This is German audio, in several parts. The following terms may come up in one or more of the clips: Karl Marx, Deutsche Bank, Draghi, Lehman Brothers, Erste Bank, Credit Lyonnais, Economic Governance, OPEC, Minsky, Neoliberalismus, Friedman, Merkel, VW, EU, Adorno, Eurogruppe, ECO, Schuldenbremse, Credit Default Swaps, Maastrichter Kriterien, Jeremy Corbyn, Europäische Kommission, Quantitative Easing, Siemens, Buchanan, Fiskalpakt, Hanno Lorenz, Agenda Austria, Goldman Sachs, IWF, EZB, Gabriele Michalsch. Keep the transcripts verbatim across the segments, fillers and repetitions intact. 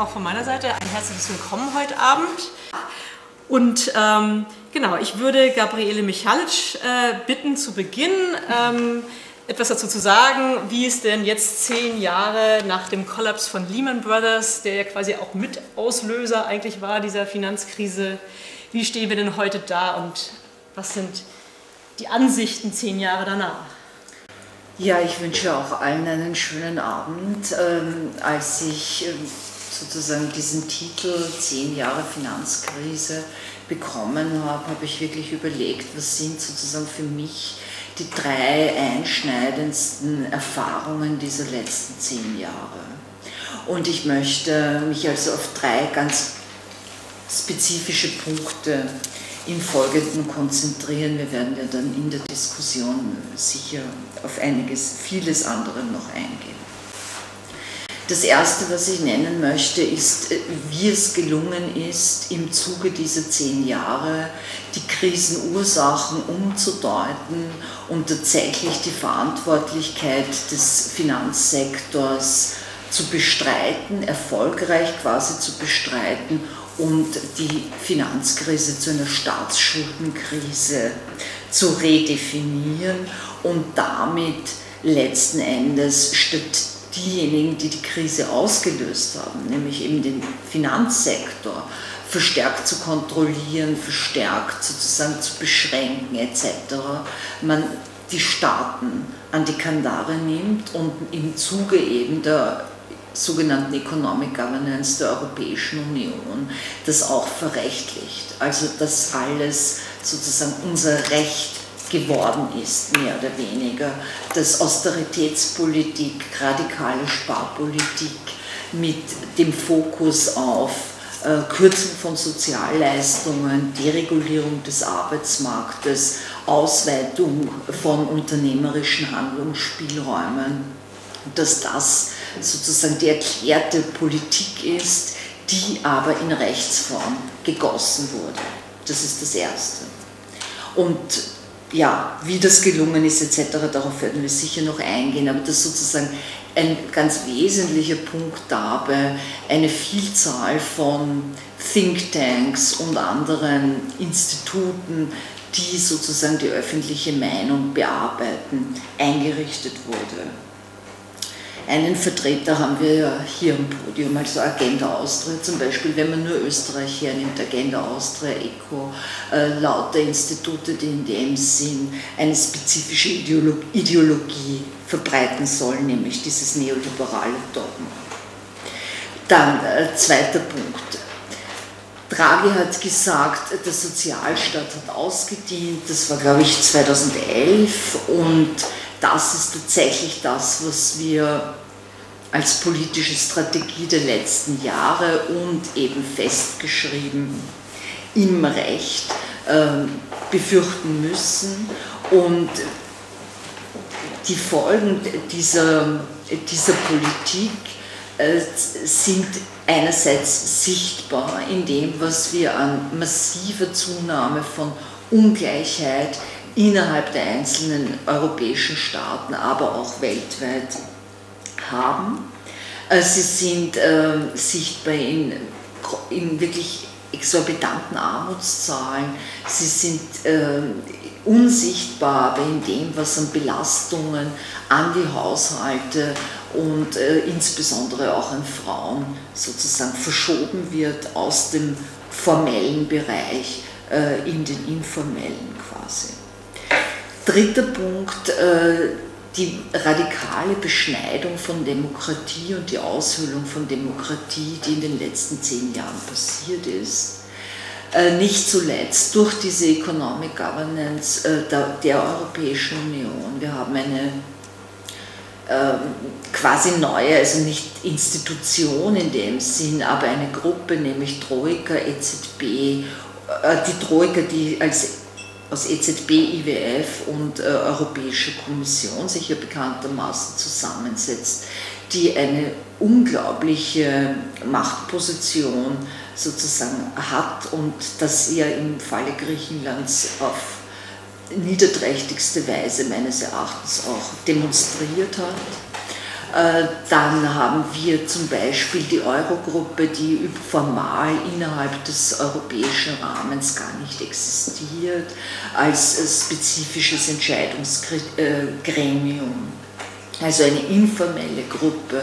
auch von meiner Seite ein herzliches Willkommen heute Abend. Und ähm, genau, ich würde Gabriele Michalsch äh, bitten, zu Beginn ähm, etwas dazu zu sagen, wie es denn jetzt zehn Jahre nach dem Kollaps von Lehman Brothers, der ja quasi auch Mitauslöser eigentlich war dieser Finanzkrise, wie stehen wir denn heute da und was sind die Ansichten zehn Jahre danach? Ja, ich wünsche auch allen einen schönen Abend. Ähm, als ich ähm, sozusagen diesen Titel zehn Jahre Finanzkrise bekommen habe, habe ich wirklich überlegt, was sind sozusagen für mich die drei einschneidendsten Erfahrungen dieser letzten zehn Jahre. Und ich möchte mich also auf drei ganz spezifische Punkte im Folgenden konzentrieren. Wir werden ja dann in der Diskussion sicher auf einiges, vieles andere noch eingehen. Das Erste, was ich nennen möchte, ist, wie es gelungen ist, im Zuge dieser zehn Jahre die Krisenursachen umzudeuten, um tatsächlich die Verantwortlichkeit des Finanzsektors zu bestreiten, erfolgreich quasi zu bestreiten und die Finanzkrise zu einer Staatsschuldenkrise zu redefinieren und damit letzten Endes statt diejenigen, die die Krise ausgelöst haben, nämlich eben den Finanzsektor, verstärkt zu kontrollieren, verstärkt sozusagen zu beschränken et cetera, man die Staaten an die Kandare nimmt und im Zuge eben der sogenannten Economic Governance der Europäischen Union das auch verrechtlicht. Also dass alles sozusagen unser Recht geworden ist, mehr oder weniger, dass Austeritätspolitik, radikale Sparpolitik mit dem Fokus auf äh, Kürzen von Sozialleistungen, Deregulierung des Arbeitsmarktes, Ausweitung von unternehmerischen Handlungsspielräumen, dass das sozusagen die erklärte Politik ist, die aber in Rechtsform gegossen wurde. Das ist das Erste. Und ja, wie das gelungen ist et cetera, darauf werden wir sicher noch eingehen, aber das ist sozusagen ein ganz wesentlicher Punkt dabei, eine Vielzahl von Thinktanks und anderen Instituten, die sozusagen die öffentliche Meinung bearbeiten, eingerichtet wurde. Einen Vertreter haben wir ja hier am Podium, also Agenda Austria zum Beispiel, wenn man nur Österreich hernimmt, Agenda Austria, ECO, äh, lauter Institute, die in dem Sinn eine spezifische Ideolo Ideologie verbreiten sollen, nämlich dieses neoliberale Dogma. Dann äh, zweiter Punkt. Draghi hat gesagt, der Sozialstaat hat ausgedient, das war glaube ich zweitausendelf und das ist tatsächlich das, was wir als politische Strategie der letzten Jahre und eben festgeschrieben im Recht äh, befürchten müssen. Und die Folgen dieser, dieser Politik äh, sind einerseits sichtbar in dem, was wir an massiver Zunahme von Ungleichheit innerhalb der einzelnen europäischen Staaten, aber auch weltweit haben. Sie sind äh, sichtbar in, in wirklich exorbitanten Armutszahlen, sie sind äh, unsichtbar aber in dem, was an Belastungen an die Haushalte und äh, insbesondere auch an Frauen sozusagen verschoben wird aus dem formellen Bereich äh, in den informellen quasi. Dritter Punkt, die radikale Beschneidung von Demokratie und die Aushöhlung von Demokratie, die in den letzten zehn Jahren passiert ist. Nicht zuletzt durch diese Economic Governance der Europäischen Union. Wir haben eine quasi neue, also nicht Institution in dem Sinn, aber eine Gruppe, nämlich Troika, E Z B, die Troika, die als aus E Z B, I W F und äh, Europäische Kommission sich ja bekanntermaßen zusammensetzt, die eine unglaubliche Machtposition sozusagen hat und das ja im Falle Griechenlands auf niederträchtigste Weise meines Erachtens auch demonstriert hat. Dann haben wir zum Beispiel die Eurogruppe, die formal innerhalb des europäischen Rahmens gar nicht existiert, als spezifisches Entscheidungsgremium, also eine informelle Gruppe,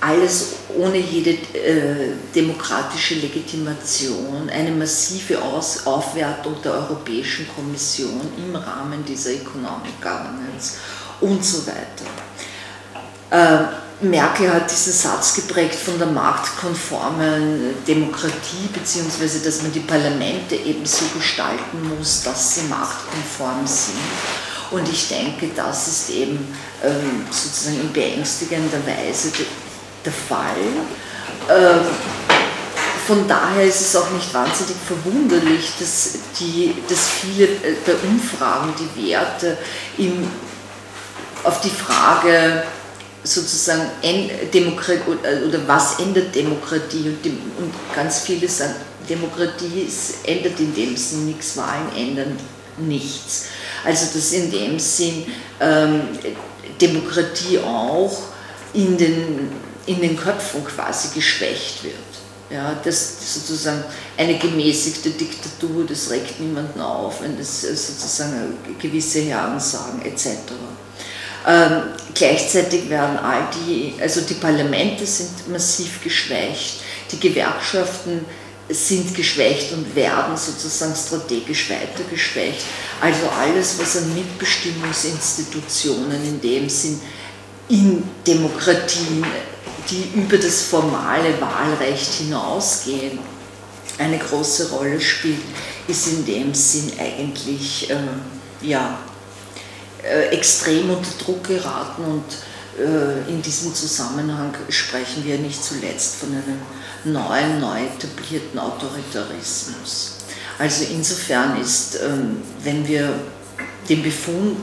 alles ohne jede äh, demokratische Legitimation, eine massive Aus Aufwertung der Europäischen Kommission im Rahmen dieser Economic Governance und so weiter. Äh, Merkel hat diesen Satz geprägt von der marktkonformen Demokratie, beziehungsweise dass man die Parlamente eben so gestalten muss, dass sie marktkonform sind. Und ich denke, das ist eben ähm, sozusagen in beängstigender Weise der Fall. Ähm, von daher ist es auch nicht wahnsinnig verwunderlich, dass, die, dass viele der Umfragen die Werte im, auf die Frage, sozusagen Demokratie oder was ändert Demokratie, und, dem, und ganz viele sagen, Demokratie ist, ändert in dem Sinn nichts, Wahlen ändern nichts. Also dass in dem Sinn ähm, Demokratie auch in den, in den Köpfen quasi geschwächt wird. Ja, dass sozusagen eine gemäßigte Diktatur, das regt niemanden auf, wenn das sozusagen gewisse Herren sagen et cetera. Ähm, gleichzeitig werden all die, also die Parlamente sind massiv geschwächt, die Gewerkschaften sind geschwächt und werden sozusagen strategisch weiter geschwächt. Also alles, was an Mitbestimmungsinstitutionen in dem Sinn in Demokratien, die über das formale Wahlrecht hinausgehen, eine große Rolle spielt, ist in dem Sinn eigentlich äh, ja, äh, extrem unter Druck geraten, und äh, in diesem Zusammenhang sprechen wir nicht zuletzt von einem neuen, neu etablierten Autoritarismus. Also insofern ist, ähm, wenn wir den Befund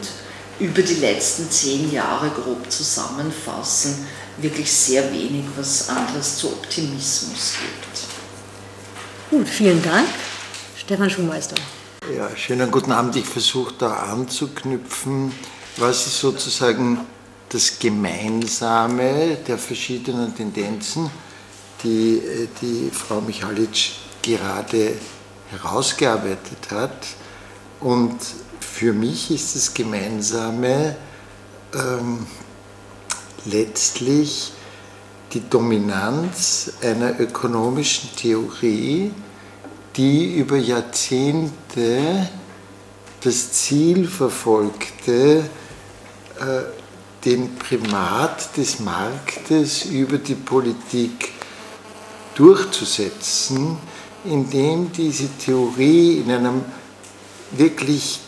über die letzten zehn Jahre grob zusammenfassen, wirklich sehr wenig, was anderes zu Optimismus gibt. Gut, vielen Dank. Stephan Schulmeister. Ja, schönen guten Abend. Ich versuche da anzuknüpfen, was ist sozusagen das Gemeinsame der verschiedenen Tendenzen, die, die Frau Michalsch gerade herausgearbeitet hat. Und für mich ist das Gemeinsame ähm, letztlich die Dominanz einer ökonomischen Theorie, die über Jahrzehnte das Ziel verfolgte, äh, den Primat des Marktes über die Politik durchzusetzen, indem diese Theorie in einem wirklich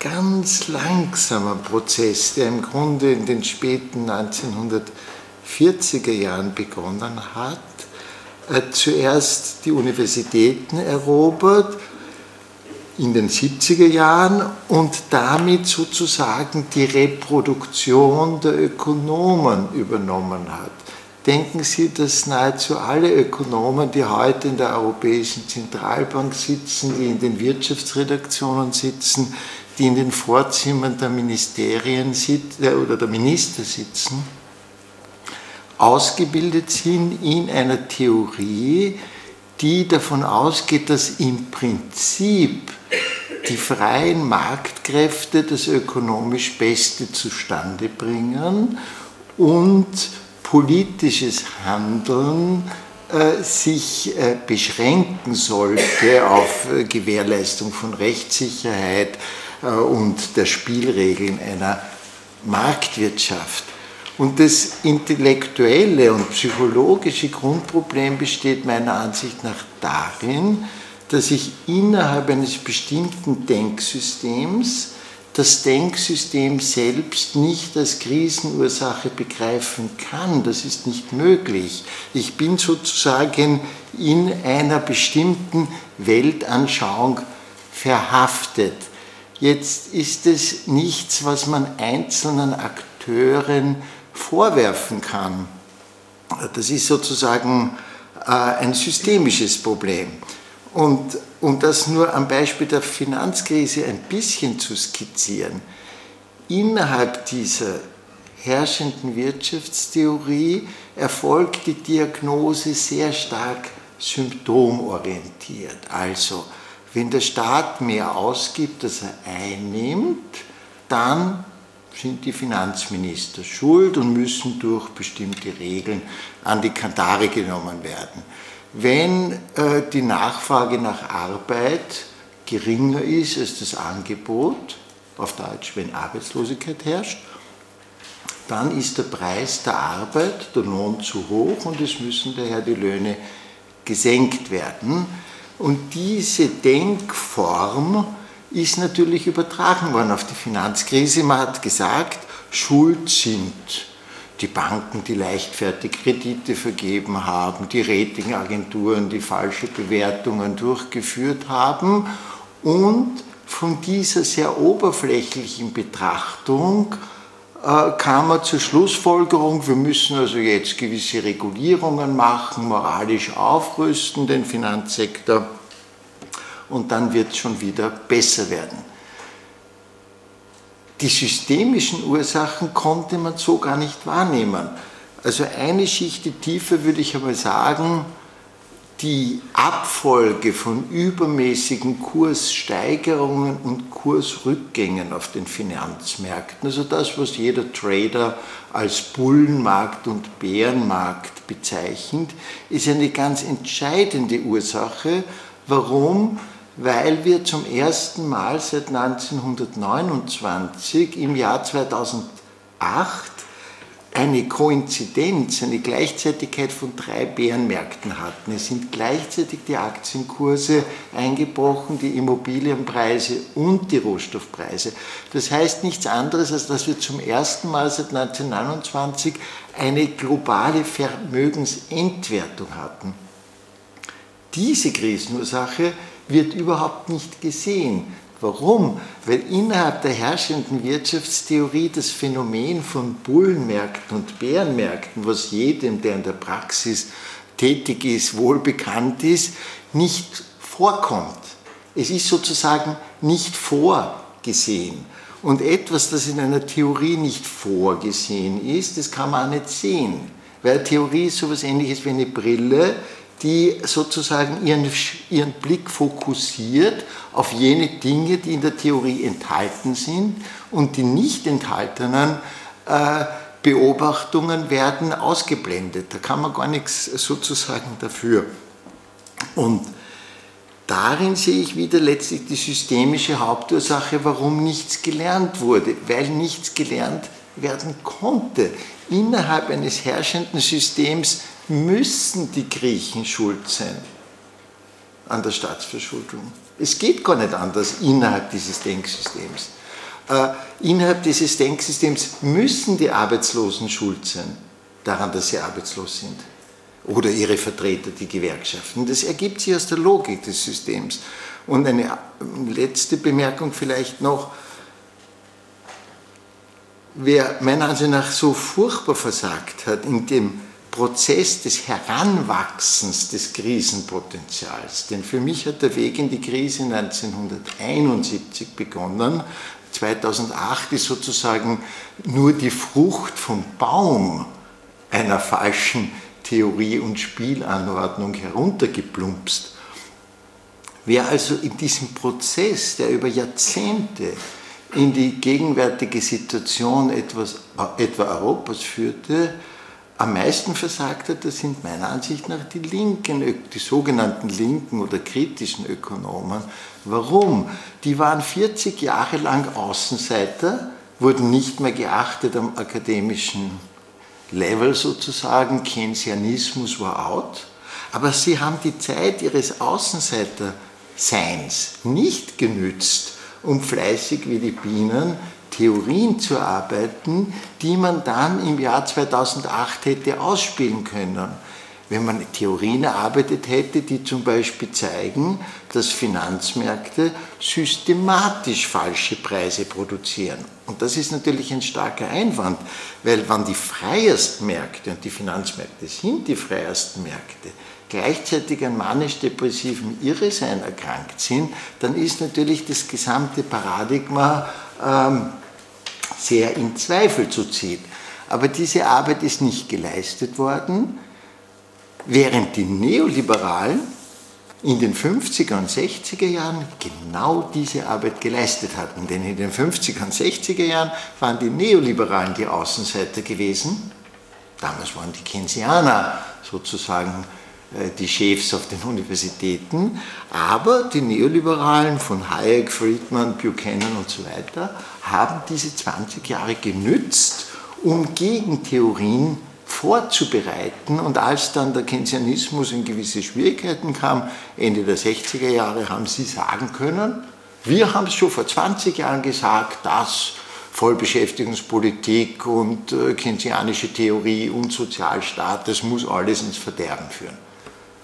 ganz langsamer Prozess, der im Grunde in den späten neunzehnhundertvierziger Jahren begonnen hat, äh, zuerst die Universitäten erobert in den siebziger Jahren und damit sozusagen die Reproduktion der Ökonomen übernommen hat. Denken Sie, dass nahezu alle Ökonomen, die heute in der Europäischen Zentralbank sitzen, die in den Wirtschaftsredaktionen sitzen, die in den Vorzimmern der Ministerien oder der Minister sitzen, ausgebildet sind in einer Theorie, die davon ausgeht, dass im Prinzip die freien Marktkräfte das ökonomisch Beste zustande bringen und politisches Handeln äh, sich äh, beschränken sollte auf äh, Gewährleistung von Rechtssicherheit und der Spielregeln einer Marktwirtschaft. Und das intellektuelle und psychologische Grundproblem besteht meiner Ansicht nach darin, dass ich innerhalb eines bestimmten Denksystems das Denksystem selbst nicht als Krisenursache begreifen kann. Das ist nicht möglich. Ich bin sozusagen in einer bestimmten Weltanschauung verhaftet. Jetzt ist es nichts, was man einzelnen Akteuren vorwerfen kann. Das ist sozusagen äh, ein systemisches Problem. Und um das nur am Beispiel der Finanzkrise ein bisschen zu skizzieren, innerhalb dieser herrschenden Wirtschaftstheorie erfolgt die Diagnose sehr stark symptomorientiert. Also, wenn der Staat mehr ausgibt, als er einnimmt, dann sind die Finanzminister schuld und müssen durch bestimmte Regeln an die Kandare genommen werden. Wenn äh, die Nachfrage nach Arbeit geringer ist als das Angebot, auf Deutsch, wenn Arbeitslosigkeit herrscht, dann ist der Preis der Arbeit, der Lohn, zu hoch und es müssen daher die Löhne gesenkt werden. Und diese Denkform ist natürlich übertragen worden auf die Finanzkrise. Man hat gesagt, schuld sind die Banken, die leichtfertig Kredite vergeben haben, die Ratingagenturen, die falsche Bewertungen durchgeführt haben, und von dieser sehr oberflächlichen Betrachtung äh, kam man zur Schlussfolgerung, wir müssen also jetzt gewisse Regulierungen machen, moralisch aufrüsten den Finanzsektor, und dann wird es schon wieder besser werden. Die systemischen Ursachen konnte man so gar nicht wahrnehmen. Also eine Schichte tiefer würde ich aber sagen, die Abfolge von übermäßigen Kurssteigerungen und Kursrückgängen auf den Finanzmärkten, also das, was jeder Trader als Bullenmarkt und Bärenmarkt bezeichnet, ist eine ganz entscheidende Ursache. Warum? Weil wir zum ersten Mal seit neunzehnhundertneunundzwanzig im Jahr zweitausendacht eine Koinzidenz, eine Gleichzeitigkeit von drei Bärenmärkten hatten. Es sind gleichzeitig die Aktienkurse eingebrochen, die Immobilienpreise und die Rohstoffpreise. Das heißt nichts anderes, als dass wir zum ersten Mal seit neunzehnhundertneunundzwanzig eine globale Vermögensentwertung hatten. Diese Krisenursache wird überhaupt nicht gesehen. Warum? Weil innerhalb der herrschenden Wirtschaftstheorie das Phänomen von Bullenmärkten und Bärenmärkten, was jedem, der in der Praxis tätig ist, wohl bekannt ist, nicht vorkommt. Es ist sozusagen nicht vorgesehen. Und etwas, das in einer Theorie nicht vorgesehen ist, das kann man auch nicht sehen. Weil Theorie ist so etwas Ähnliches wie eine Brille, die sozusagen ihren, ihren Blick fokussiert auf jene Dinge, die in der Theorie enthalten sind, und die nicht enthaltenen äh, Beobachtungen werden ausgeblendet. Da kann man gar nichts sozusagen dafür. Und darin sehe ich wieder letztlich die systemische Hauptursache, warum nichts gelernt wurde, weil nichts gelernt werden konnte. Innerhalb eines herrschenden Systems müssen die Griechen schuld sein an der Staatsverschuldung. Es geht gar nicht anders innerhalb dieses Denksystems. Äh, innerhalb dieses Denksystems müssen die Arbeitslosen schuld sein daran, dass sie arbeitslos sind. Oder ihre Vertreter, die Gewerkschaften. Das ergibt sich aus der Logik des Systems. Und eine letzte Bemerkung vielleicht noch. Wer meiner Ansicht nach so furchtbar versagt hat in dem Prozess des Heranwachsens des Krisenpotenzials. Denn für mich hat der Weg in die Krise neunzehnhunderteinundsiebzig begonnen. zweitausendacht ist sozusagen nur die Frucht vom Baum einer falschen Theorie und Spielanordnung heruntergeplumpst. Wer also in diesem Prozess, der über Jahrzehnte in die gegenwärtige Situation etwas, etwa Europas führte, am meisten versagt hat, das sind meiner Ansicht nach die Linken, die sogenannten Linken oder kritischen Ökonomen. Warum? Die waren vierzig Jahre lang Außenseiter, wurden nicht mehr geachtet am akademischen Level sozusagen, Keynesianismus war out, aber sie haben die Zeit ihres Außenseiterseins nicht genützt, um fleißig wie die Bienen Theorien zu arbeiten, die man dann im Jahr zweitausendacht hätte ausspielen können. Wenn man Theorien erarbeitet hätte, die zum Beispiel zeigen, dass Finanzmärkte systematisch falsche Preise produzieren. Und das ist natürlich ein starker Einwand, weil wenn die freiesten Märkte, und die Finanzmärkte sind die freiesten Märkte, gleichzeitig an manisch-depressivem Irrsein erkrankt sind, dann ist natürlich das gesamte Paradigma sehr in Zweifel zu ziehen. Aber diese Arbeit ist nicht geleistet worden, während die Neoliberalen in den fünfziger und sechziger Jahren genau diese Arbeit geleistet hatten. Denn in den fünfziger und sechziger Jahren waren die Neoliberalen die Außenseiter gewesen. Damals waren die Keynesianer sozusagen die Chefs auf den Universitäten, aber die Neoliberalen von Hayek, Friedman, Buchanan und so weiter haben diese zwanzig Jahre genützt, um Gegentheorien vorzubereiten, und als dann der Keynesianismus in gewisse Schwierigkeiten kam, Ende der sechziger Jahre, haben sie sagen können, wir haben es schon vor zwanzig Jahren gesagt, dass Vollbeschäftigungspolitik und keynesianische Theorie und Sozialstaat, das muss alles ins Verderben führen.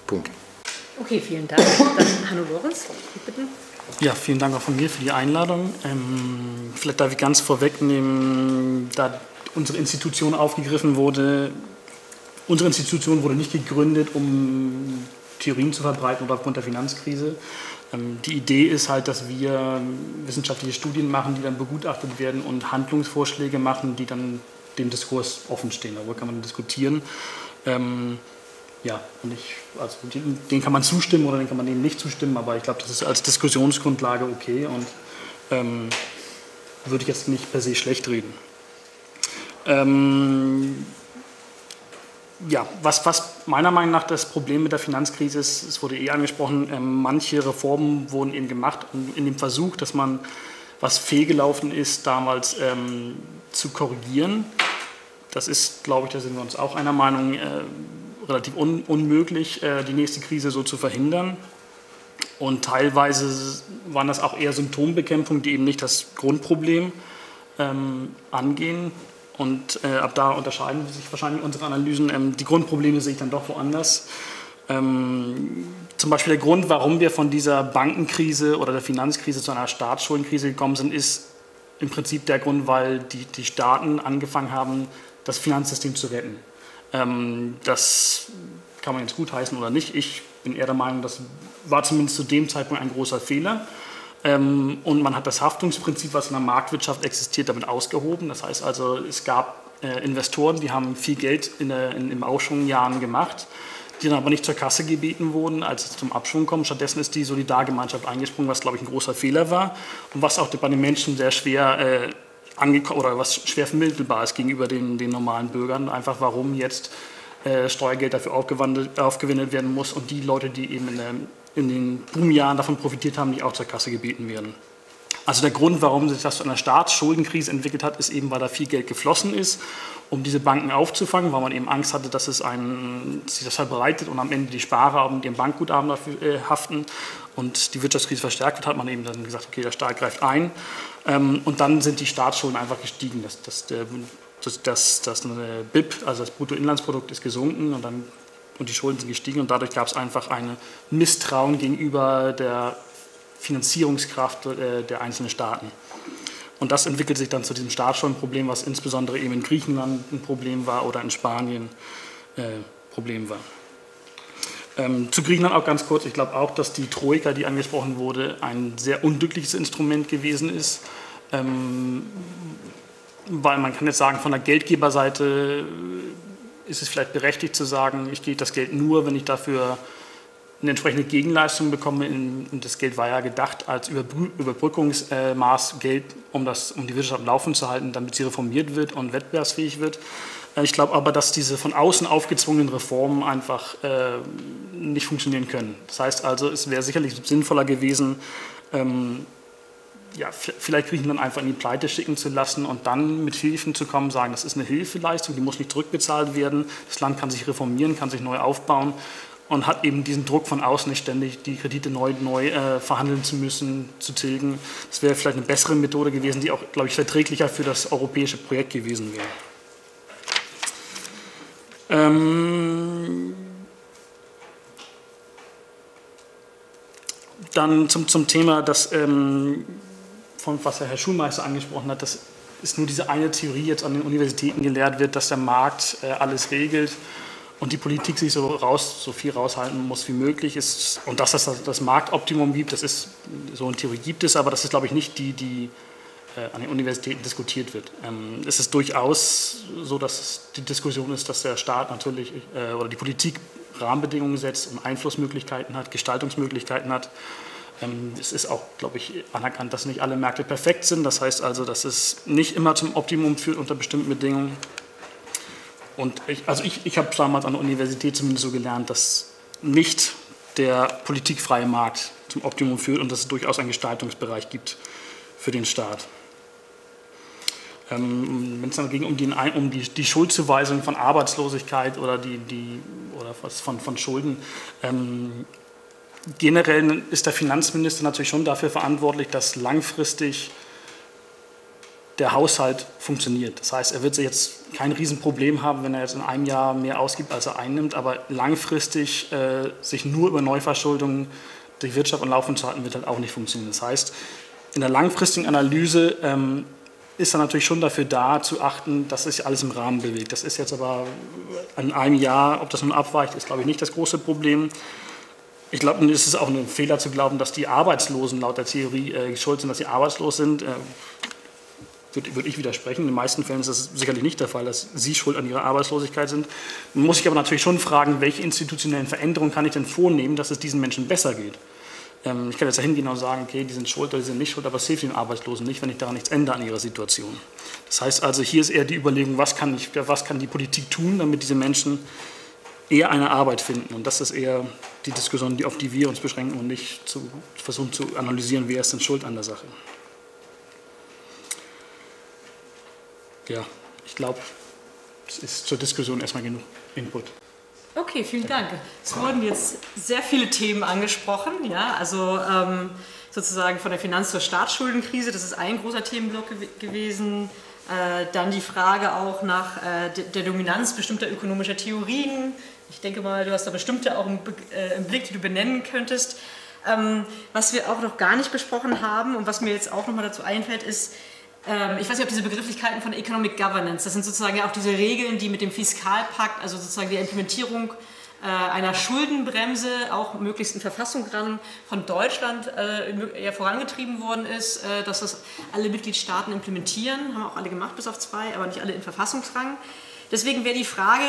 Punkt. Okay, vielen Dank. Dann Hanno Lorenz, bitte. Ja, vielen Dank auch von mir für die Einladung. Ähm, vielleicht darf ich ganz vorwegnehmen, da unsere Institution aufgegriffen wurde, unsere Institution wurde nicht gegründet, um Theorien zu verbreiten oder aufgrund der Finanzkrise. Ähm, die Idee ist halt, dass wir wissenschaftliche Studien machen, die dann begutachtet werden und Handlungsvorschläge machen, die dann dem Diskurs offenstehen. Darüber kann man diskutieren. Ähm, Ja, und ich, also den kann man zustimmen oder den kann man eben nicht zustimmen, aber ich glaube, das ist als Diskussionsgrundlage okay und ähm, würde ich jetzt nicht per se schlecht reden. Ähm, ja, was, was meiner Meinung nach das Problem mit der Finanzkrise ist, es wurde eh angesprochen, ähm, manche Reformen wurden eben gemacht in dem Versuch, dass man, was fehlgelaufen ist, damals ähm, zu korrigieren. Das ist, glaube ich, da sind wir uns auch einer Meinung, äh, relativ un unmöglich, äh, die nächste Krise so zu verhindern. Und teilweise waren das auch eher Symptombekämpfung, die eben nicht das Grundproblem ähm, angehen. Und äh, ab da unterscheiden sich wahrscheinlich unsere Analysen. Ähm, die Grundprobleme sehe ich dann doch woanders. Ähm, zum Beispiel der Grund, warum wir von dieser Bankenkrise oder der Finanzkrise zu einer Staatsschuldenkrise gekommen sind, ist im Prinzip der Grund, weil die, die Staaten angefangen haben, das Finanzsystem zu retten. Das kann man jetzt gutheißen oder nicht. Ich bin eher der Meinung, das war zumindest zu dem Zeitpunkt ein großer Fehler. Und man hat das Haftungsprinzip, was in der Marktwirtschaft existiert, damit ausgehoben. Das heißt also, es gab Investoren, die haben viel Geld in der, in, im Aufschwungjahren gemacht, die dann aber nicht zur Kasse gebeten wurden, als es zum Abschwung kommt. Stattdessen ist die Solidargemeinschaft eingesprungen, was, glaube ich, ein großer Fehler war und was auch bei den Menschen sehr schwer äh, oder was schwer vermittelbar ist gegenüber den, den normalen Bürgern, einfach warum jetzt äh, Steuergeld dafür aufgewendet werden muss und die Leute, die eben in, der, in den Boomjahren davon profitiert haben, nicht auch zur Kasse gebeten werden. Also der Grund, warum sich das zu einer Staatsschuldenkrise entwickelt hat, ist eben, weil da viel Geld geflossen ist, um diese Banken aufzufangen, weil man eben Angst hatte, dass es ein, sich das verbreitet und am Ende die Sparer und den Bankguthaben dafür äh, haften und die Wirtschaftskrise verstärkt wird, hat man eben dann gesagt, okay, der Staat greift ein. Und dann sind die Staatsschulden einfach gestiegen. Das, das, das, das, das B I P, also das Bruttoinlandsprodukt, ist gesunken und, dann, und die Schulden sind gestiegen. Und dadurch gab es einfach ein Misstrauen gegenüber der Finanzierungskraft der einzelnen Staaten. Und das entwickelt sich dann zu diesem Staatsschuldenproblem, was insbesondere eben in Griechenland ein Problem war oder in Spanien ein Problem war. Ähm, zu Griechenland auch ganz kurz. Ich glaube auch, dass die Troika, die angesprochen wurde, ein sehr unglückliches Instrument gewesen ist. Ähm, weil man kann jetzt sagen, von der Geldgeberseite ist es vielleicht berechtigt zu sagen, ich gebe das Geld nur, wenn ich dafür eine entsprechende Gegenleistung bekomme. Und das Geld war ja gedacht als Überbrü Überbrückungsmaß Geld, um, das, um die Wirtschaft am Laufen zu halten, damit sie reformiert wird und wettbewerbsfähig wird. Ich glaube aber, dass diese von außen aufgezwungenen Reformen einfach äh, nicht funktionieren können. Das heißt also, es wäre sicherlich sinnvoller gewesen, ähm, ja, vielleicht Griechenland einfach in die Pleite schicken zu lassen und dann mit Hilfen zu kommen, sagen, das ist eine Hilfeleistung, die muss nicht zurückbezahlt werden, das Land kann sich reformieren, kann sich neu aufbauen und hat eben diesen Druck von außen nicht ständig, die Kredite neu, neu äh, verhandeln zu müssen, zu tilgen. Das wäre vielleicht eine bessere Methode gewesen, die auch, glaube ich, verträglicher für das europäische Projekt gewesen wäre. Ähm, dann zum, zum Thema, das, ähm, von was Herr Schulmeister angesprochen hat, dass es nur diese eine Theorie jetzt an den Universitäten gelehrt wird, dass der Markt äh, alles regelt und die Politik sich so, raus, so viel raushalten muss wie möglich ist und dass es das, das Marktoptimum gibt, das ist, so eine Theorie gibt es, aber das ist, glaube ich, nicht die, die an den Universitäten diskutiert wird. Es ist durchaus so, dass die Diskussion ist, dass der Staat natürlich oder die Politik Rahmenbedingungen setzt und Einflussmöglichkeiten hat, Gestaltungsmöglichkeiten hat. Es ist auch, glaube ich, anerkannt, dass nicht alle Märkte perfekt sind. Das heißt also, dass es nicht immer zum Optimum führt unter bestimmten Bedingungen. Und ich, also ich, ich habe damals an der Universität zumindest so gelernt, dass nicht der politikfreie Markt zum Optimum führt und dass es durchaus einen Gestaltungsbereich gibt für den Staat. Ähm, wenn es dann ging um die, um die, die Schuldzuweisung von Arbeitslosigkeit oder, die, die, oder was von, von Schulden, ähm, generell ist der Finanzminister natürlich schon dafür verantwortlich, dass langfristig der Haushalt funktioniert. Das heißt, er wird jetzt kein Riesenproblem haben, wenn er jetzt in einem Jahr mehr ausgibt, als er einnimmt, aber langfristig äh, sich nur über Neuverschuldungen durch Wirtschaft und Laufungsarten wird halt auch nicht funktionieren. Das heißt, in der langfristigen Analyse ähm, ist er natürlich schon dafür da, zu achten, dass sich alles im Rahmen bewegt. Das ist jetzt aber in einem Jahr, ob das nun abweicht, ist, glaube ich, nicht das große Problem. Ich glaube, es ist auch ein Fehler zu glauben, dass die Arbeitslosen laut der Theorie äh, schuld sind, dass sie arbeitslos sind. Äh, würde ich widersprechen. In den meisten Fällen ist das sicherlich nicht der Fall, dass Sie schuld an Ihrer Arbeitslosigkeit sind. Man muss sich aber natürlich schon fragen, welche institutionellen Veränderungen kann ich denn vornehmen, dass es diesen Menschen besser geht. Ähm, ich kann jetzt da hingehen und sagen, okay, die sind schuld oder die sind nicht schuld, aber es hilft den Arbeitslosen nicht, wenn ich daran nichts ändere an ihrer Situation. Das heißt also, hier ist eher die Überlegung, was kann, ich, was kann die Politik tun, damit diese Menschen eher eine Arbeit finden. Und das ist eher die Diskussion, auf die wir uns beschränken und nicht zu versuchen zu analysieren, wer ist denn schuld an der Sache. Ja, ich glaube, es ist zur Diskussion erstmal genug Input. Okay, vielen Dank. Es wurden jetzt sehr viele Themen angesprochen, ja, also ähm, sozusagen von der Finanz- zur Staatsschuldenkrise, das ist ein großer Themenblock gew gewesen. Äh, dann die Frage auch nach äh, der Dominanz bestimmter ökonomischer Theorien. Ich denke mal, du hast da bestimmte auch im, Be äh, im Blick, die du benennen könntest. Ähm, was wir auch noch gar nicht besprochen haben und was mir jetzt auch nochmal dazu einfällt, ist, ich weiß nicht, ob diese Begrifflichkeiten von Economic Governance, das sind sozusagen ja auch diese Regeln, die mit dem Fiskalpakt, also sozusagen die Implementierung einer Schuldenbremse, auch möglichst in Verfassung ran, von Deutschland ja vorangetrieben worden ist, dass das alle Mitgliedstaaten implementieren, haben auch alle gemacht, bis auf zwei, aber nicht alle in Verfassungsrang. Deswegen wäre die Frage,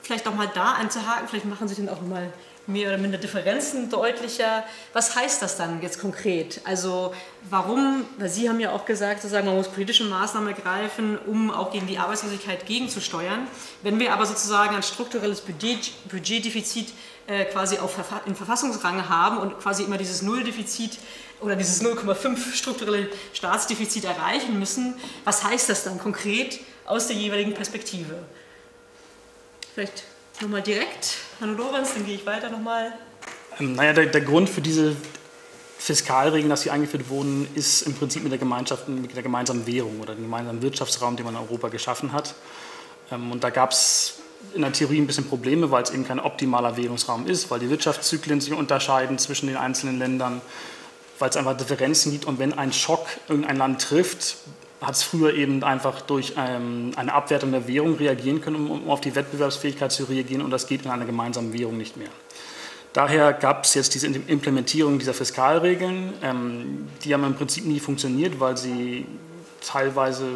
vielleicht nochmal da anzuhaken, vielleicht machen Sie dann auch nochmal mehr oder minder Differenzen deutlicher. Was heißt das dann jetzt konkret? Also warum, weil Sie haben ja auch gesagt, sozusagen, man muss politische Maßnahmen ergreifen, um auch gegen die Arbeitslosigkeit gegenzusteuern. Wenn wir aber sozusagen ein strukturelles Budget, Budgetdefizit äh, quasi auf, im Verfassungsrang haben und quasi immer dieses Nulldefizit oder dieses null Komma fünf strukturelle Staatsdefizit erreichen müssen, was heißt das dann konkret aus der jeweiligen Perspektive? Vielleicht nochmal direkt, Hanno Lorenz, dann gehe ich weiter nochmal. Naja, der, der Grund für diese Fiskalregeln, dass sie eingeführt wurden, ist im Prinzip mit der, Gemeinschaft, mit der gemeinsamen Währung oder dem gemeinsamen Wirtschaftsraum, den man in Europa geschaffen hat. Und da gab es in der Theorie ein bisschen Probleme, weil es eben kein optimaler Währungsraum ist, weil die Wirtschaftszyklen sich unterscheiden zwischen den einzelnen Ländern, weil es einfach Differenzen gibt. Und wenn ein Schock irgendein Land trifft, hat es früher eben einfach durch ähm, eine Abwertung der Währung reagieren können, um, um auf die Wettbewerbsfähigkeit zu reagieren, und das geht in einer gemeinsamen Währung nicht mehr. Daher gab es jetzt diese Implementierung dieser Fiskalregeln, ähm, die haben im Prinzip nie funktioniert, weil sie teilweise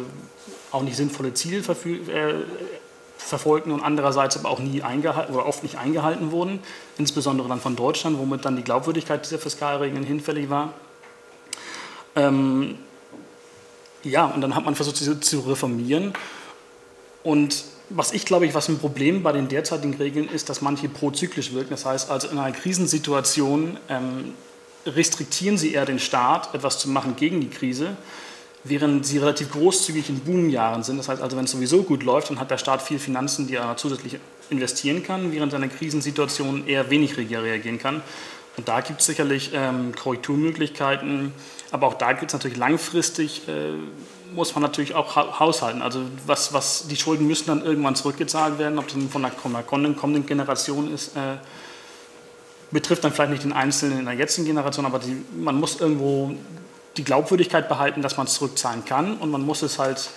auch nicht sinnvolle Ziele äh, verfolgten und andererseits aber auch nie eingehalten oder oft nicht eingehalten wurden, insbesondere dann von Deutschland, womit dann die Glaubwürdigkeit dieser Fiskalregeln hinfällig war. Ähm, Ja, und dann hat man versucht, sie zu reformieren. Und was ich glaube, ich, was ein Problem bei den derzeitigen Regeln ist, dass manche prozyklisch wirken. Das heißt also, in einer Krisensituation ähm, restriktieren sie eher den Staat, etwas zu machen gegen die Krise, während sie relativ großzügig in Boomjahren sind. Das heißt also, wenn es sowieso gut läuft, dann hat der Staat viel Finanzen, die er zusätzlich investieren kann, während er in einer Krisensituation eher wenig reagieren kann. Und da gibt es sicherlich ähm, Korrekturmöglichkeiten, aber auch da gibt es natürlich langfristig, äh, muss man natürlich auch ha haushalten. Also was, was, die Schulden müssen dann irgendwann zurückgezahlt werden, ob das von einer, von einer kommenden Generation ist, äh, betrifft dann vielleicht nicht den Einzelnen in der jetzigen Generation, aber die, man muss irgendwo die Glaubwürdigkeit behalten, dass man es zurückzahlen kann, und man muss es halt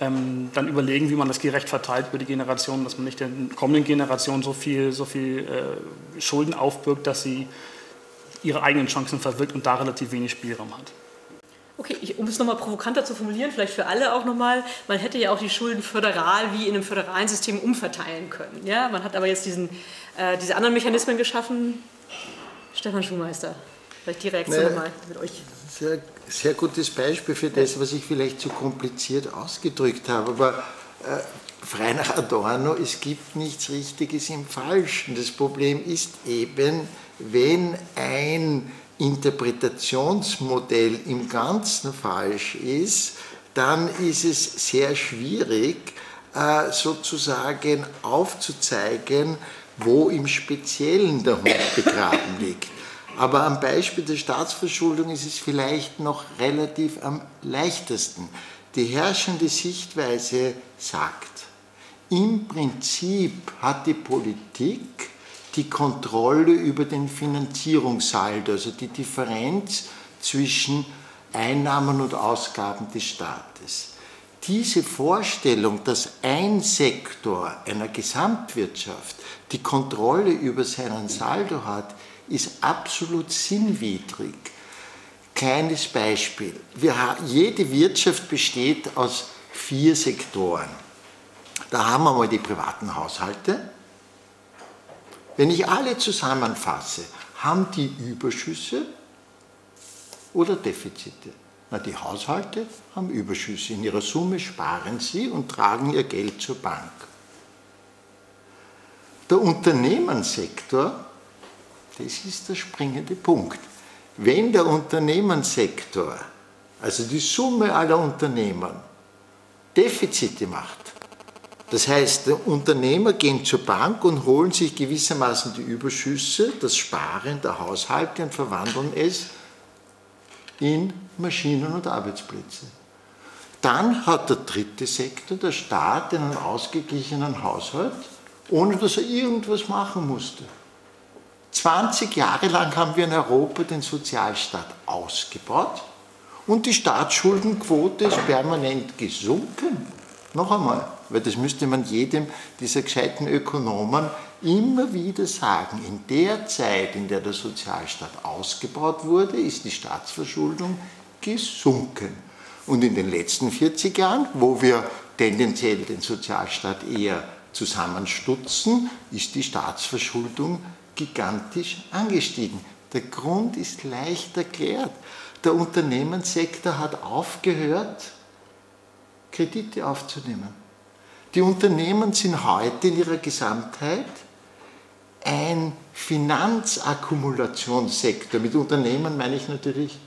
ähm, dann überlegen, wie man das gerecht verteilt über die Generation, dass man nicht der kommenden Generation so viel, so viel äh, Schulden aufbürgt, dass sie ihre eigenen Chancen verwirkt und da relativ wenig Spielraum hat. Okay, ich, ich, um es nochmal provokanter zu formulieren, vielleicht für alle auch nochmal, man hätte ja auch die Schulden föderal wie in einem föderalen System umverteilen können. Ja? Man hat aber jetzt diesen, äh, diese anderen Mechanismen geschaffen. Stephan Schulmeister, vielleicht die Reaktion naja, nochmal mit euch. Sehr, sehr gutes Beispiel für das, was ich vielleicht zu kompliziert ausgedrückt habe, aber äh, frei nach Adorno, es gibt nichts Richtiges im Falschen. Das Problem ist eben, wenn ein Interpretationsmodell im Ganzen falsch ist, dann ist es sehr schwierig, sozusagen aufzuzeigen, wo im Speziellen der Hund begraben liegt. Aber am Beispiel der Staatsverschuldung ist es vielleicht noch relativ am leichtesten. Die herrschende Sichtweise sagt, im Prinzip hat die Politik die Kontrolle über den Finanzierungssaldo, also die Differenz zwischen Einnahmen und Ausgaben des Staates. Diese Vorstellung, dass ein Sektor einer Gesamtwirtschaft die Kontrolle über seinen Saldo hat, ist absolut sinnwidrig. Kleines Beispiel. Wir haben, jede Wirtschaft besteht aus vier Sektoren. Da haben wir mal die privaten Haushalte. Wenn ich alle zusammenfasse, haben die Überschüsse oder Defizite? Na, die Haushalte haben Überschüsse. In ihrer Summe sparen sie und tragen ihr Geld zur Bank. Der Unternehmenssektor, das ist der springende Punkt. Wenn der Unternehmenssektor, also die Summe aller Unternehmen, Defizite macht, das heißt, die Unternehmer gehen zur Bank und holen sich gewissermaßen die Überschüsse, das Sparen der Haushalte und verwandeln es in Maschinen und Arbeitsplätze. Dann hat der dritte Sektor, der Staat, einen ausgeglichenen Haushalt, ohne dass er irgendwas machen musste. zwanzig Jahre lang haben wir in Europa den Sozialstaat ausgebaut und die Staatsschuldenquote ist permanent gesunken. Noch einmal. Weil das müsste man jedem dieser gescheiten Ökonomen immer wieder sagen. In der Zeit, in der der Sozialstaat ausgebaut wurde, ist die Staatsverschuldung gesunken. Und in den letzten vierzig Jahren, wo wir tendenziell den Sozialstaat eher zusammenstutzen, ist die Staatsverschuldung gigantisch angestiegen. Der Grund ist leicht erklärt. Der Unternehmenssektor hat aufgehört, Kredite aufzunehmen. Die Unternehmen sind heute in ihrer Gesamtheit ein Finanzakkumulationssektor. Mit Unternehmen meine ich natürlich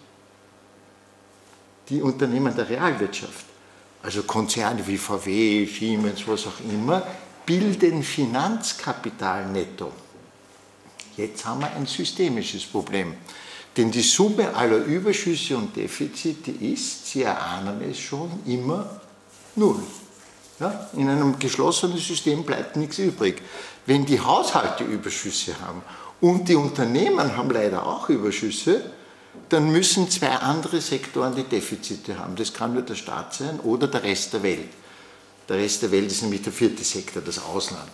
die Unternehmen der Realwirtschaft. Also Konzerne wie V W, Siemens, was auch immer, bilden Finanzkapital netto. Jetzt haben wir ein systemisches Problem. Denn die Summe aller Überschüsse und Defizite ist, Sie erahnen es schon, immer null. Ja, in einem geschlossenen System bleibt nichts übrig. Wenn die Haushalte Überschüsse haben und die Unternehmen haben leider auch Überschüsse, dann müssen zwei andere Sektoren die Defizite haben. Das kann nur der Staat sein oder der Rest der Welt. Der Rest der Welt ist nämlich der vierte Sektor, das Ausland.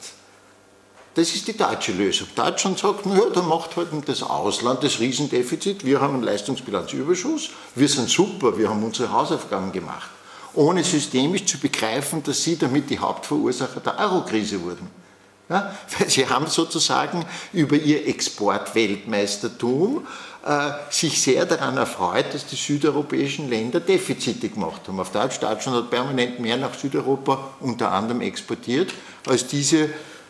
Das ist die deutsche Lösung. Deutschland sagt, naja, dann macht halt das Ausland das Riesendefizit, wir haben einen Leistungsbilanzüberschuss, wir sind super, wir haben unsere Hausaufgaben gemacht. Ohne systemisch zu begreifen, dass sie damit die Hauptverursacher der Euro-Krise wurden. Ja? Weil sie haben sozusagen über ihr Exportweltmeistertum äh, sich sehr daran erfreut, dass die südeuropäischen Länder Defizite gemacht haben. Auf Deutsch, Deutschland hat permanent mehr nach Südeuropa unter anderem exportiert, als diese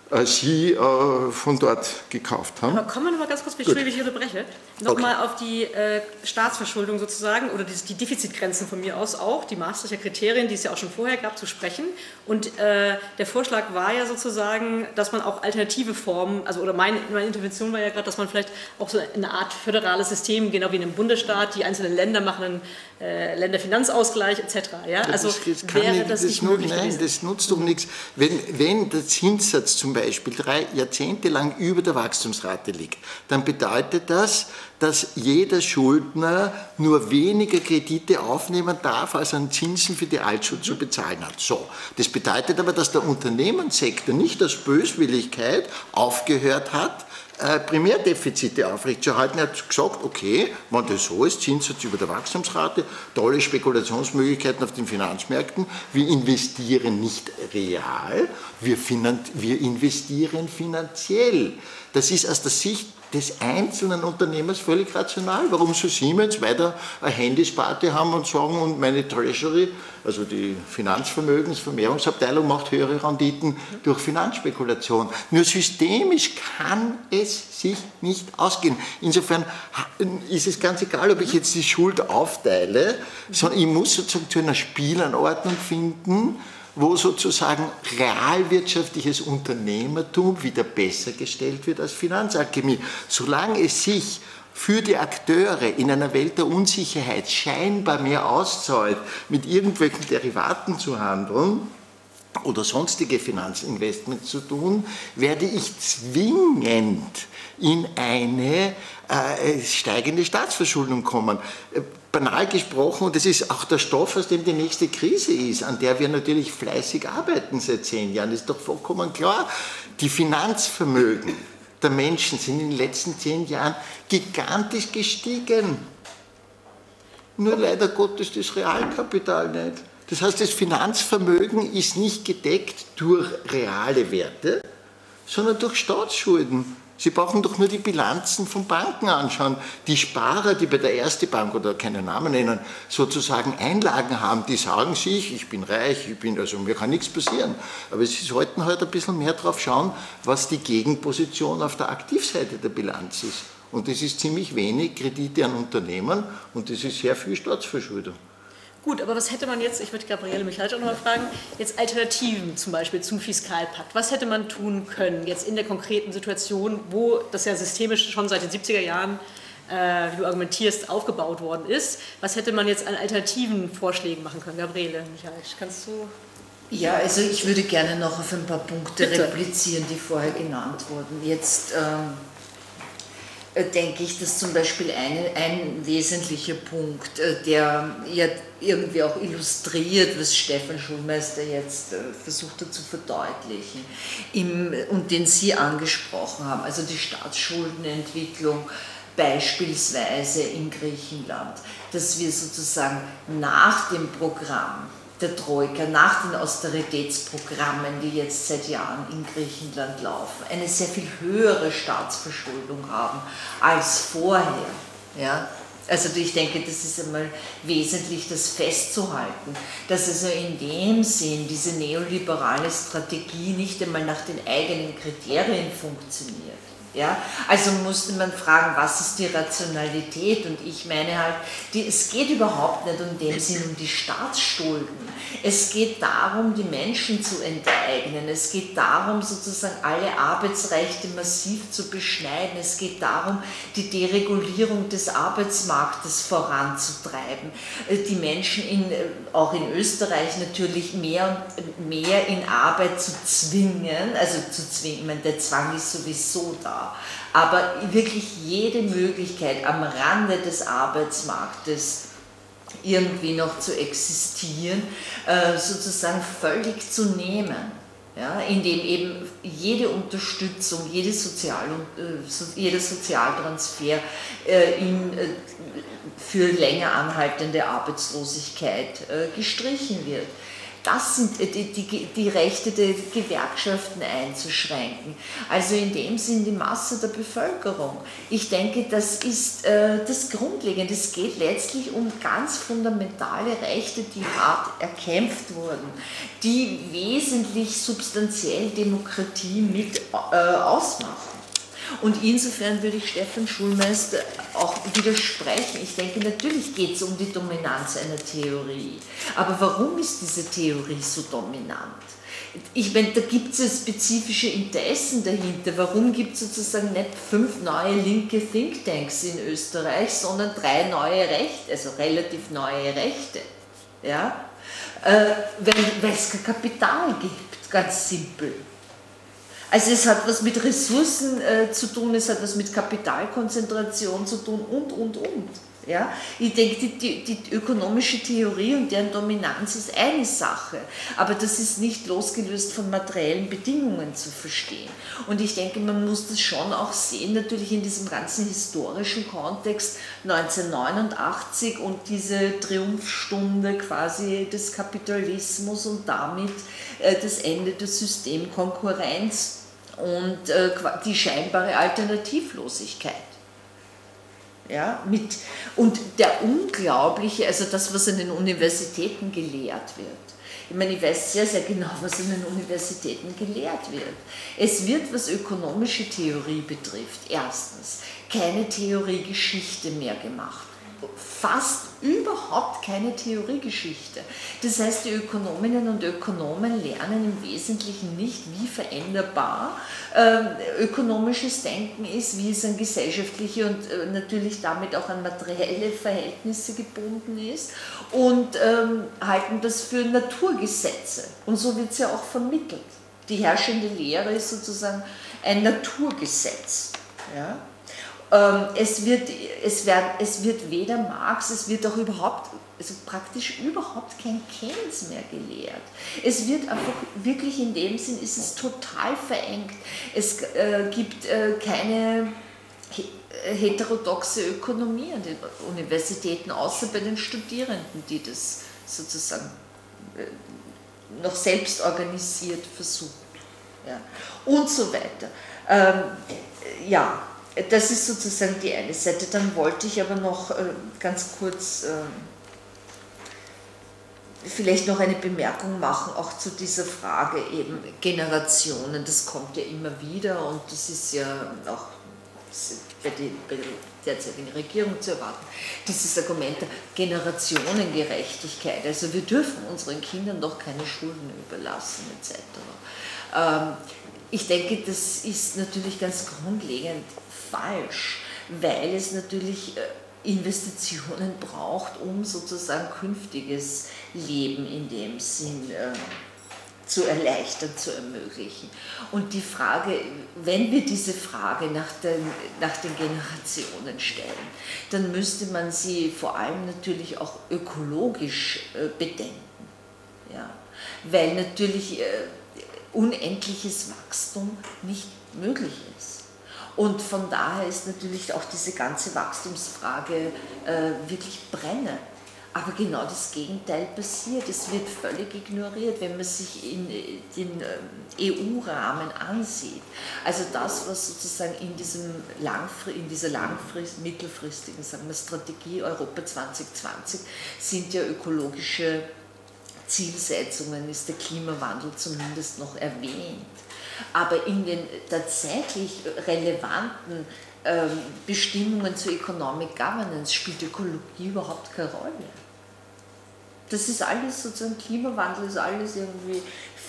äh, sie äh, von dort gekauft haben. Aber kommen wir nochmal ganz kurz, ich will, ich unterbreche, nochmal okay. auf die äh, Staatsverschuldung sozusagen oder die, die Defizitgrenzen von mir aus auch, die Maastrichter Kriterien, die es ja auch schon vorher gab, zu sprechen. Und äh, der Vorschlag war ja sozusagen, dass man auch alternative Formen, also oder mein, meine Intervention war ja gerade, dass man vielleicht auch so eine Art föderales System, genau wie in einem Bundesstaat, die einzelnen Länder machen einen äh, Länderfinanzausgleich et cetera. Ja? Also das, das kann wäre ich, das, das nicht möglich Nein, gewesen. Das nutzt doch nichts. Wenn, wenn der Zinssatz zum Beispiel drei Jahrzehnte lang über der Wachstumsrate liegt, dann bedeutet das, dass jeder Schuldner nur weniger Kredite aufnehmen darf, als er an Zinsen für die Altschuld zu bezahlen hat. So. Das bedeutet aber, dass der Unternehmenssektor nicht aus Böswilligkeit aufgehört hat, äh, Primärdefizite aufrechtzuerhalten. Er hat gesagt, okay, wenn das so ist, Zinssatz über der Wachstumsrate, tolle Spekulationsmöglichkeiten auf den Finanzmärkten, wir investieren nicht real, wir, finan- wir investieren finanziell. Das ist aus der Sicht des einzelnen Unternehmers völlig rational. Warum soll Siemens weiter eine Handysparte haben und sagen, und meine Treasury, also die Finanzvermögensvermehrungsabteilung, macht höhere Renditen durch Finanzspekulation? Nur systemisch kann es sich nicht ausgehen. Insofern ist es ganz egal, ob ich jetzt die Schuld aufteile, sondern ich muss sozusagen zu einer Spielanordnung finden, wo sozusagen realwirtschaftliches Unternehmertum wieder besser gestellt wird als Finanzalchemie. Solange es sich für die Akteure in einer Welt der Unsicherheit scheinbar mehr auszahlt, mit irgendwelchen Derivaten zu handeln oder sonstige Finanzinvestments zu tun, werde ich zwingend in eine äh, steigende Staatsverschuldung kommen. Banal gesprochen, und das ist auch der Stoff, aus dem die nächste Krise ist, an der wir natürlich fleißig arbeiten seit zehn Jahren, das ist doch vollkommen klar. Die Finanzvermögen der Menschen sind in den letzten zehn Jahren gigantisch gestiegen. Nur leider Gottes das Realkapital nicht. Das heißt, das Finanzvermögen ist nicht gedeckt durch reale Werte, sondern durch Staatsschulden. Sie brauchen doch nur die Bilanzen von Banken anschauen. Die Sparer, die bei der Erste Bank, oder keinen Namen nennen, sozusagen Einlagen haben, die sagen sich, ich bin reich, ich bin, also mir kann nichts passieren. Aber sie sollten halt ein bisschen mehr drauf schauen, was die Gegenposition auf der Aktivseite der Bilanz ist. Und das ist ziemlich wenig Kredite an Unternehmen und das ist sehr viel Staatsverschuldung. Gut, aber was hätte man jetzt, ich würde Gabriele Michalsch auch nochmal fragen, jetzt Alternativen zum Beispiel zum Fiskalpakt, was hätte man tun können jetzt in der konkreten Situation, wo das ja systemisch schon seit den siebziger Jahren, äh, wie du argumentierst, aufgebaut worden ist, was hätte man jetzt an alternativen Vorschlägen machen können? Gabriele Michalsch, kannst du... Ja, also ich würde gerne noch auf ein paar Punkte Bitte. replizieren, die vorher genannt wurden. Jetzt... Ähm denke ich, dass zum Beispiel ein, ein wesentlicher Punkt, der ja irgendwie auch illustriert, was Stephan Schulmeister jetzt versucht hat zu verdeutlichen, im, und den Sie angesprochen haben, also die Staatsschuldenentwicklung beispielsweise in Griechenland, dass wir sozusagen nach dem Programm der Troika, nach den Austeritätsprogrammen, die jetzt seit Jahren in Griechenland laufen, eine sehr viel höhere Staatsverschuldung haben als vorher. Ja? Also ich denke, das ist einmal wesentlich, das festzuhalten, dass also in dem Sinn diese neoliberale Strategie nicht einmal nach den eigenen Kriterien funktioniert. Ja, also musste man fragen, was ist die Rationalität, und ich meine halt, die, es geht überhaupt nicht in dem Sinn um die Staatsschulden, es geht darum, die Menschen zu enteignen, es geht darum, sozusagen alle Arbeitsrechte massiv zu beschneiden, es geht darum, die Deregulierung des Arbeitsmarktes voranzutreiben, die Menschen in, auch in Österreich natürlich mehr und mehr in Arbeit zu zwingen, also zu zwingen, ich meine, der Zwang ist sowieso da. Aber wirklich jede Möglichkeit, am Rande des Arbeitsmarktes irgendwie noch zu existieren, sozusagen völlig zu nehmen. Ja, indem eben jede Unterstützung, jede Sozial, jeder Sozialtransfer in, für länger anhaltende Arbeitslosigkeit gestrichen wird. Das sind die, die, die Rechte der Gewerkschaften einzuschränken. Also in dem Sinn die Masse der Bevölkerung. Ich denke, das ist äh, das Grundlegende. Es geht letztlich um ganz fundamentale Rechte, die hart erkämpft wurden, die wesentlich substanziell Demokratie mit äh, ausmachen. Und insofern würde ich Stephan Schulmeister auch widersprechen. Ich denke, natürlich geht es um die Dominanz einer Theorie. Aber warum ist diese Theorie so dominant? Ich meine, da gibt es ja spezifische Interessen dahinter. Warum gibt es sozusagen nicht fünf neue linke Thinktanks in Österreich, sondern drei neue Rechte, also relativ neue Rechte? Ja? Äh, weil es kein Kapital gibt, ganz simpel. Also es hat was mit Ressourcen äh, zu tun, es hat was mit Kapitalkonzentration zu tun und, und, und. Ja? Ich denke, die, die, die ökonomische Theorie und deren Dominanz ist eine Sache, aber das ist nicht losgelöst von materiellen Bedingungen zu verstehen. Und ich denke, man muss das schon auch sehen, natürlich in diesem ganzen historischen Kontext neunzehnhundertneunundachtzig und diese Triumphstunde quasi des Kapitalismus und damit äh, das Ende der Systemkonkurrenz und äh, die scheinbare Alternativlosigkeit. Ja, mit, und der unglaubliche, also das, was an den Universitäten gelehrt wird. Ich meine, ich weiß sehr, sehr genau, was an den Universitäten gelehrt wird. Es wird, was ökonomische Theorie betrifft, erstens keine Theoriegeschichte mehr gemacht. Fast überhaupt keine Theoriegeschichte. Das heißt, die Ökonominnen und Ökonomen lernen im Wesentlichen nicht, wie veränderbar äh, ökonomisches Denken ist, wie es an gesellschaftliche und äh, natürlich damit auch an materielle Verhältnisse gebunden ist und ähm, halten das für Naturgesetze. Und so wird es ja auch vermittelt. Die herrschende Lehre ist sozusagen ein Naturgesetz. Ja? Es wird, es, werden, es wird weder Marx, es wird auch überhaupt, also praktisch überhaupt kein Keynes mehr gelehrt. Es wird einfach wirklich in dem Sinn, ist es total verengt. Es äh, gibt äh, keine heterodoxe Ökonomie an den Universitäten, außer bei den Studierenden, die das sozusagen äh, noch selbst organisiert versuchen. Ja. Und so weiter. Ähm, ja. Das ist sozusagen die eine Seite. Dann wollte ich aber noch äh, ganz kurz äh, vielleicht noch eine Bemerkung machen, auch zu dieser Frage eben Generationen. Das kommt ja immer wieder und das ist ja auch bei, die, bei der derzeitigen Regierung zu erwarten. Dieses Argument der Generationengerechtigkeit. Also wir dürfen unseren Kindern doch keine Schulden überlassen et cetera. Ähm, ich denke, das ist natürlich ganz grundlegend falsch, weil es natürlich Investitionen braucht, um sozusagen künftiges Leben in dem Sinn äh, zu erleichtern, zu ermöglichen. Und die Frage, wenn wir diese Frage nach den, nach den Generationen stellen, dann müsste man sie vor allem natürlich auch ökologisch äh, bedenken. Ja? Weil natürlich äh, unendliches Wachstum nicht möglich ist. Und von daher ist natürlich auch diese ganze Wachstumsfrage äh, wirklich brennend. Aber genau das Gegenteil passiert. Es wird völlig ignoriert, wenn man sich in den E U-Rahmen ansieht. Also das, was sozusagen in, diesem Langfri in dieser langfrist mittelfristigen sagen wir, Strategie Europa zweitausendzwanzig sind ja ökologische Zielsetzungen, ist der Klimawandel zumindest noch erwähnt. Aber in den tatsächlich relevanten ähm, Bestimmungen zur Economic Governance spielt Ökologie überhaupt keine Rolle. Das ist alles sozusagen, Klimawandel ist alles irgendwie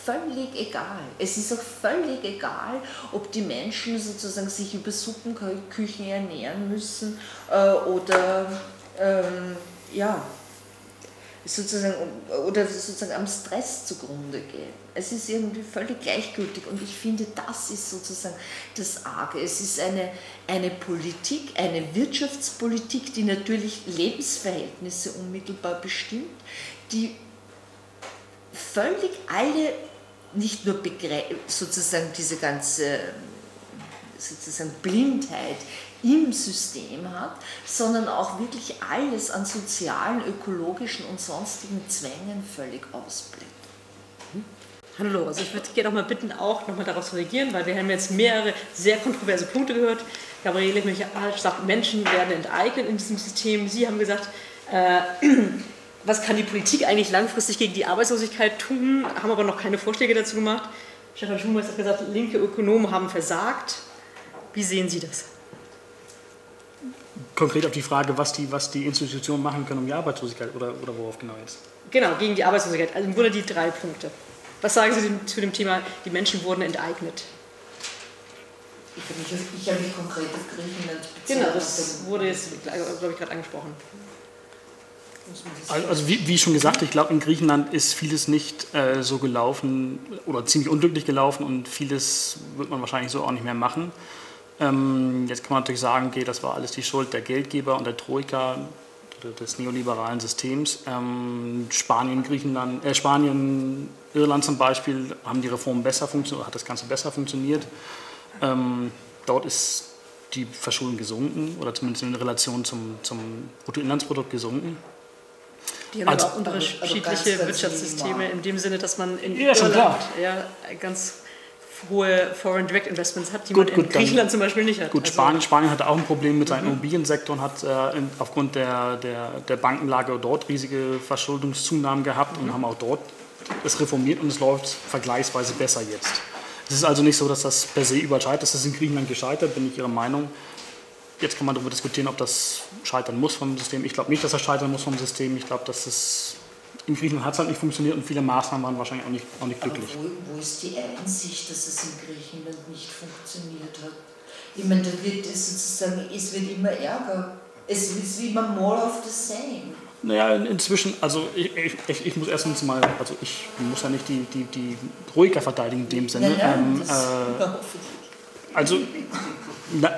völlig egal. Es ist auch völlig egal, ob die Menschen sozusagen sich über Suppenküchen ernähren müssen äh, oder ähm, ja, sozusagen, oder sozusagen am Stress zugrunde gehen. Es ist irgendwie völlig gleichgültig und ich finde, das ist sozusagen das Arge. Es ist eine, eine Politik, eine Wirtschaftspolitik, die natürlich Lebensverhältnisse unmittelbar bestimmt, die völlig alle, nicht nur sozusagen diese ganze sozusagen Blindheit im System hat, sondern auch wirklich alles an sozialen, ökologischen und sonstigen Zwängen völlig ausblickt. Hm? Hallo, also ich würde gerne nochmal bitten, auch nochmal darauf zu reagieren, weil wir haben jetzt mehrere sehr kontroverse Punkte gehört. Gabriele Michalsch sagt, Menschen werden enteignet in diesem System. Sie haben gesagt, äh, was kann die Politik eigentlich langfristig gegen die Arbeitslosigkeit tun, haben aber noch keine Vorschläge dazu gemacht. Stephan Schulmeister hat gesagt, linke Ökonomen haben versagt. Wie sehen Sie das? Konkret auf die Frage, was die, was die Institutionen machen können um die Arbeitslosigkeit oder, oder worauf genau jetzt? Genau, gegen die Arbeitslosigkeit. Also im Grunde die drei Punkte. Was sagen Sie zu dem Thema, die Menschen wurden enteignet? Ich habe mich, ich habe mich konkret auf Griechenland bezogen. Genau, das wurde jetzt, glaube ich, gerade angesprochen. Also wie, wie schon gesagt, ich glaube, in Griechenland ist vieles nicht äh, so gelaufen oder ziemlich unglücklich gelaufen und vieles wird man wahrscheinlich so auch nicht mehr machen. Jetzt kann man natürlich sagen, okay, das war alles die Schuld der Geldgeber und der Troika, des neoliberalen Systems. Ähm, Spanien, Griechenland, äh, Spanien, Irland zum Beispiel haben die Reformen besser funktioniert, hat das Ganze besser funktioniert. Ähm, dort ist die Verschuldung gesunken oder zumindest in Relation zum, zum Bruttoinlandsprodukt gesunken. Die haben also, aber unterschiedliche also ganz, Wirtschaftssysteme ganz in dem Sinne, dass man in ja, Irland ja, ganz hohe Foreign Direct Investments hat, die gut, man gut, in Griechenland dann, zum Beispiel nicht hat. Gut, also, Spanien, Spanien hatte auch ein Problem mit seinem mhm. Immobiliensektor und hat äh, in, aufgrund der, der, der Bankenlage dort riesige Verschuldungszunahmen gehabt mhm. und haben auch dort es reformiert und es läuft vergleichsweise besser jetzt. Es ist also nicht so, dass das per se überscheitert ist. Das ist in Griechenland gescheitert, bin ich Ihrer Meinung. Jetzt kann man darüber diskutieren, ob das scheitern muss vom System. Ich glaube nicht, dass das scheitern muss vom System. Ich glaube, dass es in Griechenland hat es halt nicht funktioniert und viele Maßnahmen waren wahrscheinlich auch nicht, auch nicht glücklich. Aber wo, wo ist die Einsicht, dass es in Griechenland nicht funktioniert hat? Ich meine, da wird es sozusagen, es wird immer ärger. Es ist immer more of the same. Naja, inzwischen, also ich, ich, ich muss erstens mal, also ich muss ja nicht die, die, die Troika verteidigen in dem Sinne. Ja, ja, ähm, äh, also,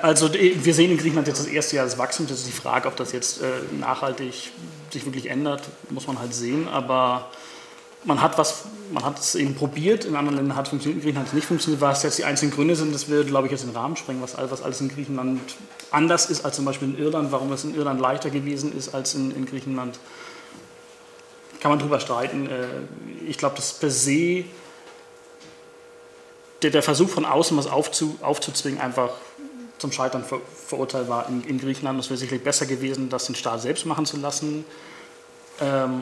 also wir sehen in Griechenland jetzt das erste Jahr des Wachstums, das ist die Frage, ob das jetzt äh, nachhaltig sich wirklich ändert, muss man halt sehen, aber man hat was, man hat es eben probiert, in anderen Ländern hat es funktioniert, in Griechenland hat es nicht funktioniert, was jetzt die einzigen Gründe sind, das würde, glaube ich, jetzt den Rahmen sprengen, was, was alles in Griechenland anders ist als zum Beispiel in Irland, warum es in Irland leichter gewesen ist als in, in Griechenland, kann man drüber streiten. Ich glaube, das per se, der, der Versuch von außen was aufzu, aufzuzwingen, einfach zum Scheitern ver, verurteilt war in, in Griechenland. Es wäre sicherlich besser gewesen, das den Staat selbst machen zu lassen,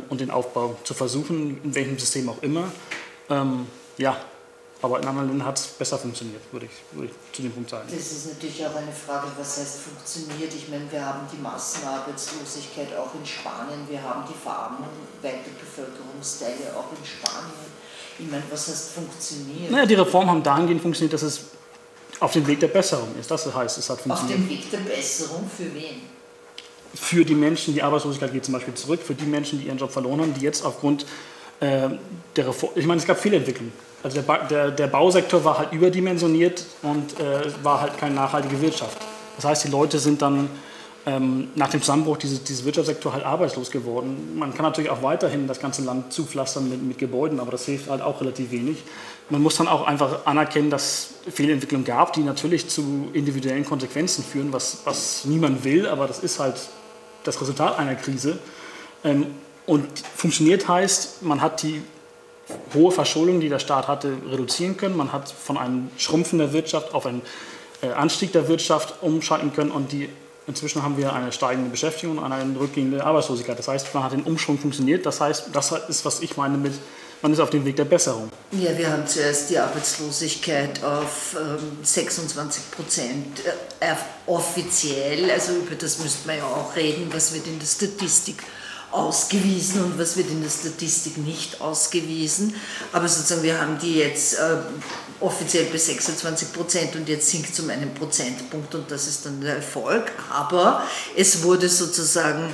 und den Aufbau zu versuchen, in welchem System auch immer. Ähm, ja, aber in anderen Ländern hat es besser funktioniert, würde ich, würde ich zu dem Punkt sagen. Das ist natürlich auch eine Frage, was heißt funktioniert? Ich meine, wir haben die Massenarbeitslosigkeit auch in Spanien, wir haben die Verarmung weiter Bevölkerungsteile auch in Spanien. Ich meine, was heißt funktioniert? Naja, die Reformen haben dahingehend funktioniert, dass es auf dem Weg der Besserung ist. Das heißt, es hat funktioniert. Auf dem Weg der Besserung für wen? Für die Menschen, die Arbeitslosigkeit geht zum Beispiel zurück, für die Menschen, die ihren Job verloren haben, die jetzt aufgrund äh, der Reform, ich meine, es gab Fehlentwicklungen. Also der, ba der, der Bausektor war halt überdimensioniert und äh, war halt keine nachhaltige Wirtschaft. Das heißt, die Leute sind dann ähm, nach dem Zusammenbruch dieses, dieses Wirtschaftssektor halt arbeitslos geworden. Man kann natürlich auch weiterhin das ganze Land zupflastern mit, mit Gebäuden, aber das hilft halt auch relativ wenig. Man muss dann auch einfach anerkennen, dass Fehlentwicklungen gab, die natürlich zu individuellen Konsequenzen führen, was, was niemand will, aber das ist halt das Resultat einer Krise. Und funktioniert heißt, man hat die hohe Verschuldung, die der Staat hatte, reduzieren können. Man hat von einem Schrumpfen der Wirtschaft auf einen Anstieg der Wirtschaft umschalten können. Und die, inzwischen haben wir eine steigende Beschäftigung und eine rückgehende Arbeitslosigkeit. Das heißt, man hat den Umschwung funktioniert. Das heißt, das ist, was ich meine mit, man ist auf dem Weg der Besserung. Ja, wir haben zuerst die Arbeitslosigkeit auf ähm, sechsundzwanzig Prozent äh, offiziell, also über das müsste man ja auch reden, was wird in der Statistik ausgewiesen und was wird in der Statistik nicht ausgewiesen. Aber sozusagen, wir haben die jetzt äh, offiziell bei sechsundzwanzig Prozent und jetzt sinkt es um einen Prozentpunkt und das ist dann der Erfolg. Aber es wurde sozusagen...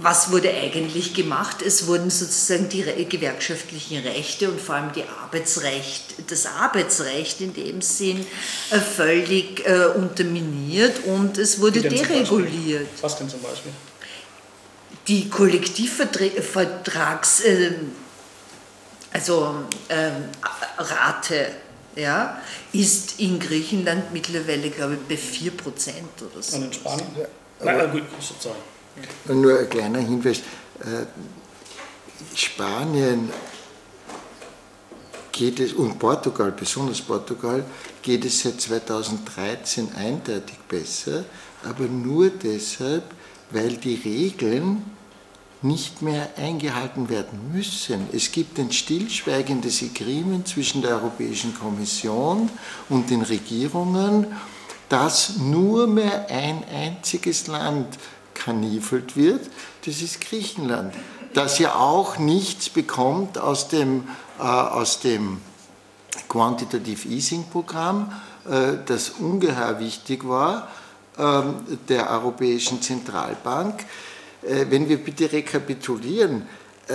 Was wurde eigentlich gemacht? Es wurden sozusagen die gewerkschaftlichen Rechte und vor allem die Arbeitsrecht, das Arbeitsrecht in dem Sinn völlig äh, unterminiert und es wurde dereguliert. Was denn zum Beispiel? Die Kollektivvertrags, äh, also äh, Rate, ja, ist in Griechenland mittlerweile, glaube ich, bei vier Prozent oder so. Und in Spanien? Ja. Nein, aber gut, sozusagen. Nur ein kleiner Hinweis, Spanien geht es, und Portugal, besonders Portugal, geht es seit zweitausenddreizehn eindeutig besser, aber nur deshalb, weil die Regeln nicht mehr eingehalten werden müssen. Es gibt ein stillschweigendes Agreement zwischen der Europäischen Kommission und den Regierungen, dass nur mehr ein einziges Land kanivelt wird, das ist Griechenland, das ja auch nichts bekommt aus dem, äh, aus dem Quantitative Easing Programm, äh, das ungeheuer wichtig war, äh, der Europäischen Zentralbank. Äh, wenn wir bitte rekapitulieren, äh,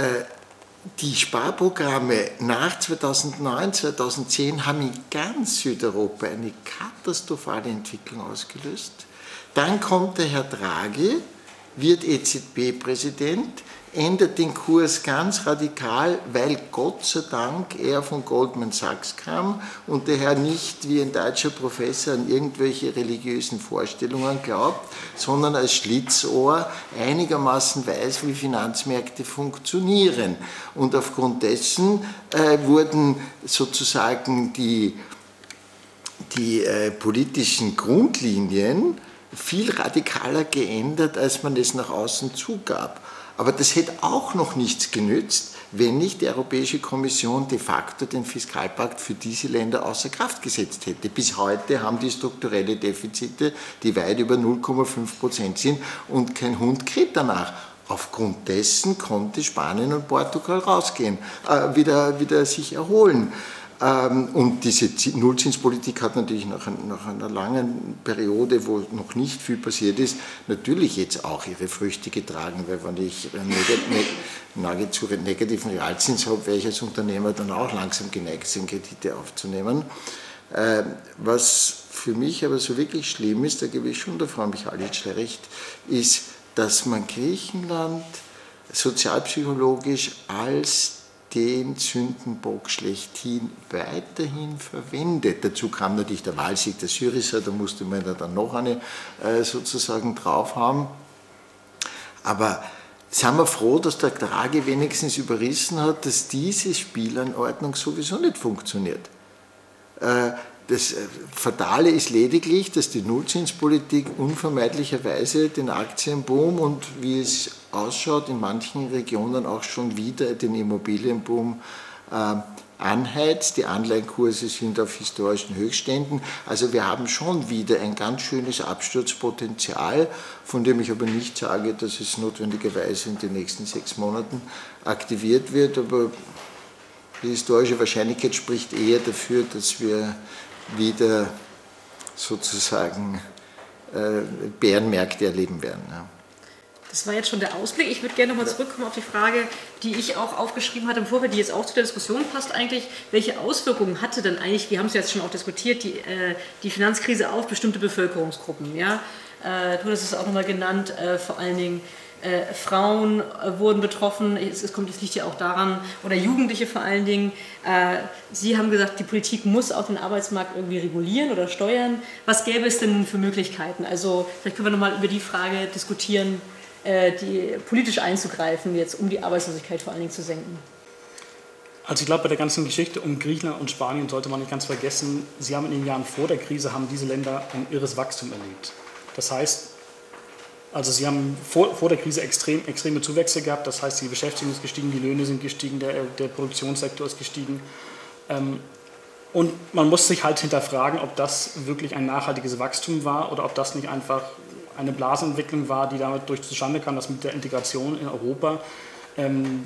die Sparprogramme nach zweitausendneun, zweitausendzehn haben in ganz Südeuropa eine katastrophale Entwicklung ausgelöst. Dann kommt der Herr Draghi wird E Z B-Präsident, ändert den Kurs ganz radikal, weil Gott sei Dank er von Goldman Sachs kam und daher nicht wie ein deutscher Professor an irgendwelche religiösen Vorstellungen glaubt, sondern als Schlitzohr einigermaßen weiß, wie Finanzmärkte funktionieren. Und aufgrund dessen äh, wurden sozusagen die, die äh, politischen Grundlinien viel radikaler geändert, als man es nach außen zugab. Aber das hätte auch noch nichts genützt, wenn nicht die Europäische Kommission de facto den Fiskalpakt für diese Länder außer Kraft gesetzt hätte. Bis heute haben die strukturelle Defizite, die weit über null Komma fünf Prozent sind und kein Hund kräht danach. Aufgrund dessen konnte Spanien und Portugal rausgehen, äh, wieder, wieder sich erholen. Und diese Nullzinspolitik hat natürlich nach einer langen Periode, wo noch nicht viel passiert ist, natürlich jetzt auch ihre Früchte getragen, weil wenn ich nahezu negativen Realzins habe, wäre ich als Unternehmer dann auch langsam geneigt, sind Kredite aufzunehmen. Was für mich aber so wirklich schlimm ist, da gebe ich schon der Frau Michalsch recht, ist, dass man Griechenland sozialpsychologisch als den Sündenbock schlechthin weiterhin verwendet. Dazu kam natürlich der Wahlsieg der Syriza, da musste man ja dann noch eine äh, sozusagen drauf haben. Aber sind wir froh, dass der Draghi wenigstens überrissen hat, dass diese Spielanordnung sowieso nicht funktioniert. Äh, Das Fatale ist lediglich, dass die Nullzinspolitik unvermeidlicherweise den Aktienboom und wie es ausschaut, in manchen Regionen auch schon wieder den Immobilienboom äh, anheizt. Die Anleihenkurse sind auf historischen Höchstständen. Also wir haben schon wieder ein ganz schönes Absturzpotenzial, von dem ich aber nicht sage, dass es notwendigerweise in den nächsten sechs Monaten aktiviert wird. Aber die historische Wahrscheinlichkeit spricht eher dafür, dass wir wieder sozusagen äh, Bärenmärkte erleben werden. Ja. Das war jetzt schon der Ausblick. Ich würde gerne nochmal zurückkommen auf die Frage, die ich auch aufgeschrieben hatte im Vorfeld, die jetzt auch zu der Diskussion passt eigentlich. Welche Auswirkungen hatte denn eigentlich, wir haben es jetzt schon auch diskutiert, die, äh, die Finanzkrise auf bestimmte Bevölkerungsgruppen? Ja? Äh, du hast es auch nochmal genannt, äh, vor allen Dingen Äh, Frauen äh, wurden betroffen, es, es kommt, es liegt ja auch daran, oder Jugendliche vor allen Dingen. Äh, Sie haben gesagt, die Politik muss auch den Arbeitsmarkt irgendwie regulieren oder steuern. Was gäbe es denn für Möglichkeiten? Also vielleicht können wir nochmal über die Frage diskutieren, äh, die, politisch einzugreifen, jetzt um die Arbeitslosigkeit vor allen Dingen zu senken. Also ich glaube, bei der ganzen Geschichte um Griechenland und Spanien sollte man nicht ganz vergessen, Sie haben in den Jahren vor der Krise, haben diese Länder ein irres Wachstum erlebt. Das heißt, Also sie haben vor, vor der Krise extrem, extreme Zuwächse gehabt, das heißt, die Beschäftigung ist gestiegen, die Löhne sind gestiegen, der, der Produktionssektor ist gestiegen. Ähm, und man muss sich halt hinterfragen, ob das wirklich ein nachhaltiges Wachstum war oder ob das nicht einfach eine Blasenentwicklung war, die damit durch zustande kam, dass mit der Integration in Europa ähm,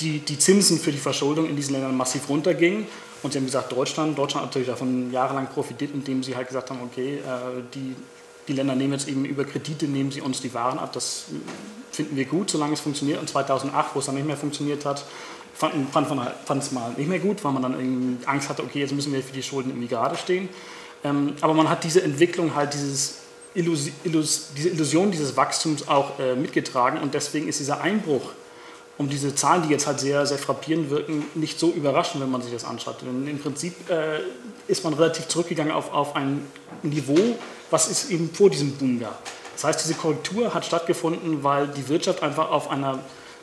die, die Zinsen für die Verschuldung in diesen Ländern massiv runtergingen. Und sie haben gesagt, Deutschland, Deutschland hat natürlich davon jahrelang profitiert, indem sie halt gesagt haben, okay, äh, die... Die Länder nehmen jetzt eben über Kredite, nehmen sie uns die Waren ab, das finden wir gut, solange es funktioniert. Und zweitausendacht, wo es dann nicht mehr funktioniert hat, fand, fand, fand es mal nicht mehr gut, weil man dann irgendwie Angst hatte, okay, jetzt müssen wir für die Schulden irgendwie gerade stehen. Ähm, aber man hat diese Entwicklung, halt dieses Illus, Illus, diese Illusion dieses Wachstums auch äh, mitgetragen und deswegen ist dieser Einbruch, um diese Zahlen, die jetzt halt sehr, sehr frappierend wirken, nicht so überraschend, wenn man sich das anschaut. Denn im Prinzip äh, ist man relativ zurückgegangen auf, auf ein Niveau, was es eben vor diesem Boom gab. Das heißt, diese Korrektur hat stattgefunden, weil die Wirtschaft einfach auf einer,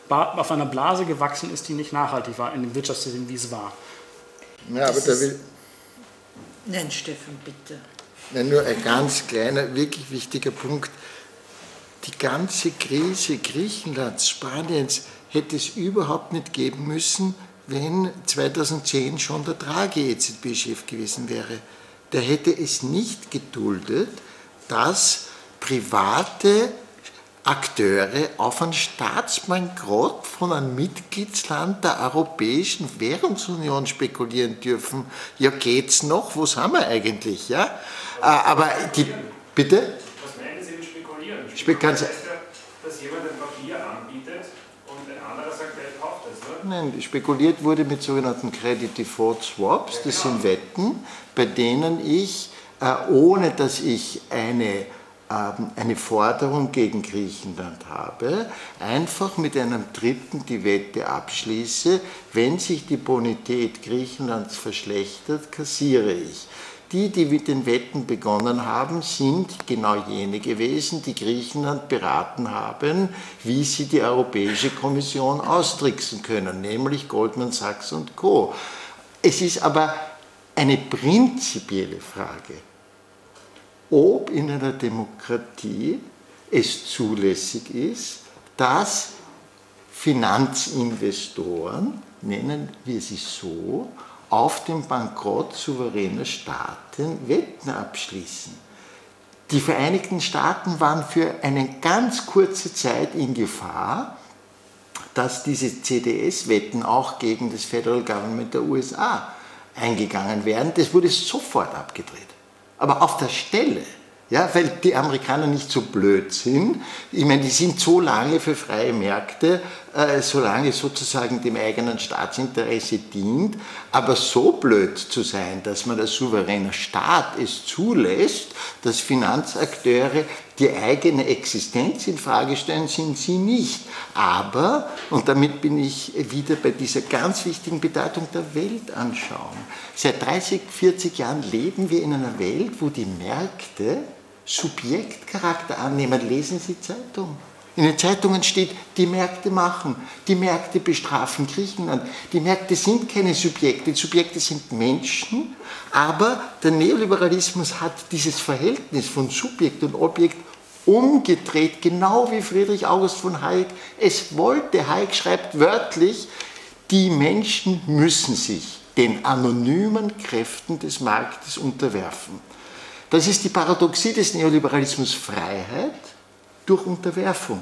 ba auf einer Blase gewachsen ist, die nicht nachhaltig war in dem Wirtschaftssystem, wie es war. Ja, aber da will... Nein, Stefan, bitte. Nein, nur ein ganz kleiner, wirklich wichtiger Punkt. Die ganze Krise Griechenlands, Spaniens hätte es überhaupt nicht geben müssen, wenn zweitausendzehn schon der Draghi E Z B-Chef gewesen wäre. Der hätte es nicht geduldet, dass private Akteure auf einen Staatsbankrott von einem Mitgliedsland der Europäischen Währungsunion spekulieren dürfen. Ja, geht's noch? Wo sind wir eigentlich? Ja? Aber die, bitte? Was meinen Sie mit spekulieren? Spekulieren heißt ja, dass jemand ein Papier anbietet und ein anderer sagt, wer kauft das, oder? Nein, spekuliert wurde mit sogenannten Credit Default Swaps, das sind Wetten, bei denen ich, äh, ohne dass ich eine eine Forderung gegen Griechenland habe, einfach mit einem Dritten die Wette abschließe, wenn sich die Bonität Griechenlands verschlechtert, kassiere ich. Die, die mit den Wetten begonnen haben, sind genau jene gewesen, die Griechenland beraten haben, wie sie die Europäische Kommission austricksen können, nämlich Goldman Sachs und Co. Es ist aber eine prinzipielle Frage, ob in einer Demokratie es zulässig ist, dass Finanzinvestoren, nennen wir sie so, auf den Bankrott souveräner Staaten Wetten abschließen. Die Vereinigten Staaten waren für eine ganz kurze Zeit in Gefahr, dass diese C D S-Wetten auch gegen das Federal Government der U S A eingegangen werden. Das wurde sofort abgedreht. Aber auf der Stelle, ja, weil die Amerikaner nicht so blöd sind. Ich meine, die sind so lange für freie Märkte, äh, solange es sozusagen dem eigenen Staatsinteresse dient, aber so blöd zu sein, dass man als souveräner Staat es zulässt, dass Finanzakteure die eigene Existenz in Frage stellen, sind sie nicht. Aber, und damit bin ich wieder bei dieser ganz wichtigen Bedeutung der Weltanschauung, seit dreißig, vierzig Jahren leben wir in einer Welt, wo die Märkte Subjektcharakter annehmen. Lesen Sie Zeitungen. In den Zeitungen steht, die Märkte machen, die Märkte bestrafen Griechenland. Die Märkte sind keine Subjekte, die Subjekte sind Menschen, aber der Neoliberalismus hat dieses Verhältnis von Subjekt und Objekt umgedreht, genau wie Friedrich August von Hayek es wollte. Hayek schreibt wörtlich, die Menschen müssen sich den anonymen Kräften des Marktes unterwerfen. Das ist die Paradoxie des Neoliberalismus, Freiheit durch Unterwerfung.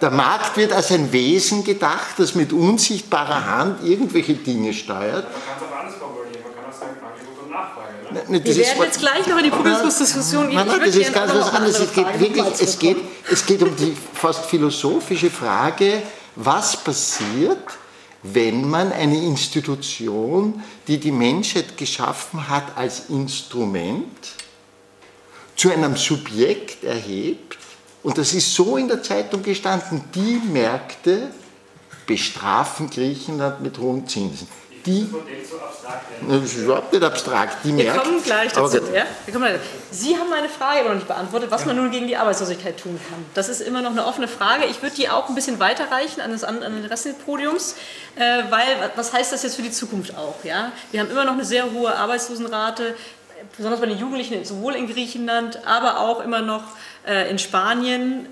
Der Markt wird als ein Wesen gedacht, das mit unsichtbarer Hand irgendwelche Dinge steuert. Man kann es aber anders formulieren, man kann auch sagen, Angebot und Nachfrage. Ne? Ne, wir werden jetzt gleich noch in die Publikumsdiskussion gehen. Nein, nein, das ist ganz was anderes. Es geht, wirklich, es, geht, es geht um die fast philosophische Frage, was passiert, wenn man eine Institution, die die Menschheit geschaffen hat als Instrument, zu einem Subjekt erhebt. Und das ist so in der Zeitung gestanden, die Märkte bestrafen Griechenland mit hohen Zinsen. Die, das ist überhaupt nicht abstrakt. Die Märkte, wir kommen gleich dazu. Ja? Wir kommen gleich. Sie haben meine Frage aber noch nicht beantwortet, was man nun gegen die Arbeitslosigkeit tun kann. Das ist immer noch eine offene Frage. Ich würde die auch ein bisschen weiterreichen an, das, an den Rest des Podiums, äh, weil was heißt das jetzt für die Zukunft auch? Ja? Wir haben immer noch eine sehr hohe Arbeitslosenrate, besonders bei den Jugendlichen, sowohl in Griechenland, aber auch immer noch in Spanien,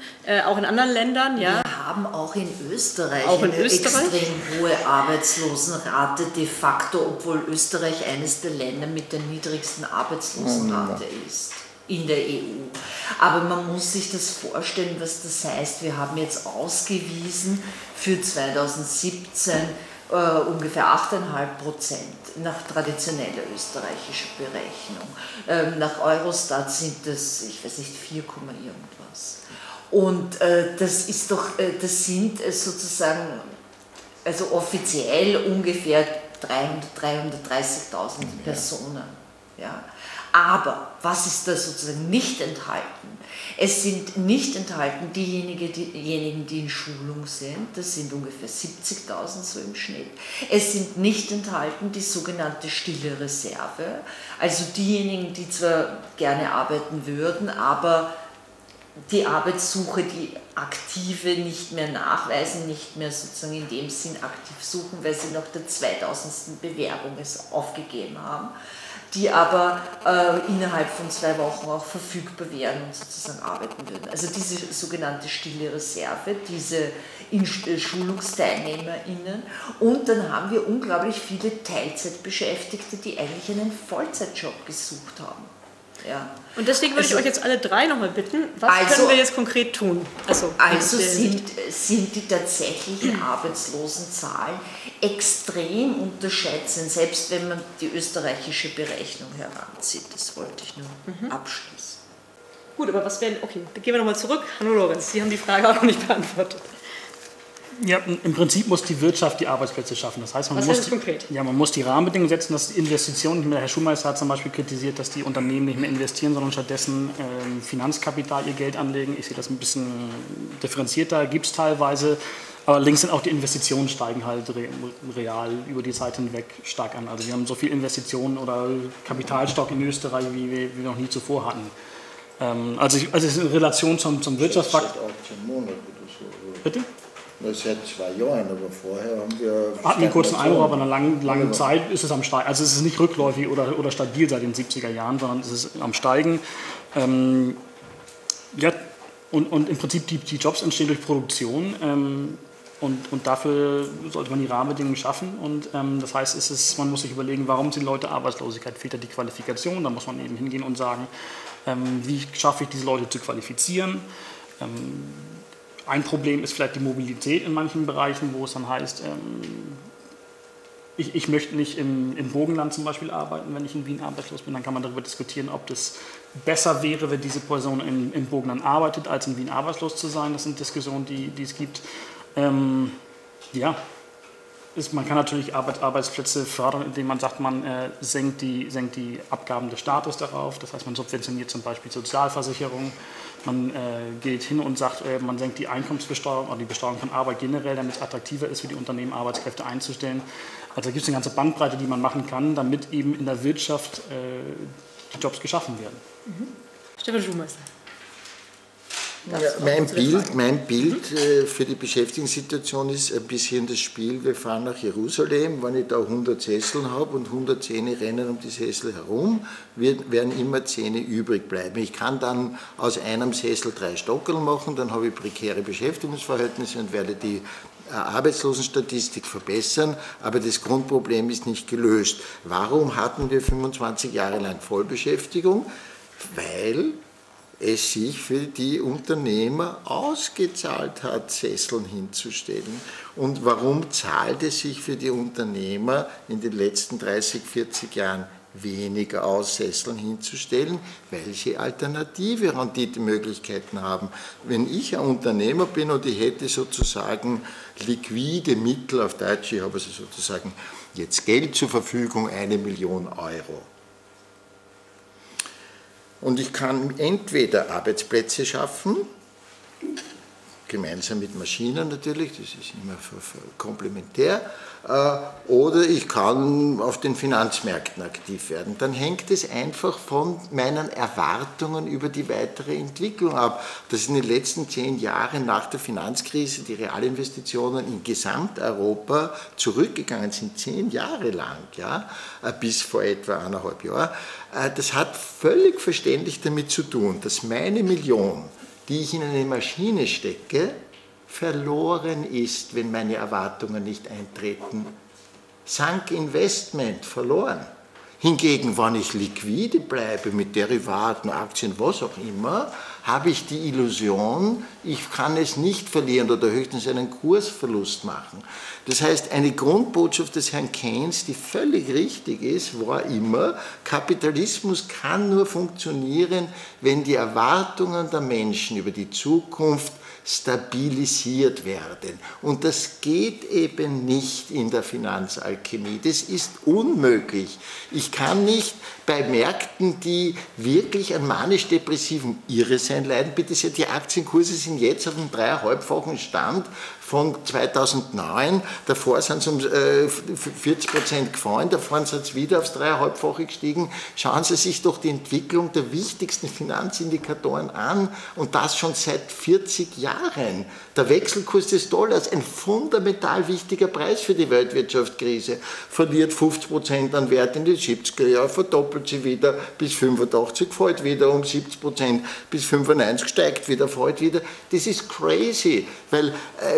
auch in anderen Ländern. Ja. Wir haben auch in Österreich auch in eine Österreich? extrem hohe Arbeitslosenrate de facto, obwohl Österreich eines der Länder mit der niedrigsten Arbeitslosenrate ja. ist in der E U. Aber man muss sich das vorstellen, was das heißt. Wir haben jetzt ausgewiesen für zweitausendsiebzehn äh, ungefähr acht Komma fünf Prozent. Nach traditioneller österreichischer Berechnung. Ähm, nach Eurostat sind das, ich weiß nicht, vier, irgendwas. Und äh, das ist doch, äh, das sind äh, sozusagen, also offiziell ungefähr dreihundert, dreihundertdreißigtausend Personen. Ja. Aber was ist da sozusagen nicht enthalten? Es sind nicht enthalten diejenigen, diejenigen, die in Schulung sind, das sind ungefähr siebzigtausend so im Schnitt. Es sind nicht enthalten die sogenannte stille Reserve, also diejenigen, die zwar gerne arbeiten würden, aber die Arbeitssuche, die Aktive nicht mehr nachweisen, nicht mehr sozusagen in dem Sinn aktiv suchen, weil sie nach der zweitausendsten Bewerbung es aufgegeben haben, die aber äh, innerhalb von zwei Wochen auch verfügbar wären und sozusagen arbeiten würden. Also diese sogenannte stille Reserve, diese SchulungsteilnehmerInnen. Und dann haben wir unglaublich viele Teilzeitbeschäftigte, die eigentlich einen Vollzeitjob gesucht haben. Ja. Und deswegen würde also, ich euch jetzt alle drei nochmal bitten, was also, können wir jetzt konkret tun? Also, also sind, sind die tatsächlichen Arbeitslosenzahlen extrem unterschätzt, selbst wenn man die österreichische Berechnung heranzieht. Das wollte ich nur mhm. abschließen. Gut, aber was werden, okay, dann gehen wir nochmal zurück. Hanno Lorenz, Sie haben die Frage auch noch nicht beantwortet. Ja, im Prinzip muss die Wirtschaft die Arbeitsplätze schaffen. Das heißt, man, Was muss, heißt das konkret? Ja, man muss die Rahmenbedingungen setzen, dass Investitionen, Herr Schulmeister hat zum Beispiel kritisiert, dass die Unternehmen nicht mehr investieren, sondern stattdessen ähm, Finanzkapital ihr Geld anlegen. Ich sehe das ein bisschen differenzierter, gibt es teilweise. Aber links sind auch die Investitionen steigen halt real über die Zeit hinweg stark an. Also wir haben so viel Investitionen oder Kapitalstock in Österreich, wie wir, wie wir noch nie zuvor hatten. Ähm, also, ich, also es ist in Relation zum, zum Wirtschaftsfakt. Bitte? Das ist seit zwei Jahren, aber vorher haben wir... Hatten einen kurzen Einbruch, aber in einer langen, langen Zeit ist es am Steigen. Also es ist nicht rückläufig oder, oder stabil seit den siebziger Jahren, sondern es ist am Steigen. Ähm, ja, und, und im Prinzip die, die Jobs entstehen durch Produktion. Ähm, und, und dafür sollte man die Rahmenbedingungen schaffen. Und ähm, das heißt, es ist, man muss sich überlegen, warum sind Leute Arbeitslosigkeit? Fehlt da die Qualifikation? Da muss man eben hingehen und sagen, ähm, wie schaffe ich diese Leute zu qualifizieren? Ähm, Ein Problem ist vielleicht die Mobilität in manchen Bereichen, wo es dann heißt, ähm, ich, ich möchte nicht im, im Burgenland zum Beispiel arbeiten, wenn ich in Wien arbeitslos bin. Dann kann man darüber diskutieren, ob das besser wäre, wenn diese Person in, im Burgenland arbeitet, als in Wien arbeitslos zu sein. Das sind Diskussionen, die, die es gibt. Ähm, ja, ist, man kann natürlich Arbeit, Arbeitsplätze fördern, indem man sagt, man äh, senkt, die, senkt die Abgaben des Staates darauf. Das heißt, man subventioniert zum Beispiel Sozialversicherung. Man äh, geht hin und sagt, äh, man senkt die Einkommensbesteuerung oder die Besteuerung von Arbeit generell, damit es attraktiver ist für die Unternehmen, Arbeitskräfte einzustellen. Also da gibt es eine ganze Bandbreite, die man machen kann, damit eben in der Wirtschaft äh, die Jobs geschaffen werden. Mhm. Stephan Schulmeister. Ja, mein Bild, mein Bild äh, für die Beschäftigungssituation ist ein bisschen das Spiel, wir fahren nach Jerusalem, wenn ich da hundert Sesseln habe und hundert Zähne rennen um die Sessel herum, wird, werden immer Zähne übrig bleiben. Ich kann dann aus einem Sessel drei Stockerl machen, dann habe ich prekäre Beschäftigungsverhältnisse und werde die Arbeitslosenstatistik verbessern, aber das Grundproblem ist nicht gelöst. Warum hatten wir fünfundzwanzig Jahre lang Vollbeschäftigung? Weil es sich für die Unternehmer ausgezahlt hat, Sesseln hinzustellen. Und warum zahlt es sich für die Unternehmer in den letzten dreißig, vierzig Jahren weniger aus, Sesseln hinzustellen? Weil sie alternative Renditemöglichkeiten haben. Wenn ich ein Unternehmer bin und ich hätte sozusagen liquide Mittel, auf Deutsch, ich habe also sozusagen jetzt Geld zur Verfügung, eine Million Euro. Und ich kann entweder Arbeitsplätze schaffen, gemeinsam mit Maschinen natürlich, das ist immer komplementär, oder ich kann auf den Finanzmärkten aktiv werden. Dann hängt es einfach von meinen Erwartungen über die weitere Entwicklung ab. Dass in den letzten zehn Jahren nach der Finanzkrise die Realinvestitionen in Gesamteuropa zurückgegangen sind, zehn Jahre lang, ja, bis vor etwa eineinhalb Jahren. Das hat völlig verständlich damit zu tun, dass meine Million, die ich in eine Maschine stecke, verloren ist, wenn meine Erwartungen nicht eintreten. Sank Investment, verloren. Hingegen, wenn ich liquide bleibe mit Derivaten, Aktien, was auch immer, habe ich die Illusion, ich kann es nicht verlieren oder höchstens einen Kursverlust machen. Das heißt, eine Grundbotschaft des Herrn Keynes, die völlig richtig ist, war immer, Kapitalismus kann nur funktionieren, wenn die Erwartungen der Menschen über die Zukunft stabilisiert werden. Und das geht eben nicht in der Finanzalchemie. Das ist unmöglich. Ich kann nicht bei Märkten, die wirklich an manisch-depressivem Irrsinn leiden, bitte sehr, die Aktienkurse sind jetzt auf einem dreieinhalbfachen Stand von zweitausendneun, davor sind sie um äh, vierzig Prozent gefallen, davor sind sie wieder aufs dreieinhalbfache gestiegen. Schauen Sie sich doch die Entwicklung der wichtigsten Finanzindikatoren an und das schon seit vierzig Jahren. Der Wechselkurs des Dollars, ein fundamental wichtiger Preis für die Weltwirtschaftskrise, verliert fünfzig Prozent an Wert in den siebziger Jahren, verdoppelt sie wieder bis fünfundachtzig, fällt wieder um siebzig Prozent, bis fünfundneunzig steigt wieder, fällt wieder. Das ist crazy, weil äh,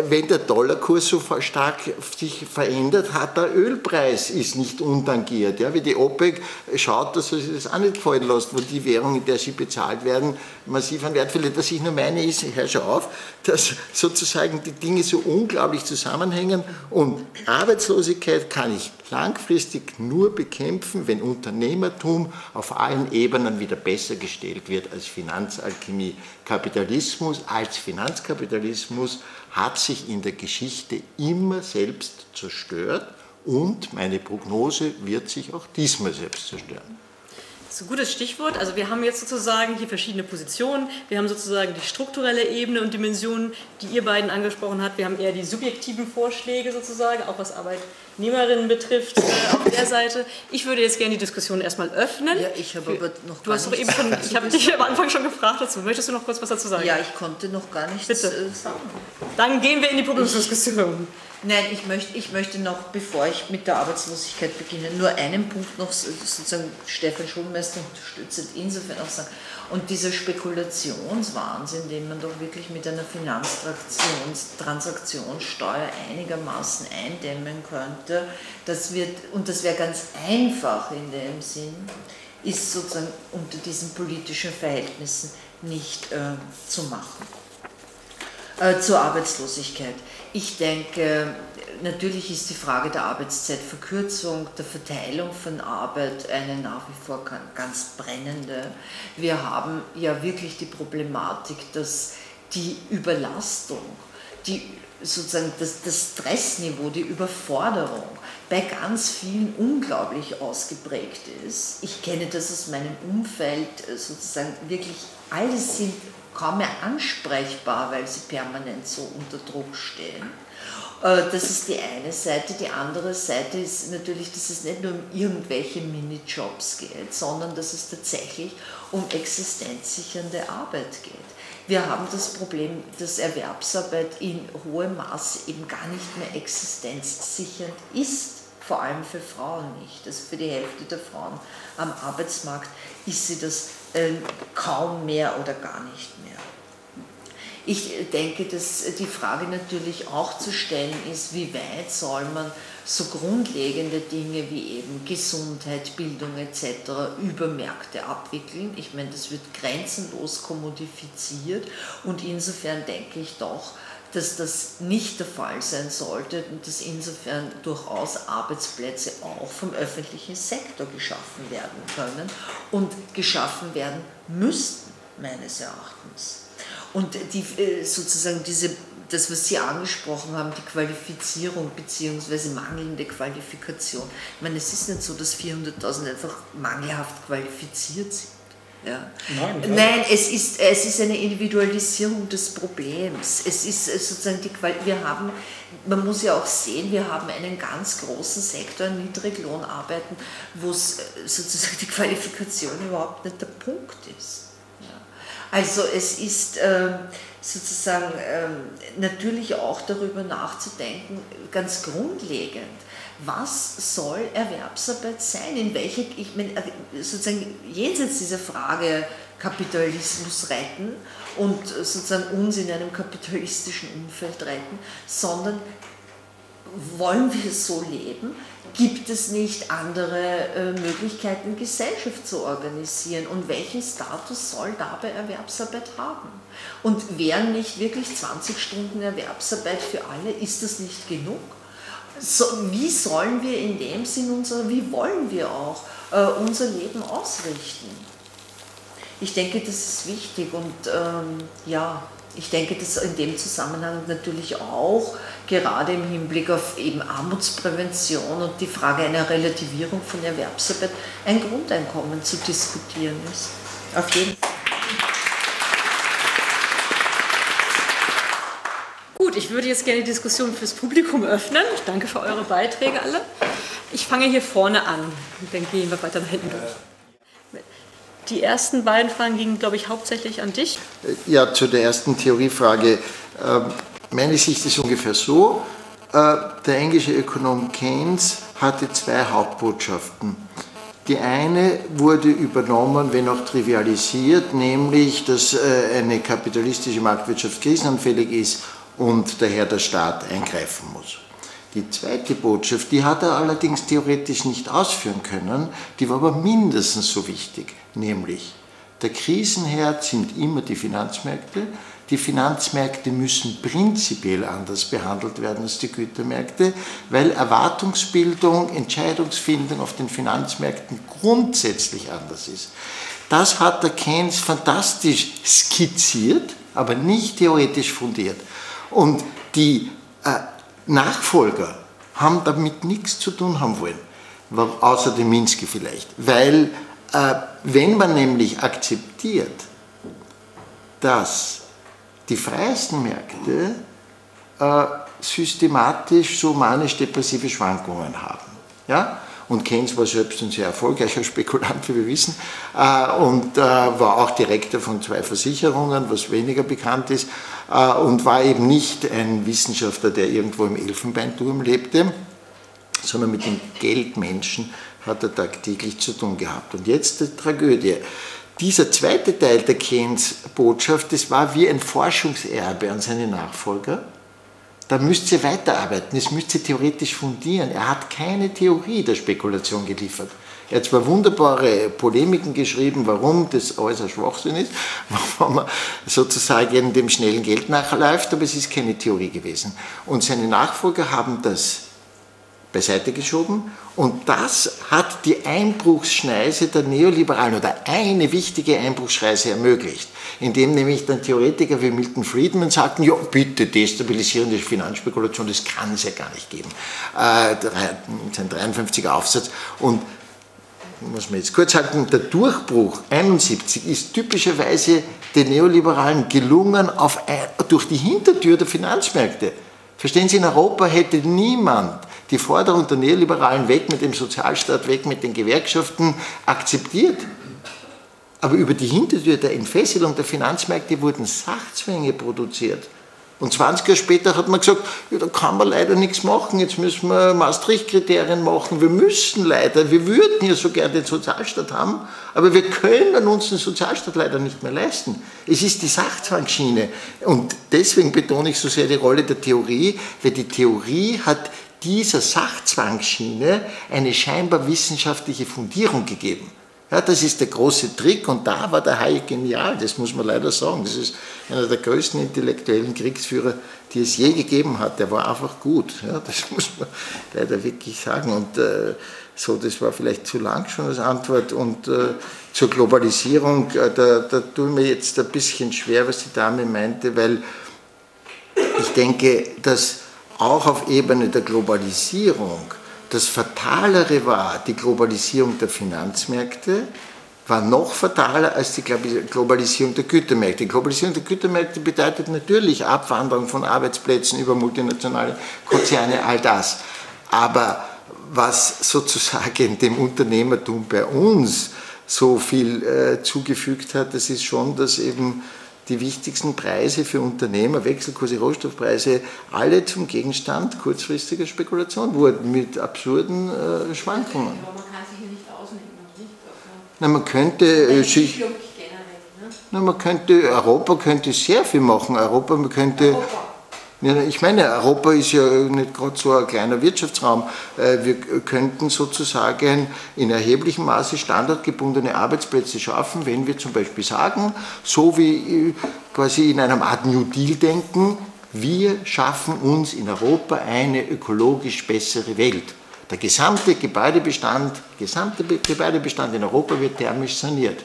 wenn Wenn der Dollarkurs so stark sich verändert hat, der Ölpreis ist nicht untangiert. Ja, wie die OPEC schaut, dass sie das auch nicht gefallen lässt, wo die Währung, in der sie bezahlt werden, massiv an Wert verliert. Was ich nur meine ist, hör schon auf, dass sozusagen die Dinge so unglaublich zusammenhängen. Und Arbeitslosigkeit kann ich langfristig nur bekämpfen, wenn Unternehmertum auf allen Ebenen wieder besser gestellt wird als Finanzalchemie. Kapitalismus als Finanzkapitalismus hat sich in der Geschichte immer selbst zerstört und meine Prognose wird sich auch diesmal selbst zerstören. Das ist ein gutes Stichwort. Also wir haben jetzt sozusagen hier verschiedene Positionen. Wir haben sozusagen die strukturelle Ebene und Dimensionen, die ihr beiden angesprochen habt. Wir haben eher die subjektiven Vorschläge sozusagen, auch was Arbeitnehmerinnen betrifft, äh, auf der Seite. Ich würde jetzt gerne die Diskussion erstmal öffnen. Ja, ich habe aber noch du gar hast gar nichts eben schon, Ich habe dich am Anfang schon gefragt dazu. Möchtest du noch kurz was dazu sagen? Ja, ich konnte noch gar nichts Bitte. sagen. Dann gehen wir in die Publikumsdiskussion. Nein, ich möchte, ich möchte noch, bevor ich mit der Arbeitslosigkeit beginne, nur einen Punkt noch sozusagen, Stephan Schulmeister unterstützt insofern auch sagen, und dieser Spekulationswahnsinn, den man doch wirklich mit einer Finanztransaktionssteuer einigermaßen eindämmen könnte, das wird, und das wäre ganz einfach in dem Sinn, ist sozusagen unter diesen politischen Verhältnissen nicht äh, zu machen. Äh, zur Arbeitslosigkeit. Ich denke, natürlich ist die Frage der Arbeitszeitverkürzung, der Verteilung von Arbeit eine nach wie vor ganz brennende. Wir haben ja wirklich die Problematik, dass die Überlastung, die, sozusagen das, das Stressniveau, die Überforderung bei ganz vielen unglaublich ausgeprägt ist. Ich kenne das aus meinem Umfeld, sozusagen wirklich alles sind kaum mehr ansprechbar, weil sie permanent so unter Druck stehen. Das ist die eine Seite. Die andere Seite ist natürlich, dass es nicht nur um irgendwelche Minijobs geht, sondern dass es tatsächlich um existenzsichernde Arbeit geht. Wir haben das Problem, dass Erwerbsarbeit in hohem Maß eben gar nicht mehr existenzsichernd ist. Vor allem für Frauen nicht. Also für die Hälfte der Frauen am Arbeitsmarkt ist sie das äh, kaum mehr oder gar nicht mehr. Ich denke, dass die Frage natürlich auch zu stellen ist, wie weit soll man so grundlegende Dinge wie eben Gesundheit, Bildung et cetera über Märkte abwickeln. Ich meine, das wird grenzenlos kommodifiziert und insofern denke ich doch, dass das nicht der Fall sein sollte und dass insofern durchaus Arbeitsplätze auch vom öffentlichen Sektor geschaffen werden können und geschaffen werden müssten, meines Erachtens. Und die, sozusagen diese, das, was Sie angesprochen haben, die Qualifizierung bzw. mangelnde Qualifikation, ich meine, es ist nicht so, dass vierhunderttausend einfach mangelhaft qualifiziert sind. Ja. Nein, Nein es, ist, es ist eine Individualisierung des Problems. Es ist sozusagen die Qual wir haben, man muss ja auch sehen, wir haben einen ganz großen Sektor an Niedriglohnarbeiten, wo es sozusagen die Qualifikation überhaupt nicht der Punkt ist. Ja. Also es ist ähm, sozusagen ähm, natürlich auch darüber nachzudenken, ganz grundlegend. Was soll Erwerbsarbeit sein? In welche, ich meine, sozusagen jenseits dieser Frage Kapitalismus retten und sozusagen uns in einem kapitalistischen Umfeld retten, sondern wollen wir so leben? Gibt es nicht andere Möglichkeiten, Gesellschaft zu organisieren? Und welchen Status soll dabei Erwerbsarbeit haben? Und wären nicht wirklich zwanzig Stunden Erwerbsarbeit für alle, ist das nicht genug? So, wie sollen wir in dem Sinn, unser, wie wollen wir auch äh, unser Leben ausrichten? Ich denke, das ist wichtig und ähm, ja, ich denke, dass in dem Zusammenhang natürlich auch, gerade im Hinblick auf eben Armutsprävention und die Frage einer Relativierung von Erwerbsarbeit, ein Grundeinkommen zu diskutieren ist. Auf jeden Fall. Ich würde jetzt gerne die Diskussion fürs Publikum öffnen. Danke für eure Beiträge alle. Ich fange hier vorne an und dann gehen wir weiter nach hinten durch. Die ersten beiden Fragen gingen, glaube ich, hauptsächlich an dich. Ja, zu der ersten Theoriefrage. Meine Sicht ist ungefähr so. Der englische Ökonom Keynes hatte zwei Hauptbotschaften. Die eine wurde übernommen, wenn auch trivialisiert, nämlich, dass eine kapitalistische Marktwirtschaft krisenanfällig ist und daher der Staat eingreifen muss. Die zweite Botschaft, die hat er allerdings theoretisch nicht ausführen können, die war aber mindestens so wichtig, nämlich der Krisenherd sind immer die Finanzmärkte, Die Finanzmärkte müssen prinzipiell anders behandelt werden als die Gütermärkte, weil Erwartungsbildung, Entscheidungsfindung auf den Finanzmärkten grundsätzlich anders ist. Das hat der Keynes fantastisch skizziert, aber nicht theoretisch fundiert. Und die äh, Nachfolger haben damit nichts zu tun haben wollen, außer dem Minsky vielleicht. Weil äh, wenn man nämlich akzeptiert, dass die freiesten Märkte äh, systematisch so manisch-depressive Schwankungen haben. Ja? Und Keynes war selbst ein sehr erfolgreicher Spekulant, wie wir wissen, äh, und äh, war auch Direktor von zwei Versicherungen, was weniger bekannt ist, äh, und war eben nicht ein Wissenschaftler, der irgendwo im Elfenbeinturm lebte, sondern mit den Geldmenschen hat er tagtäglich zu tun gehabt. Und jetzt die Tragödie. Dieser zweite Teil der Keynes-Botschaft, das war wie ein Forschungserbe an seine Nachfolger. Da müsst ihr weiterarbeiten, das müsst ihr theoretisch fundieren. Er hat keine Theorie der Spekulation geliefert. Er hat zwar wunderbare Polemiken geschrieben, warum das äußerst Schwachsinn ist, warum man sozusagen dem schnellen Geld nachläuft, aber es ist keine Theorie gewesen. Und seine Nachfolger haben das beiseite geschoben und das hat die Einbruchsschneise der Neoliberalen oder eine wichtige Einbruchsschneise ermöglicht, indem nämlich dann Theoretiker wie Milton Friedman sagten, ja bitte, destabilisierende Finanzspekulation, das kann es ja gar nicht geben. Äh, sein dreiundfünfziger Aufsatz und, muss man jetzt kurz halten, der Durchbruch einundsiebzig ist typischerweise den Neoliberalen gelungen auf, durch die Hintertür der Finanzmärkte. Verstehen Sie, in Europa hätte niemand die Forderung der Neoliberalen, weg mit dem Sozialstaat, weg mit den Gewerkschaften, akzeptiert. Aber über die Hintertür der Entfesselung der Finanzmärkte wurden Sachzwänge produziert. Und zwanzig Jahre später hat man gesagt, ja, da kann man leider nichts machen, jetzt müssen wir Maastricht-Kriterien machen, wir müssen leider, wir würden ja so gerne den Sozialstaat haben, aber wir können uns den Sozialstaat leider nicht mehr leisten. Es ist die Sachzwangschiene. Und deswegen betone ich so sehr die Rolle der Theorie, weil die Theorie hat dieser Sachzwangsschiene eine scheinbar wissenschaftliche Fundierung gegeben. Ja, das ist der große Trick und da war der Hayek genial, das muss man leider sagen. Das ist einer der größten intellektuellen Kriegsführer, die es je gegeben hat. Der war einfach gut, ja, das muss man leider wirklich sagen. Und äh, so, das war vielleicht zu lang schon als Antwort. Und äh, zur Globalisierung, äh, da, da tun wir jetzt ein bisschen schwer, was die Dame meinte, weil ich denke, dass auch auf Ebene der Globalisierung, das Fatalere war die Globalisierung der Finanzmärkte, war noch fataler als die Globalisierung der Gütermärkte. Die Globalisierung der Gütermärkte bedeutet natürlich Abwanderung von Arbeitsplätzen über multinationale Konzerne, all das. Aber was sozusagen dem Unternehmertum bei uns so viel äh, zugefügt hat, das ist schon, dass eben die wichtigsten Preise für Unternehmer, Wechselkurse, Rohstoffpreise, alle zum Gegenstand kurzfristiger Spekulation wurden mit absurden äh, Schwankungen. Aber man kann sich ja nicht ausnehmen, nicht? Na, man könnte äh, sich, generell, ne? Na, man könnte, Europa könnte sehr viel machen. Europa man könnte. Europa. Ja, ich meine, Europa ist ja nicht gerade so ein kleiner Wirtschaftsraum. Wir könnten sozusagen in erheblichem Maße standardgebundene Arbeitsplätze schaffen, wenn wir zum Beispiel sagen, so wie quasi in einem Art New Deal denken, wir schaffen uns in Europa eine ökologisch bessere Welt. Der gesamte Gebäudebestand, gesamte Gebäudebestand in Europa wird thermisch saniert.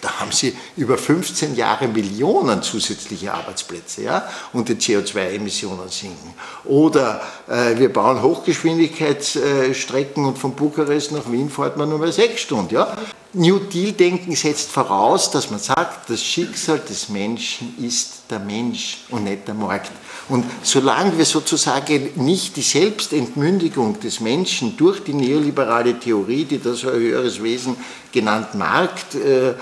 Da haben sie über fünfzehn Jahre Millionen zusätzliche Arbeitsplätze, ja? Und die C O zwei Emissionen sinken. Oder äh, wir bauen Hochgeschwindigkeitsstrecken äh, und von Bukarest nach Wien fährt man nur mehr sechs Stunden. Ja? New Deal-Denken setzt voraus, dass man sagt, das Schicksal des Menschen ist der Mensch und nicht der Markt. Und solange wir sozusagen nicht die Selbstentmündigung des Menschen durch die neoliberale Theorie, die das höheres Wesen genannt Markt äh, äh,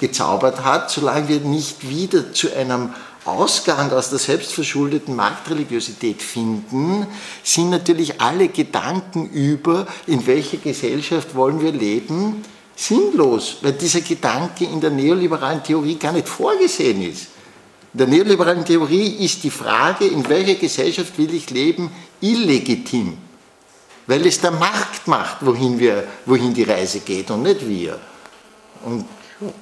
gezaubert hat, solange wir nicht wieder zu einem Ausgang aus der selbstverschuldeten Marktreligiosität finden, sind natürlich alle Gedanken über, in welcher Gesellschaft wollen wir leben, sinnlos, weil dieser Gedanke in der neoliberalen Theorie gar nicht vorgesehen ist. In der neoliberalen Theorie ist die Frage, in welcher Gesellschaft will ich leben, illegitim, weil es der Markt macht, wohin, wir, wohin die Reise geht und nicht wir. Und, ja.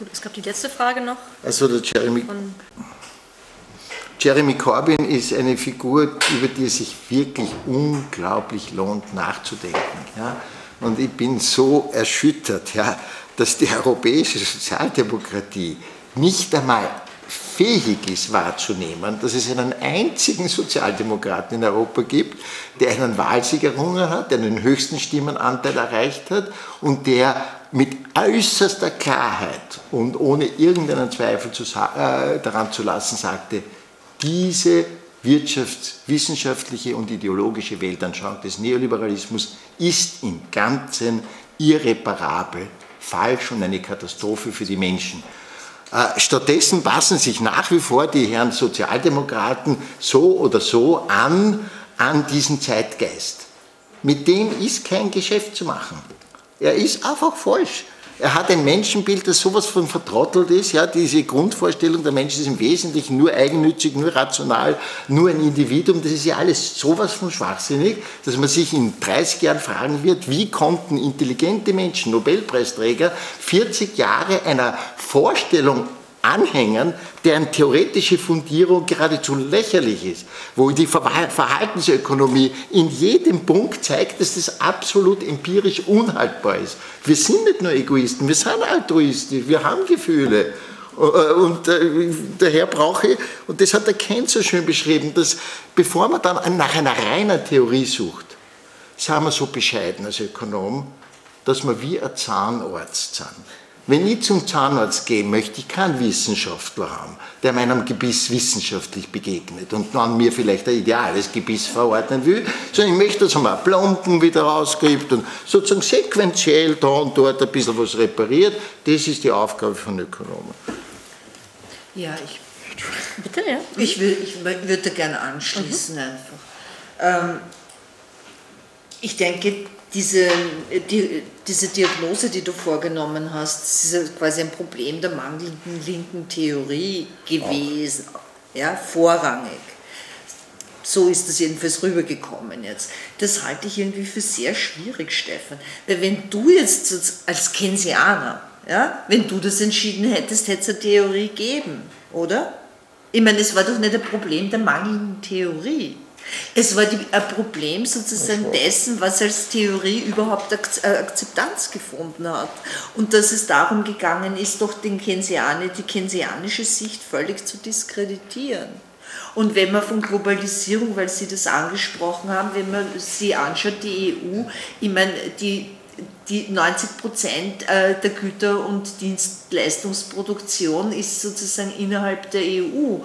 Gut, es gab die letzte Frage noch. Also der Jeremy, Jeremy Corbyn ist eine Figur, über die es sich wirklich unglaublich lohnt nachzudenken. Ja? Und ich bin so erschüttert, ja, dass die europäische Sozialdemokratie nicht einmal fähig ist wahrzunehmen, dass es einen einzigen Sozialdemokraten in Europa gibt, der einen Wahlsieg errungen hat, der einen höchsten Stimmenanteil erreicht hat und der mit äußerster Klarheit und ohne irgendeinen Zweifel zu, äh, daran zu lassen sagte, diese wirtschaftswissenschaftliche und ideologische Weltanschauung des Neoliberalismus ist im Ganzen irreparabel falsch und eine Katastrophe für die Menschen. Stattdessen passen sich nach wie vor die Herren Sozialdemokraten so oder so an, an diesen Zeitgeist. Mit dem ist kein Geschäft zu machen. Er ist einfach falsch. Er hat ein Menschenbild, das sowas von vertrottelt ist. Ja, diese Grundvorstellung, der Mensch ist im Wesentlichen nur eigennützig, nur rational, nur ein Individuum. Das ist ja alles sowas von schwachsinnig, dass man sich in dreißig Jahren fragen wird, wie konnten intelligente Menschen, Nobelpreisträger, vierzig Jahre einer Vorstellung anhängen, deren theoretische Fundierung geradezu lächerlich ist, wo die Verhaltensökonomie in jedem Punkt zeigt, dass das absolut empirisch unhaltbar ist. Wir sind nicht nur Egoisten, wir sind altruistisch, wir haben Gefühle. Und daher brauche ich, und das hat der Keynes so schön beschrieben, dass bevor man dann nach einer reinen Theorie sucht, sind wir so bescheiden als Ökonom, dass wir wie ein Zahnarzt sind. Wenn ich zum Zahnarzt gehe, möchte ich keinen Wissenschaftler haben, der meinem Gebiss wissenschaftlich begegnet und dann mir vielleicht ein ideales Gebiss verordnen will, sondern ich möchte, dass man Plomben wieder rausgibt und sozusagen sequenziell da und dort ein bisschen was repariert. Das ist die Aufgabe von Ökonomen. Ja, ich, bitte, ja. ich, will, ich würde gerne anschließen mhm. einfach. Ähm, ich denke, Diese, die, diese Diagnose, die du vorgenommen hast, ist quasi ein Problem der mangelnden linken Theorie gewesen, ja, vorrangig. So ist das jedenfalls rübergekommen jetzt. Das halte ich irgendwie für sehr schwierig, Stefan. Weil wenn du jetzt als Keynesianer, ja, wenn du das entschieden hättest, hätte es eine Theorie gegeben, oder? Ich meine, es war doch nicht ein Problem der mangelnden Theorie. Es war ein Problem sozusagen dessen, was als Theorie überhaupt Akzeptanz gefunden hat. Und dass es darum gegangen ist, doch den Keynesianer, die keynesianische Sicht völlig zu diskreditieren. Und wenn man von Globalisierung, weil Sie das angesprochen haben, wenn man sie anschaut, die E U, ich meine, die, die neunzig Prozent der Güter- und Dienstleistungsproduktion ist sozusagen innerhalb der E U,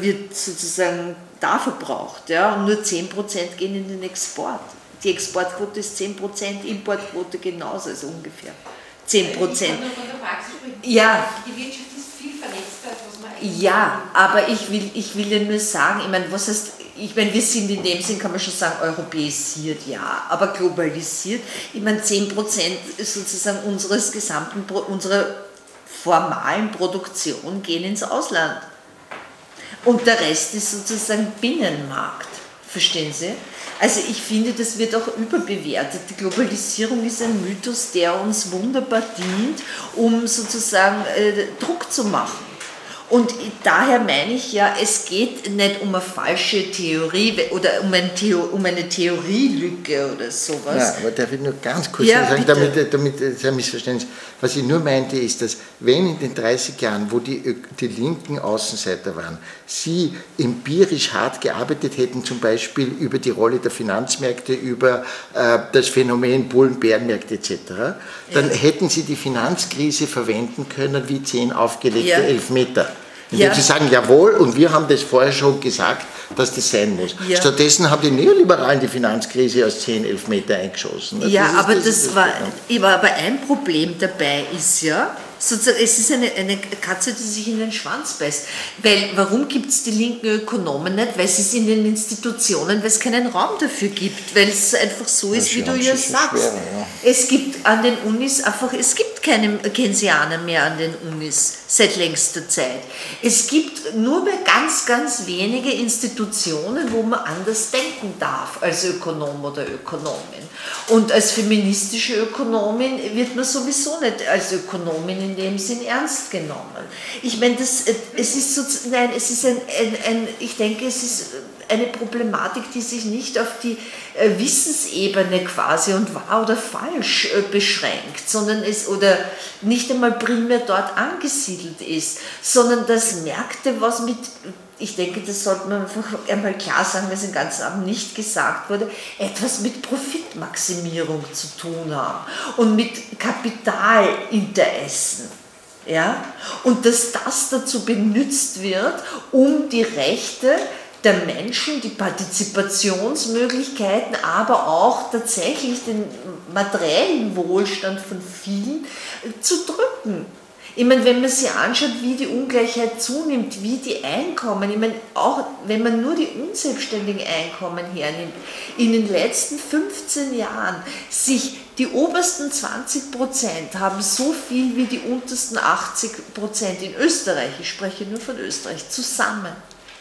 wird sozusagen da verbraucht, ja, und nur zehn Prozent gehen in den Export. Die Exportquote ist zehn Prozent, Importquote genauso, also ungefähr zehn Prozent. Ja. Die Wirtschaft ist viel vernetzter, als was man eigentlich. Ja, aber ich will, ich will ja nur sagen, ich meine, was heißt, ich meine, wir sind in dem Sinn, kann man schon sagen, europäisiert, ja, aber globalisiert. Ich meine, zehn Prozent sozusagen unseres gesamten, unserer formalen Produktion gehen ins Ausland. Und der Rest ist sozusagen Binnenmarkt, verstehen Sie? Also ich finde, das wird auch überbewertet. Die Globalisierung ist ein Mythos, der uns wunderbar dient, um sozusagen äh, Druck zu machen. Und daher meine ich ja, es geht nicht um eine falsche Theorie oder um, ein Theo, um eine Theorielücke oder sowas. Ja, aber darf ich nur ganz kurz ja, sagen, damit, damit es ein Missverständnis. Was ich nur meinte ist, dass wenn in den dreißig Jahren, wo die, die linken Außenseiter waren, sie empirisch hart gearbeitet hätten, zum Beispiel über die Rolle der Finanzmärkte, über äh, das Phänomen Bullen-Bärenmärkte et cetera, dann ja. hätten sie die Finanzkrise verwenden können wie zehn aufgelegte ja. Elfmeter. Indem ja. sie sagen, jawohl, und wir haben das vorher schon gesagt, dass das sein muss. Ja. Stattdessen haben die Neoliberalen die Finanzkrise aus zehn, elf Meter eingeschossen. Ja, das ist, aber das, das, das war, war aber ein Problem dabei ist ja, sozusagen, es ist eine, eine Katze, die sich in den Schwanz beißt. Weil, warum gibt es die linken Ökonomen nicht? Weil es ist in den Institutionen, weil es keinen Raum dafür gibt, weil es einfach so ist, wie du ja sagst. Schwer, ja. Es gibt an den Unis einfach, es gibt keine Keynesianer mehr an den Unis seit längster Zeit. Es gibt nur mehr ganz, ganz wenige Institutionen, wo man anders denken darf als Ökonom oder Ökonomin. Und als feministische Ökonomin wird man sowieso nicht als Ökonomin in dem Sinn ernst genommen. Ich meine, das, es ist sozusagen, nein, es ist ein, ein, ein, ich denke, es ist eine Problematik, die sich nicht auf die äh, Wissensebene quasi und wahr oder falsch äh, beschränkt, sondern es oder nicht einmal primär dort angesiedelt ist, sondern das Märkte, was mit, ich denke, das sollte man einfach einmal klar sagen, was den ganzen Abend nicht gesagt wurde, etwas mit Profitmaximierung zu tun haben und mit Kapitalinteressen. Ja? Und dass das dazu benutzt wird, um die Rechte der Menschen, die Partizipationsmöglichkeiten, aber auch tatsächlich den materiellen Wohlstand von vielen zu drücken. Ich meine, wenn man sich anschaut, wie die Ungleichheit zunimmt, wie die Einkommen, ich meine, auch wenn man nur die unselbstständigen Einkommen hernimmt, in den letzten fünfzehn Jahren sich die obersten zwanzig Prozent haben so viel wie die untersten achtzig Prozent in Österreich, ich spreche nur von Österreich, zusammen,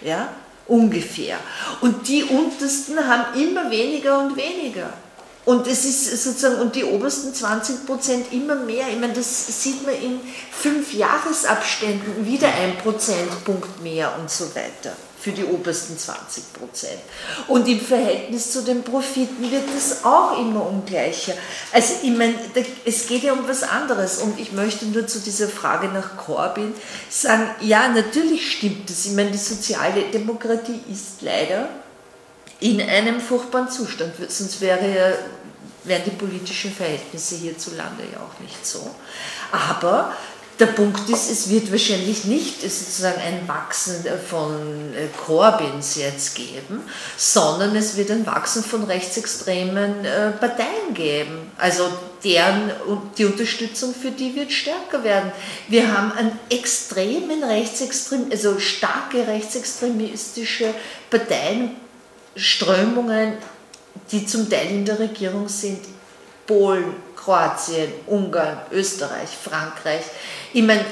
ja? Ungefähr. Und die untersten haben immer weniger und weniger. Und es ist sozusagen, und die obersten zwanzig Prozent immer mehr. Ich meine, das sieht man in fünf Jahresabständen wieder ein Prozentpunkt mehr und so weiter für die obersten zwanzig Prozent. Und im Verhältnis zu den Profiten wird das auch immer ungleicher. Also ich meine, es geht ja um was anderes. Und ich möchte nur zu dieser Frage nach Corbyn sagen, ja, natürlich stimmt es. Ich meine, die soziale Demokratie ist leider in einem furchtbaren Zustand, sonst wäre ja, wären die politischen Verhältnisse hierzulande ja auch nicht so. Aber der Punkt ist, es wird wahrscheinlich nicht sozusagen ein Wachsen von Corbyns jetzt geben, sondern es wird ein Wachsen von rechtsextremen Parteien geben. Also deren, die Unterstützung für die wird stärker werden. Wir haben einen extremen rechtsextrem, also starke rechtsextremistische Parteien, Strömungen, die zum Teil in der Regierung sind, Polen, Kroatien, Ungarn, Österreich, Frankreich. Ich meine,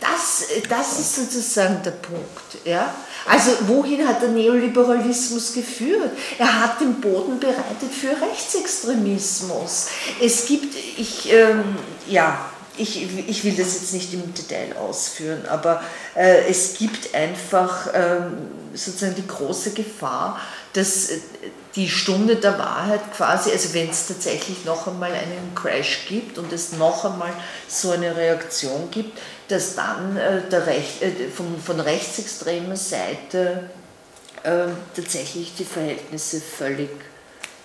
das, das ist sozusagen der Punkt. Ja? Also wohin hat der Neoliberalismus geführt? Er hat den Boden bereitet für Rechtsextremismus. Es gibt, ich, ähm, ja, ich, ich will das jetzt nicht im Detail ausführen, aber äh, es gibt einfach ähm, sozusagen die große Gefahr, dass äh, die Stunde der Wahrheit quasi, also wenn es tatsächlich noch einmal einen Crash gibt und es noch einmal so eine Reaktion gibt, dass dann äh, der Rech, äh, von, von rechtsextremer Seite äh, tatsächlich die Verhältnisse völlig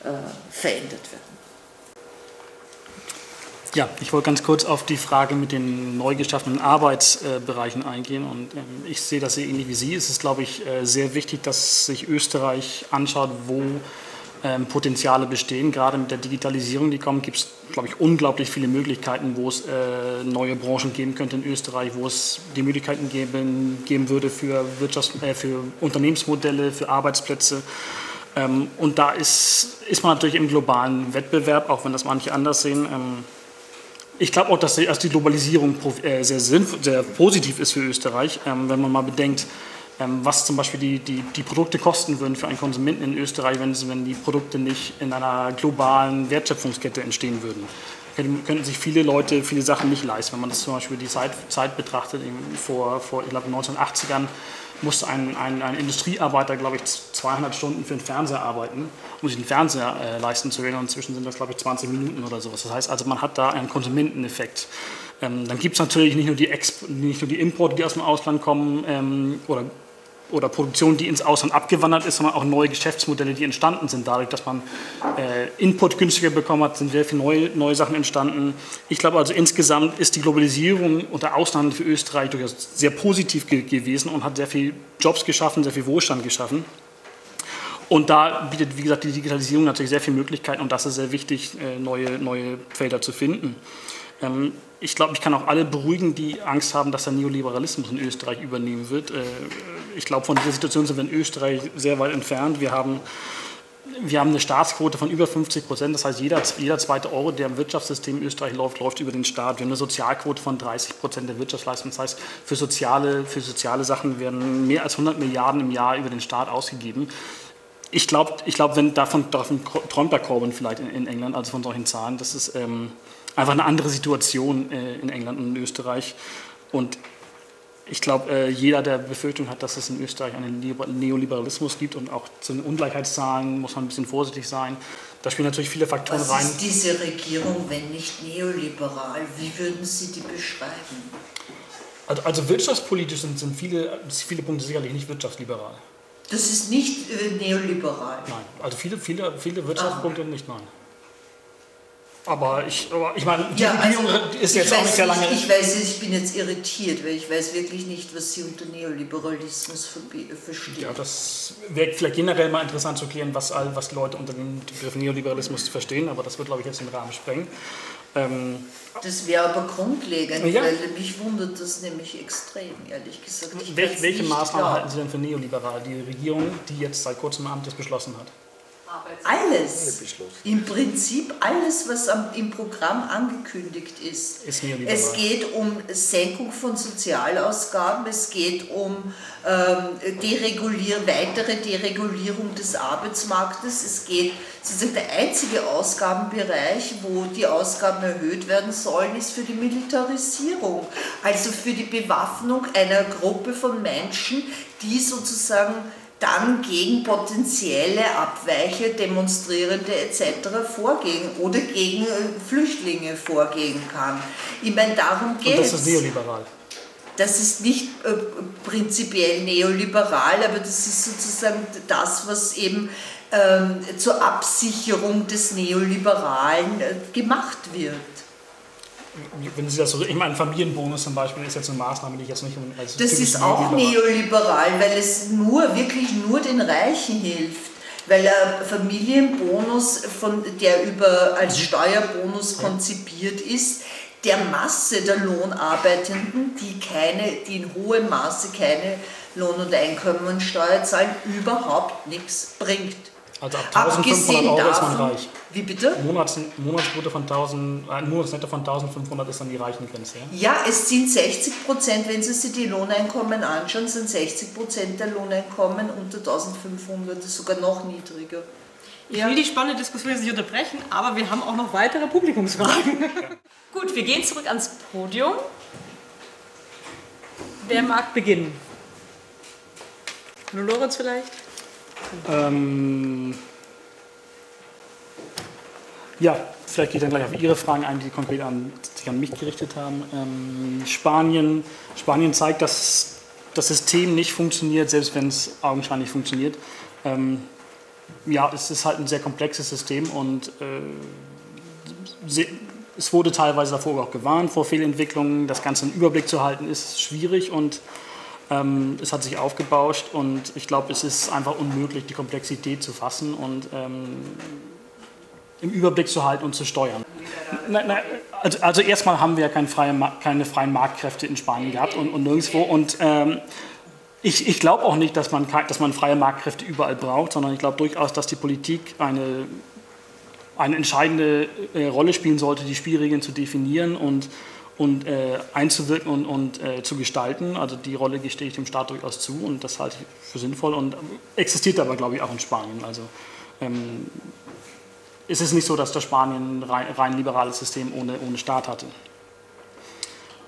äh, verändert werden. Ja, ich wollte ganz kurz auf die Frage mit den neu geschaffenen Arbeitsbereichen eingehen und ich sehe das sehr ähnlich wie Sie. Es ist, glaube ich, sehr wichtig, dass sich Österreich anschaut, wo Potenziale bestehen. Gerade mit der Digitalisierung, die kommt, gibt es, glaube ich, unglaublich viele Möglichkeiten, wo es neue Branchen geben könnte in Österreich, wo es die Möglichkeiten geben, geben würde für, Wirtschafts-, für Unternehmensmodelle, für Arbeitsplätze. Und da ist, ist man natürlich im globalen Wettbewerb, auch wenn das manche anders sehen. Ich glaube auch, dass die Globalisierung sehr, sehr positiv ist für Österreich, wenn man mal bedenkt, was zum Beispiel die, die, die Produkte kosten würden für einen Konsumenten in Österreich, wenn, wenn die Produkte nicht in einer globalen Wertschöpfungskette entstehen würden. Könnten sich viele Leute viele Sachen nicht leisten. Wenn man das zum Beispiel die Zeit, Zeit betrachtet, vor, vor ich glaube, neunzehnhundertachtzigern musste ein, ein, ein Industriearbeiter, glaube ich, zweihundert Stunden für den Fernseher arbeiten, um sich den Fernseher äh, leisten zu können. Und inzwischen sind das, glaube ich, zwanzig Minuten oder sowas. Das heißt also, man hat da einen Konsumenteneffekt. Ähm, dann gibt es natürlich nicht nur die Exp- nicht nur die Importe, die aus dem Ausland kommen, ähm, oder oder Produktion, die ins Ausland abgewandert ist, sondern auch neue Geschäftsmodelle, die entstanden sind. Dadurch, dass man äh, Input günstiger bekommen hat, sind sehr viele neue, neue Sachen entstanden. Ich glaube also, insgesamt ist die Globalisierung und der Außenhandel für Österreich durchaus sehr positiv ge- gewesen und hat sehr viel Jobs geschaffen, sehr viel Wohlstand geschaffen. Und da bietet, wie gesagt, die Digitalisierung natürlich sehr viele Möglichkeiten und das ist sehr wichtig, äh, neue, neue Felder zu finden. Ähm, Ich glaube, ich kann auch alle beruhigen, die Angst haben, dass der Neoliberalismus in Österreich übernehmen wird. Ich glaube, von dieser Situation sind wir in Österreich sehr weit entfernt. Wir haben wir haben eine Staatsquote von über fünfzig Prozent, das heißt, jeder, jeder zweite Euro, der im Wirtschaftssystem in Österreich läuft, läuft über den Staat. Wir haben eine Sozialquote von dreißig Prozent der Wirtschaftsleistung, das heißt, für soziale, für soziale Sachen werden mehr als hundert Milliarden im Jahr über den Staat ausgegeben. Ich glaube, ich glaub, wenn davon, davon träumt der Corbyn vielleicht in, in England, also von solchen Zahlen. Das ist ähm, einfach eine andere Situation äh, in England und in Österreich. Und ich glaube, äh, jeder, der Befürchtung hat, dass es in Österreich einen Neoliberalismus gibt und auch zu den Ungleichheitszahlen, muss man ein bisschen vorsichtig sein. Da spielen natürlich viele Faktoren rein. Was ist diese Regierung, wenn nicht neoliberal? Wie würden Sie die beschreiben? Also, also wirtschaftspolitisch sind, sind viele, viele Punkte sicherlich nicht wirtschaftsliberal. Das ist nicht äh, neoliberal. Nein, also viele, viele, viele Wirtschaftspunkte ah. nicht, nein. Aber ich, aber ich meine, die ja, Regierung also, ist jetzt auch nicht sehr lange... Ich, ich weiß, ich bin jetzt irritiert, weil ich weiß wirklich nicht, was Sie unter Neoliberalismus verstehen. Ja, das wäre vielleicht generell mal interessant zu klären, was, was Leute unter dem Begriff Neoliberalismus verstehen, aber das wird, glaube ich, jetzt den Rahmen sprengen. Ähm, das wäre aber grundlegend, ja. Weil mich wundert das nämlich extrem, ehrlich gesagt. Wel welche Maßnahmen halten Sie denn für neoliberal, die Regierung, die jetzt seit kurzem Amt das beschlossen hat? Alles, im Prinzip alles, was am, im Programm angekündigt ist. ist es geht um Senkung von Sozialausgaben, es geht um ähm, Deregulier, weitere Deregulierung des Arbeitsmarktes, es geht, sozusagen der einzige Ausgabenbereich, wo die Ausgaben erhöht werden sollen, ist für die Militarisierung, also für die Bewaffnung einer Gruppe von Menschen, die sozusagen dann gegen potenzielle Abweicher, Demonstrierende et cetera vorgehen oder gegen Flüchtlinge vorgehen kann. Ich meine, darum geht es. Das ist neoliberal. Das ist nicht äh, prinzipiell neoliberal, aber das ist sozusagen das, was eben äh, zur Absicherung des Neoliberalen äh, gemacht wird. Wenn Sie das so, ich meine, Familienbonus zum Beispiel ist jetzt eine Maßnahme, die ich jetzt nicht... Also das ist auch neoliberal, weil es nur, wirklich nur den Reichen hilft. Weil ein Familienbonus, von, der über, als Steuerbonus konzipiert ist, der Masse der Lohnarbeitenden, die, keine, die in hohem Maße keine Lohn- und Einkommensteuer zahlen, überhaupt nichts bringt. Also ab eintausendfünfhundert Euro davon, ist man reich. Wie bitte? Monats, Monatsquote von tausend, äh, Monatsnette von eintausendfünfhundert ist dann die Reichengrenze. Ja, ja, es sind sechzig Prozent, wenn Sie sich die Lohneinkommen anschauen, sind sechzig Prozent der Lohneinkommen unter eintausendfünfhundert, das ist sogar noch niedriger. Ich ja. will die spannende Diskussion jetzt nicht unterbrechen, aber wir haben auch noch weitere Publikumsfragen. Ja. Gut, wir gehen zurück ans Podium. Wer mag beginnen? Hanno Lorenz vielleicht? Ähm, ja, vielleicht gehe ich dann gleich auf Ihre Fragen ein, die konkret an, die an mich gerichtet haben. Ähm, Spanien, Spanien zeigt, dass das System nicht funktioniert, selbst wenn es augenscheinlich funktioniert. Ähm, ja, es ist halt ein sehr komplexes System und äh, es wurde teilweise davor auch gewarnt, vor Fehlentwicklungen. Das Ganze im Überblick zu halten ist schwierig und Ähm, es hat sich aufgebauscht und ich glaube, es ist einfach unmöglich, die Komplexität zu fassen und ähm, im Überblick zu halten und zu steuern. Nein, nein, also, also erstmal haben wir ja keine freien, keine freien Marktkräfte in Spanien gehabt und, und nirgendwo. Und ähm, ich, ich glaube auch nicht, dass man, dass man freie Marktkräfte überall braucht, sondern ich glaube durchaus, dass die Politik eine, eine entscheidende äh, Rolle spielen sollte, die Spielregeln zu definieren und und äh, einzuwirken und, und äh, zu gestalten. Also die Rolle gestehe ich dem Staat durchaus zu und das halte ich für sinnvoll und existiert aber, glaube ich, auch in Spanien. Also ähm, es ist nicht so, dass das Spanien ein rein, rein liberales System ohne, ohne Staat hatte.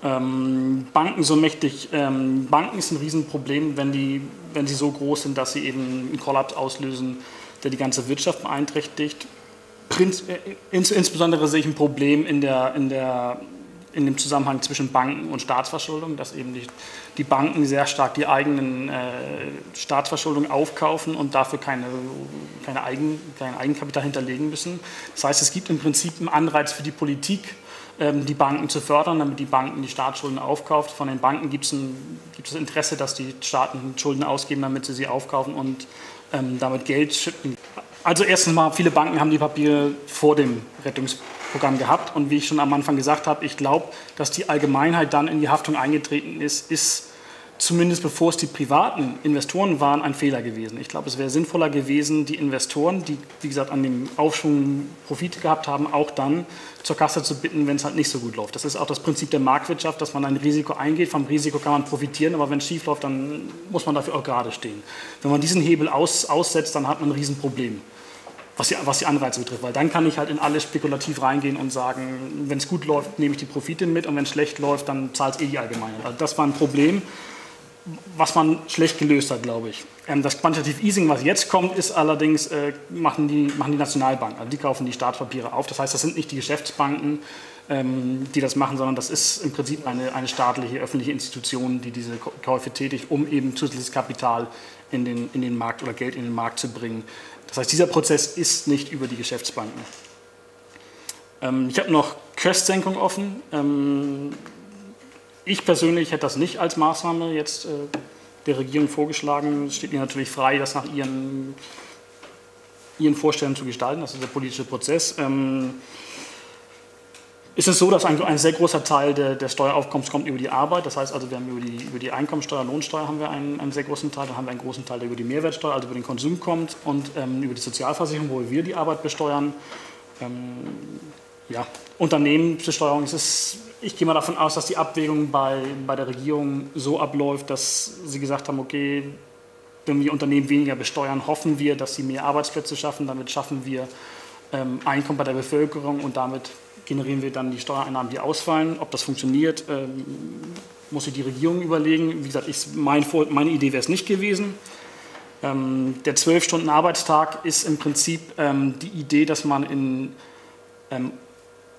Ähm, Banken so mächtig. Ähm, Banken ist ein Riesenproblem, wenn, die, wenn sie so groß sind, dass sie eben einen Kollaps auslösen, der die ganze Wirtschaft beeinträchtigt. Prinz, äh, ins, insbesondere sehe ich ein Problem in der, in der in dem Zusammenhang zwischen Banken und Staatsverschuldung, dass eben die, die Banken sehr stark die eigenen äh, Staatsverschuldung aufkaufen und dafür keine, keine Eigen, kein Eigenkapital hinterlegen müssen. Das heißt, es gibt im Prinzip einen Anreiz für die Politik, ähm, die Banken zu fördern, damit die Banken die Staatsschulden aufkauft. Von den Banken gibt es das Interesse, dass die Staaten Schulden ausgeben, damit sie sie aufkaufen und ähm, damit Geld schütten. Also erstens mal, viele Banken haben die Papiere vor dem Rettungsprogramm gehabt und wie ich schon am Anfang gesagt habe, ich glaube, dass die Allgemeinheit dann in die Haftung eingetreten ist, ist zumindest bevor es die privaten Investoren waren, ein Fehler gewesen. Ich glaube, es wäre sinnvoller gewesen, die Investoren, die, wie gesagt, an dem Aufschwung Profite gehabt haben, auch dann zur Kasse zu bitten, wenn es halt nicht so gut läuft. Das ist auch das Prinzip der Marktwirtschaft, dass man ein Risiko eingeht. Vom Risiko kann man profitieren, aber wenn es schief läuft, dann muss man dafür auch gerade stehen. Wenn man diesen Hebel aus, aussetzt, dann hat man ein Riesenproblem, was die, was die Anreize betrifft. Weil dann kann ich halt in alles spekulativ reingehen und sagen, wenn es gut läuft, nehme ich die Profite mit und wenn es schlecht läuft, dann zahlt es eh die Allgemeinheit. Also das war ein Problem, was man schlecht gelöst hat, glaube ich. Das Quantitative Easing, was jetzt kommt, ist allerdings, äh, machen die, machen die Nationalbanken. Also die kaufen die Staatspapiere auf. Das heißt, das sind nicht die Geschäftsbanken, ähm, die das machen, sondern das ist im Prinzip eine, eine staatliche, öffentliche Institution, die diese Käufe tätigt, um eben zusätzliches Kapital in den, in den Markt oder Geld in den Markt zu bringen. Das heißt, dieser Prozess ist nicht über die Geschäftsbanken. Ähm, ich habe noch Kurssenkung offen. Ähm, Ich persönlich hätte das nicht als Maßnahme jetzt äh, der Regierung vorgeschlagen. Es steht ihr natürlich frei, das nach ihren, ihren Vorstellungen zu gestalten. Das ist der politische Prozess. Ähm, ist es so, dass ein, ein sehr großer Teil der, der Steueraufkommens kommt über die Arbeit. Das heißt also, wir haben über die, über die Einkommensteuer, Lohnsteuer haben wir einen, einen sehr großen Teil. Dann haben wir einen großen Teil, der über die Mehrwertsteuer, also über den Konsum kommt. Und ähm, über die Sozialversicherung, wo wir die Arbeit besteuern. Ähm, ja, Unternehmensbesteuerung ist es... Ich gehe mal davon aus, dass die Abwägung bei, bei der Regierung so abläuft, dass sie gesagt haben, okay, wenn wir Unternehmen weniger besteuern, hoffen wir, dass sie mehr Arbeitsplätze schaffen. Damit schaffen wir ähm, Einkommen bei der Bevölkerung und damit generieren wir dann die Steuereinnahmen, die ausfallen. Ob das funktioniert, ähm, muss sich die Regierung überlegen. Wie gesagt, ich, mein, meine Idee wäre es nicht gewesen. Ähm, der zwölf-Stunden-Arbeitstag ist im Prinzip ähm, die Idee, dass man in ähm,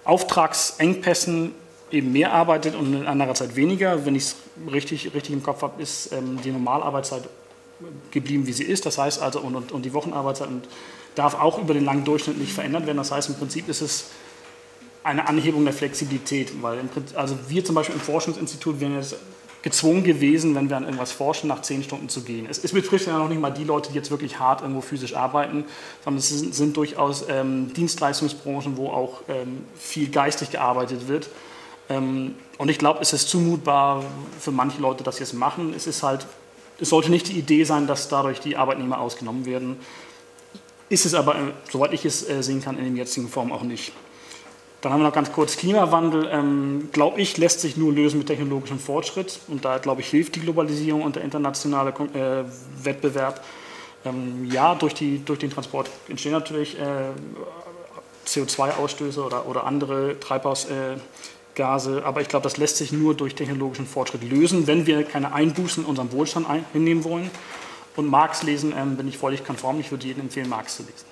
Auftragsengpässen eben mehr arbeitet und in anderer Zeit weniger. Wenn ich es richtig, richtig im Kopf habe, ist ähm, die Normalarbeitszeit geblieben, wie sie ist. Das heißt also, und, und, und die Wochenarbeitszeit und darf auch über den langen Durchschnitt nicht verändert werden. Das heißt, im Prinzip ist es eine Anhebung der Flexibilität. Weil im Prinzip, also wir zum Beispiel im Forschungsinstitut wären jetzt gezwungen gewesen, wenn wir an irgendwas forschen, nach zehn Stunden zu gehen. Es, es betrifft ja noch nicht mal die Leute, die jetzt wirklich hart irgendwo physisch arbeiten, sondern es sind, sind durchaus ähm, Dienstleistungsbranchen, wo auch ähm, viel geistig gearbeitet wird. Und ich glaube, es ist zumutbar für manche Leute, das jetzt machen. Es ist halt, es sollte nicht die Idee sein, dass dadurch die Arbeitnehmer ausgenommen werden. Ist es aber, soweit ich es sehen kann, in der jetzigen Form auch nicht. Dann haben wir noch ganz kurz Klimawandel. Ähm, glaube ich, lässt sich nur lösen mit technologischem Fortschritt. Und da, glaube ich, hilft die Globalisierung und der internationale äh, Wettbewerb. Ähm, ja, durch, die, durch den Transport entstehen natürlich äh, C O zwei Ausstöße oder, oder andere Treibhaus. Äh, Gase, aber ich glaube, das lässt sich nur durch technologischen Fortschritt lösen, wenn wir keine Einbußen in unserem Wohlstand hinnehmen wollen. Und Marx lesen, ähm, bin ich völlig konform, ich würde jedem empfehlen, Marx zu lesen.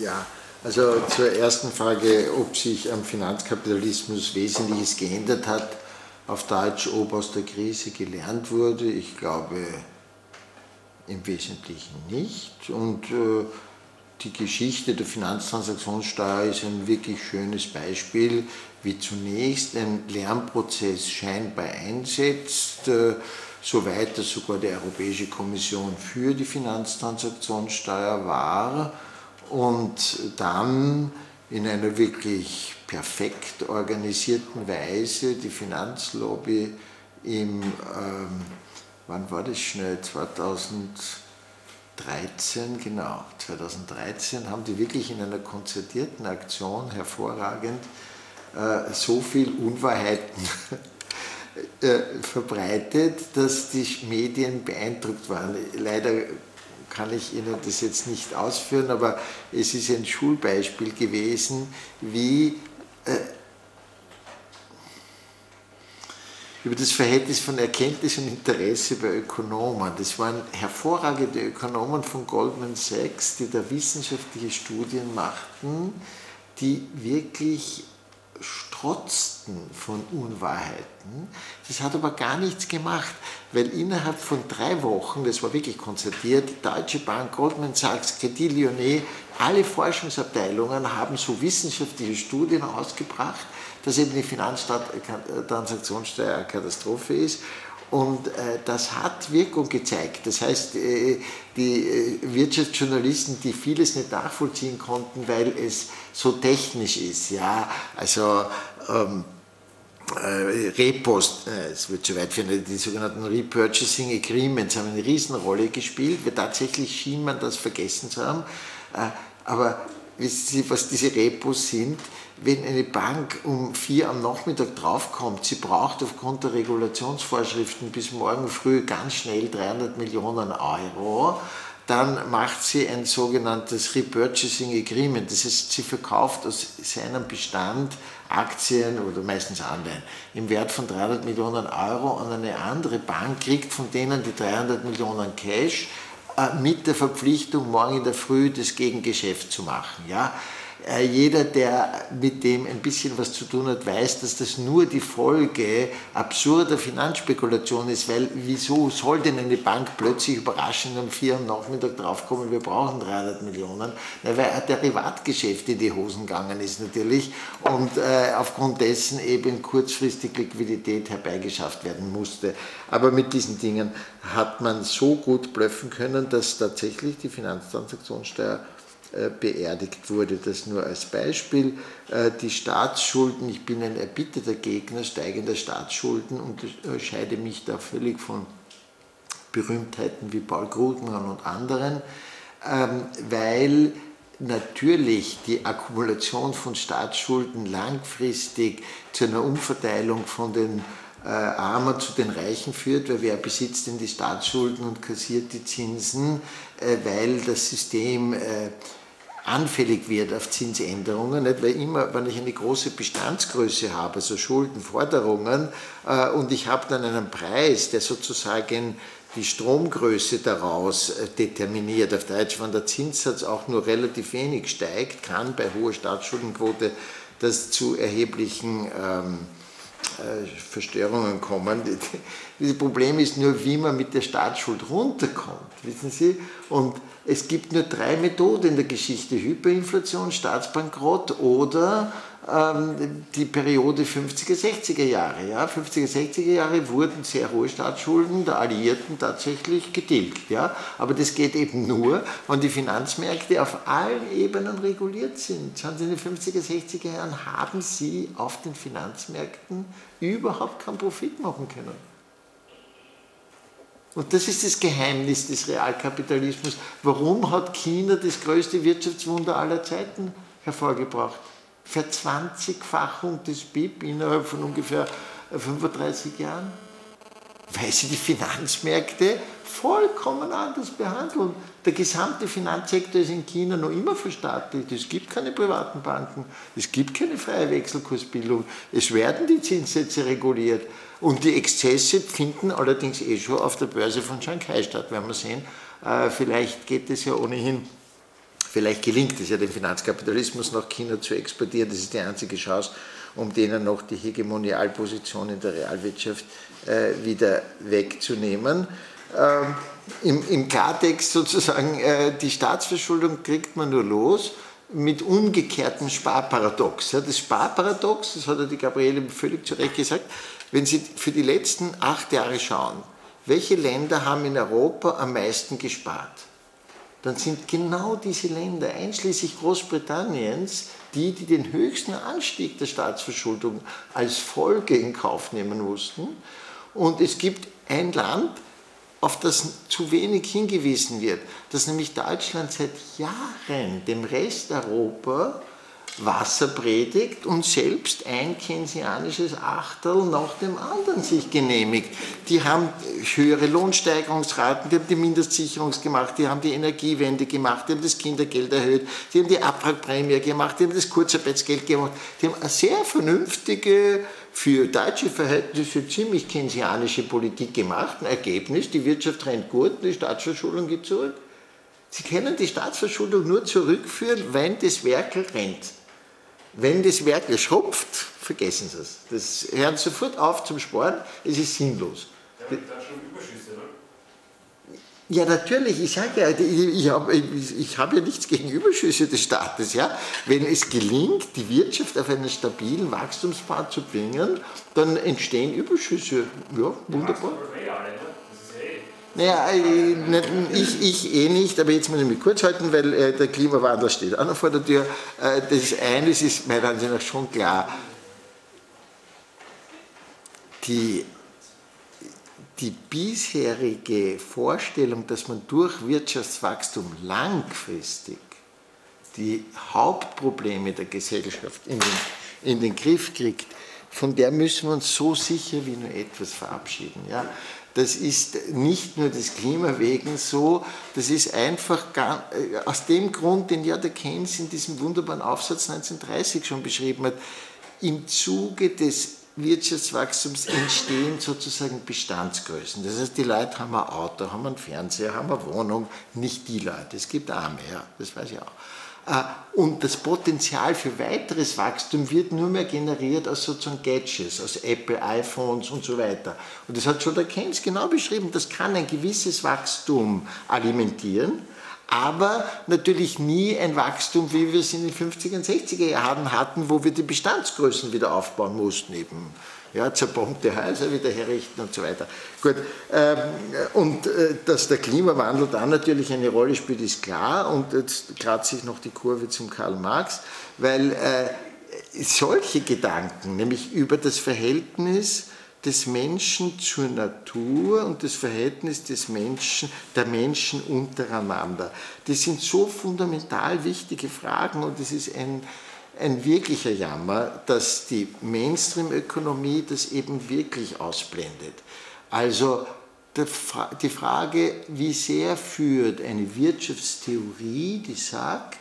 Ja, also zur ersten Frage, ob sich am Finanzkapitalismus Wesentliches geändert hat, auf Deutsch, ob aus der Krise gelernt wurde, ich glaube im Wesentlichen nicht. Und äh, die Geschichte der Finanztransaktionssteuer ist ein wirklich schönes Beispiel, wie zunächst ein Lernprozess scheinbar einsetzt, äh, soweit das sogar die Europäische Kommission für die Finanztransaktionssteuer war und dann in einer wirklich perfekt organisierten Weise die Finanzlobby im, ähm, wann war das schnell, zweitausenddreizehn, genau, zweitausenddreizehn haben die wirklich in einer konzertierten Aktion hervorragend so viel Unwahrheiten verbreitet, dass die Medien beeindruckt waren. Leider kann ich Ihnen das jetzt nicht ausführen, aber es ist ein Schulbeispiel gewesen, wie äh, über das Verhältnis von Erkenntnis und Interesse bei Ökonomen. Das waren hervorragende Ökonomen von Goldman Sachs, die da wissenschaftliche Studien machten, die wirklich strotzten von Unwahrheiten. Das hat aber gar nichts gemacht, weil innerhalb von drei Wochen, das war wirklich konzertiert, die Deutsche Bank, Goldman Sachs, Credit Lyonnais, alle Forschungsabteilungen haben so wissenschaftliche Studien ausgebracht, dass eben die Finanztransaktionssteuer eine Katastrophe ist. Und äh, das hat Wirkung gezeigt. Das heißt, äh, die äh, Wirtschaftsjournalisten, die vieles nicht nachvollziehen konnten, weil es so technisch ist, ja, also ähm, Repos, es wird zu weit führen, die sogenannten Repurchasing Agreements haben eine Riesenrolle gespielt. Wir tatsächlich schien man das vergessen zu haben. Aber wissen Sie, was diese Repos sind? Wenn eine Bank um vier am Nachmittag draufkommt, sie braucht aufgrund der Regulationsvorschriften bis morgen früh ganz schnell dreihundert Millionen Euro, dann macht sie ein sogenanntes Repurchasing Agreement. Das heißt, sie verkauft aus seinem Bestand Aktien oder meistens Anleihen im Wert von dreihundert Millionen Euro und eine andere Bank kriegt von denen die dreihundert Millionen Cash äh, mit der Verpflichtung, morgen in der Früh das Gegengeschäft zu machen. Ja? Äh, jeder, der mit dem ein bisschen was zu tun hat, weiß, dass das nur die Folge absurder Finanzspekulation ist, weil wieso soll denn eine Bank plötzlich überraschend um vier am Nachmittag draufkommen, wir brauchen dreihundert Millionen? Na, weil ein Derivatgeschäft in die Hosen gegangen ist natürlich und äh, aufgrund dessen eben kurzfristig Liquidität herbeigeschafft werden musste. Aber mit diesen Dingen hat man so gut blöffen können, dass tatsächlich die Finanztransaktionssteuer beerdigt wurde. Das nur als Beispiel. Die Staatsschulden, ich bin ein erbitterter Gegner steigender Staatsschulden und scheide mich da völlig von Berühmtheiten wie Paul Krugman und anderen, weil natürlich die Akkumulation von Staatsschulden langfristig zu einer Umverteilung von den Armer zu den Reichen führt, weil wer besitzt denn die Staatsschulden und kassiert die Zinsen, weil das System anfällig wird auf Zinsänderungen, nicht? Weil immer, wenn ich eine große Bestandsgröße habe, also Schulden, Forderungen, und ich habe dann einen Preis, der sozusagen die Stromgröße daraus determiniert, auf Deutsch, wenn der Zinssatz auch nur relativ wenig steigt, kann bei hoher Staatsschuldenquote das zu erheblichen ähm, Verstörungen kommen. Das Problem ist nur, wie man mit der Staatsschuld runterkommt, wissen Sie? Und es gibt nur drei Methoden in der Geschichte: Hyperinflation, Staatsbankrott oder ähm, die Periode fünfziger, sechziger Jahre. Ja? fünfziger, sechziger Jahre wurden sehr hohe Staatsschulden der Alliierten tatsächlich getilgt. Ja? Aber das geht eben nur, wenn die Finanzmärkte auf allen Ebenen reguliert sind. Schauen Sie, in den fünfziger, sechziger Jahren haben Sie auf den Finanzmärkten überhaupt keinen Profit machen können. Und das ist das Geheimnis des Realkapitalismus. Warum hat China das größte Wirtschaftswunder aller Zeiten hervorgebracht? Verzwanzigfachung des B I P innerhalb von ungefähr fünfunddreißig Jahren? Weil sie die Finanzmärkte vollkommen anders behandeln. Der gesamte Finanzsektor ist in China noch immer verstaatlicht. Es gibt keine privaten Banken, es gibt keine freie Wechselkursbildung, es werden die Zinssätze reguliert. Und die Exzesse finden allerdings eh schon auf der Börse von Shanghai statt, werden wir sehen. Äh, vielleicht geht es ja ohnehin, vielleicht gelingt es ja, den Finanzkapitalismus nach China zu exportieren. Das ist die einzige Chance, um denen noch die Hegemonialposition in der Realwirtschaft äh, wieder wegzunehmen. Ähm, im, im Klartext sozusagen, äh, die Staatsverschuldung kriegt man nur los mit umgekehrtem Sparparadox. Ja, das Sparparadox, das hat ja die Gabriele völlig zu Recht gesagt. Wenn Sie für die letzten acht Jahre schauen, welche Länder haben in Europa am meisten gespart, dann sind genau diese Länder, einschließlich Großbritanniens, die, die den höchsten Anstieg der Staatsverschuldung als Folge in Kauf nehmen mussten. Und es gibt ein Land, auf das zu wenig hingewiesen wird, dass nämlich Deutschland seit Jahren dem Rest Europa Wasser predigt und selbst ein keynesianisches Achtel nach dem anderen sich genehmigt. Die haben höhere Lohnsteigerungsraten, die haben die Mindestsicherung gemacht, die haben die Energiewende gemacht, die haben das Kindergeld erhöht, die haben die Abwrackprämie gemacht, die haben das Kurzarbeitsgeld gemacht, die haben eine sehr vernünftige, für deutsche Verhältnisse ziemlich keynesianische Politik gemacht. Ein Ergebnis, die Wirtschaft rennt gut, die Staatsverschuldung geht zurück. Sie können die Staatsverschuldung nur zurückführen, wenn das Werkel rennt. Wenn das Werkel schrumpft, vergessen Sie es. Das hören Sie sofort auf zum Sparen, es ist sinnlos. Ja, aber da schon Überschüsse, oder? Ja, natürlich, ich sage ja, ich, ich habe ich hab ja nichts gegen Überschüsse des Staates. Ja? Wenn es gelingt, die Wirtschaft auf einen stabilen Wachstumspfad zu bringen, dann entstehen Überschüsse. Ja, wunderbar. Naja, ich, ich eh nicht, aber jetzt muss ich mich kurz halten, weil äh, der Klimawandel steht auch noch vor der Tür. Äh, das eine ist meiner Ansicht nach schon klar. die, die bisherige Vorstellung, dass man durch Wirtschaftswachstum langfristig die Hauptprobleme der Gesellschaft in den, in den Griff kriegt, von der müssen wir uns so sicher wie nur etwas verabschieden. Ja? Das ist nicht nur des Klima wegen so, das ist einfach gar, aus dem Grund, den ja der Keynes in diesem wunderbaren Aufsatz neunzehnhundertdreißig schon beschrieben hat, im Zuge des Wirtschaftswachstums entstehen sozusagen Bestandsgrößen. Das heißt, die Leute haben ein Auto, haben einen Fernseher, haben eine Wohnung, nicht die Leute. Es gibt Arme, ja, das weiß ich auch. Und das Potenzial für weiteres Wachstum wird nur mehr generiert aus sozusagen Gadgets, aus Apple, iPhones und so weiter. Und das hat schon der Keynes genau beschrieben, das kann ein gewisses Wachstum alimentieren, aber natürlich nie ein Wachstum, wie wir es in den fünfziger und sechziger Jahren hatten, wo wir die Bestandsgrößen wieder aufbauen mussten eben. Ja, zerbombte Häuser wieder herrichten und so weiter. Gut, ähm, und äh, dass der Klimawandel da natürlich eine Rolle spielt, ist klar. Und jetzt kratze ich noch die Kurve zum Karl Marx, weil äh, solche Gedanken, nämlich über das Verhältnis des Menschen zur Natur und das Verhältnis des Menschen, der Menschen untereinander, das sind so fundamental wichtige Fragen und es ist ein... ein wirklicher Jammer, dass die Mainstream-Ökonomie das eben wirklich ausblendet. Also die Frage, wie sehr führt eine Wirtschaftstheorie, die sagt,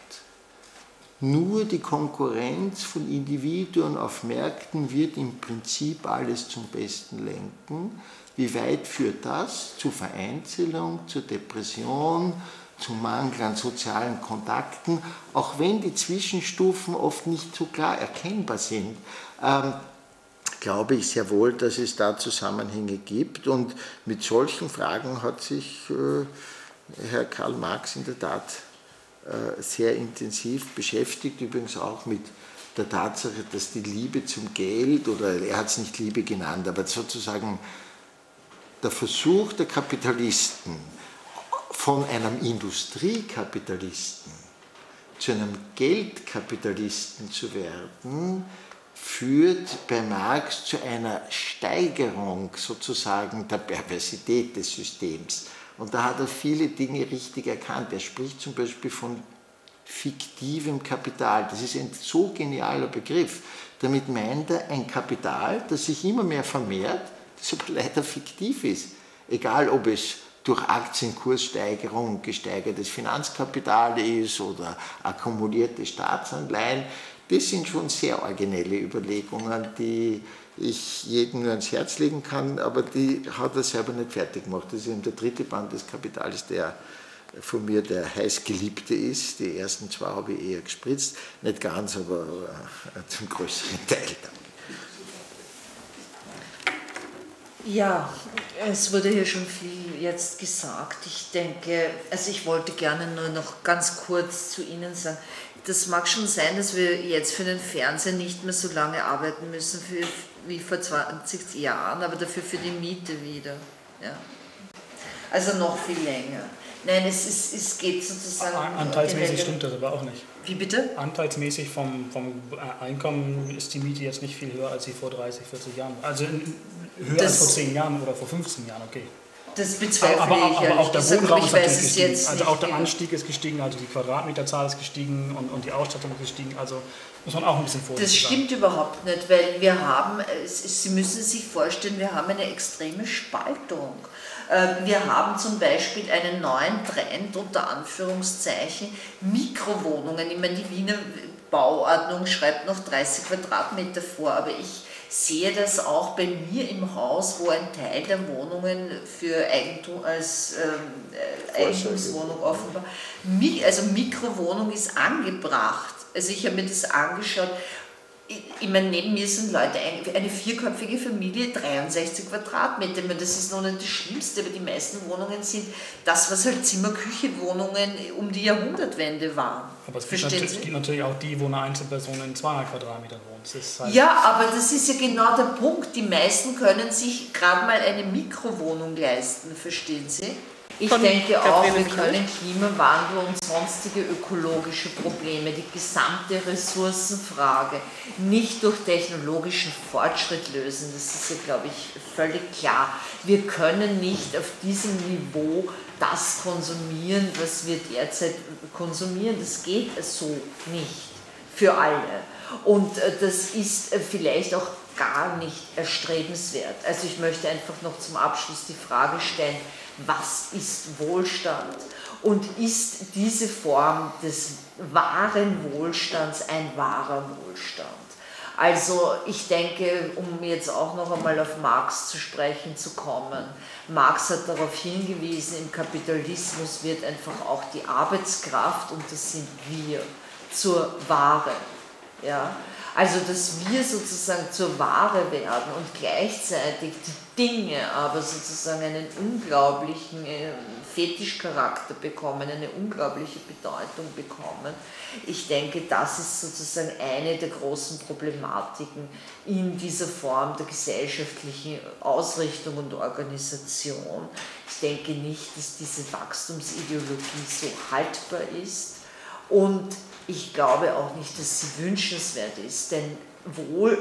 nur die Konkurrenz von Individuen auf Märkten wird im Prinzip alles zum Besten lenken. Wie weit führt das zu Vereinzelung, zu Depression, zum Mangel an sozialen Kontakten, auch wenn die Zwischenstufen oft nicht so klar erkennbar sind, ähm, glaube ich sehr wohl, dass es da Zusammenhänge gibt. Und mit solchen Fragen hat sich äh, Herr Karl Marx in der Tat äh, sehr intensiv beschäftigt, übrigens auch mit der Tatsache, dass die Liebe zum Geld, oder er hat es nicht Liebe genannt, aber sozusagen der Versuch der Kapitalisten, von einem Industriekapitalisten zu einem Geldkapitalisten zu werden, führt bei Marx zu einer Steigerung sozusagen der Perversität des Systems. Und da hat er viele Dinge richtig erkannt. Er spricht zum Beispiel von fiktivem Kapital. Das ist ein so genialer Begriff. Damit meint er ein Kapital, das sich immer mehr vermehrt, das aber leider fiktiv ist. Egal, ob es durch Aktienkurssteigerung gesteigertes Finanzkapital ist oder akkumulierte Staatsanleihen. Das sind schon sehr originelle Überlegungen, die ich jedem nur ans Herz legen kann, aber die hat er selber nicht fertig gemacht. Das ist eben der dritte Band des Kapitals, der von mir der heiß geliebte ist. Die ersten zwei habe ich eher gespritzt, nicht ganz, aber zum größeren Teil. Ja, es wurde hier schon viel jetzt gesagt. Ich denke, also ich wollte gerne nur noch ganz kurz zu Ihnen sagen, das mag schon sein, dass wir jetzt für den Fernseher nicht mehr so lange arbeiten müssen für, wie vor zwanzig Jahren, aber dafür für die Miete wieder. Ja. Also noch viel länger. Nein, es, ist, es geht sozusagen... Anteilsmäßig stimmt das aber auch nicht. Wie bitte? Anteilsmäßig vom, vom Einkommen ist die Miete jetzt nicht viel höher als sie vor dreißig, vierzig Jahren. Also höher das, als vor zehn Jahren oder vor fünfzehn Jahren, okay. Das bezweifle aber, aber, ich. Aber auch der Wohnraum ist natürlich gestiegen. Jetzt also auch der genau. Anstieg ist gestiegen, also die Quadratmeterzahl ist gestiegen und, und die Ausstattung ist gestiegen. Also muss man auch ein bisschen vorsichtig sein. Das stimmt sein. Überhaupt nicht, weil wir haben, Sie müssen sich vorstellen, wir haben eine extreme Spaltung. Wir haben zum Beispiel einen neuen Trend, unter Anführungszeichen, Mikrowohnungen. Ich meine, die Wiener Bauordnung schreibt noch dreißig Quadratmeter vor, aber ich sehe das auch bei mir im Haus, wo ein Teil der Wohnungen für Eigentum, als äh, Eigentumswohnung offenbar, also Mikrowohnung ist angebracht. Also ich habe mir das angeschaut. Ich meine, neben mir sind Leute, eine vierköpfige Familie, dreiundsechzig Quadratmeter. Ich meine, das ist noch nicht das Schlimmste, aber die meisten Wohnungen sind das, was halt Zimmer-Küche-Wohnungen um die Jahrhundertwende waren. Aber es gibt, natürlich, es gibt natürlich auch die, wo eine Einzelperson in zweihundert Quadratmetern wohnt. Halt ja, aber das ist ja genau der Punkt. Die meisten können sich gerade mal eine Mikrowohnung leisten, verstehen Sie? Ich denke auch, wir können Klimawandel und sonstige ökologische Probleme, die gesamte Ressourcenfrage nicht durch technologischen Fortschritt lösen. Das ist ja, glaube ich, völlig klar. Wir können nicht auf diesem Niveau das konsumieren, was wir derzeit konsumieren. Das geht so nicht für alle. Und das ist vielleicht auch gar nicht erstrebenswert. Also ich möchte einfach noch zum Abschluss die Frage stellen, was ist Wohlstand? Und ist diese Form des wahren Wohlstands ein wahrer Wohlstand? Also ich denke, um jetzt auch noch einmal auf Marx zu sprechen zu kommen, Marx hat darauf hingewiesen, im Kapitalismus wird einfach auch die Arbeitskraft, und das sind wir, zur Ware. Ja? Also, dass wir sozusagen zur Ware werden und gleichzeitig die Dinge aber sozusagen einen unglaublichen Fetischcharakter bekommen, eine unglaubliche Bedeutung bekommen. Ich denke, das ist sozusagen eine der großen Problematiken in dieser Form der gesellschaftlichen Ausrichtung und Organisation. Ich denke nicht, dass diese Wachstumsideologie so haltbar ist. Und ich glaube auch nicht, dass sie wünschenswert ist, denn Wohl,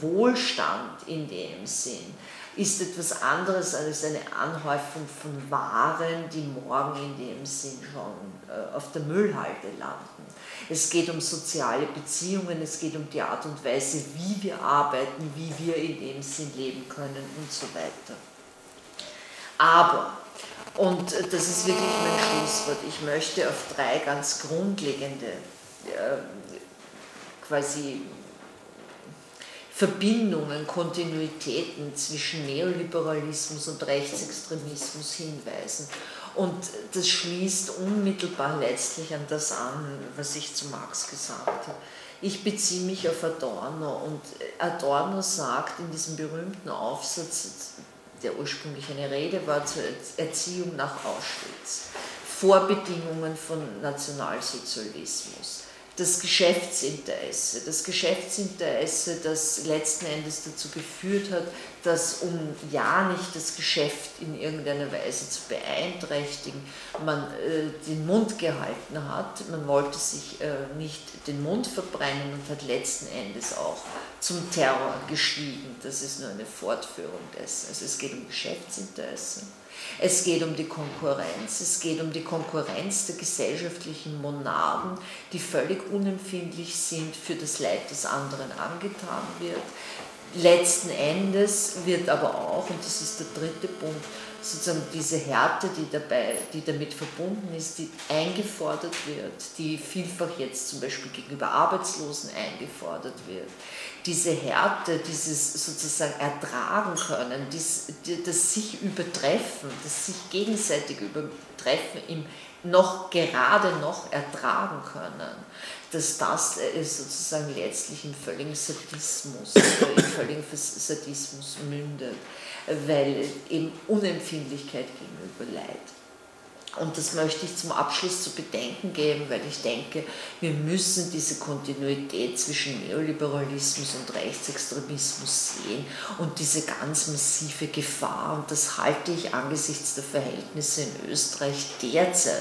Wohlstand in dem Sinn ist etwas anderes als eine Anhäufung von Waren, die morgen in dem Sinn schon auf der Müllhalde landen. Es geht um soziale Beziehungen, es geht um die Art und Weise, wie wir arbeiten, wie wir in dem Sinn leben können und so weiter. Aber, und das ist wirklich mein Schlusswort, ich möchte auf drei ganz grundlegende äh, quasi Verbindungen, Kontinuitäten zwischen Neoliberalismus und Rechtsextremismus hinweisen. Und das schließt unmittelbar letztlich an das an, was ich zu Marx gesagt habe. Ich beziehe mich auf Adorno, und Adorno sagt in diesem berühmten Aufsatz, der ursprünglich eine Rede war, zur Erziehung nach Auschwitz, Vorbedingungen von Nationalsozialismus, das Geschäftsinteresse, das Geschäftsinteresse, das letzten Endes dazu geführt hat, dass, um ja nicht das Geschäft in irgendeiner Weise zu beeinträchtigen, man äh, den Mund gehalten hat, man wollte sich äh, nicht den Mund verbrennen und hat letzten Endes auch zum Terror geschwiegen. Das ist nur eine Fortführung dessen. Also es geht um Geschäftsinteressen, es geht um die Konkurrenz, es geht um die Konkurrenz der gesellschaftlichen Monaden, die völlig unempfindlich sind für das Leid, das anderen angetan wird. Letzten Endes wird aber auch, und das ist der dritte Punkt, sozusagen diese Härte, die, dabei, die damit verbunden ist, die eingefordert wird, die vielfach jetzt zum Beispiel gegenüber Arbeitslosen eingefordert wird, diese Härte, dieses sozusagen Ertragen können, dies, das sich übertreffen, das sich gegenseitig übertreffen, im noch gerade noch ertragen können, dass das sozusagen letztlich im völligen Sadismus, im völligen Sadismus mündet, weil eben Unempfindlichkeit gegenüber Leid. Und das möchte ich zum Abschluss zu bedenken geben, weil ich denke, wir müssen diese Kontinuität zwischen Neoliberalismus und Rechtsextremismus sehen und diese ganz massive Gefahr, und das halte ich angesichts der Verhältnisse in Österreich derzeit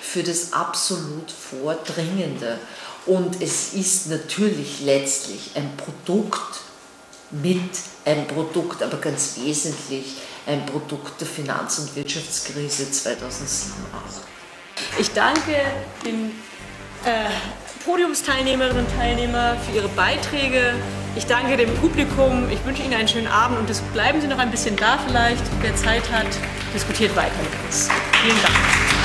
für das absolut Vordringende. Und es ist natürlich letztlich ein Produkt mit ein Produkt, aber ganz wesentlich ein Produkt der Finanz- und Wirtschaftskrise zweitausendsieben. Ich danke den äh, Podiumsteilnehmerinnen und Teilnehmern für ihre Beiträge. Ich danke dem Publikum. Ich wünsche Ihnen einen schönen Abend, und das, bleiben Sie noch ein bisschen da vielleicht. Wer Zeit hat, diskutiert weiter mit uns. Vielen Dank.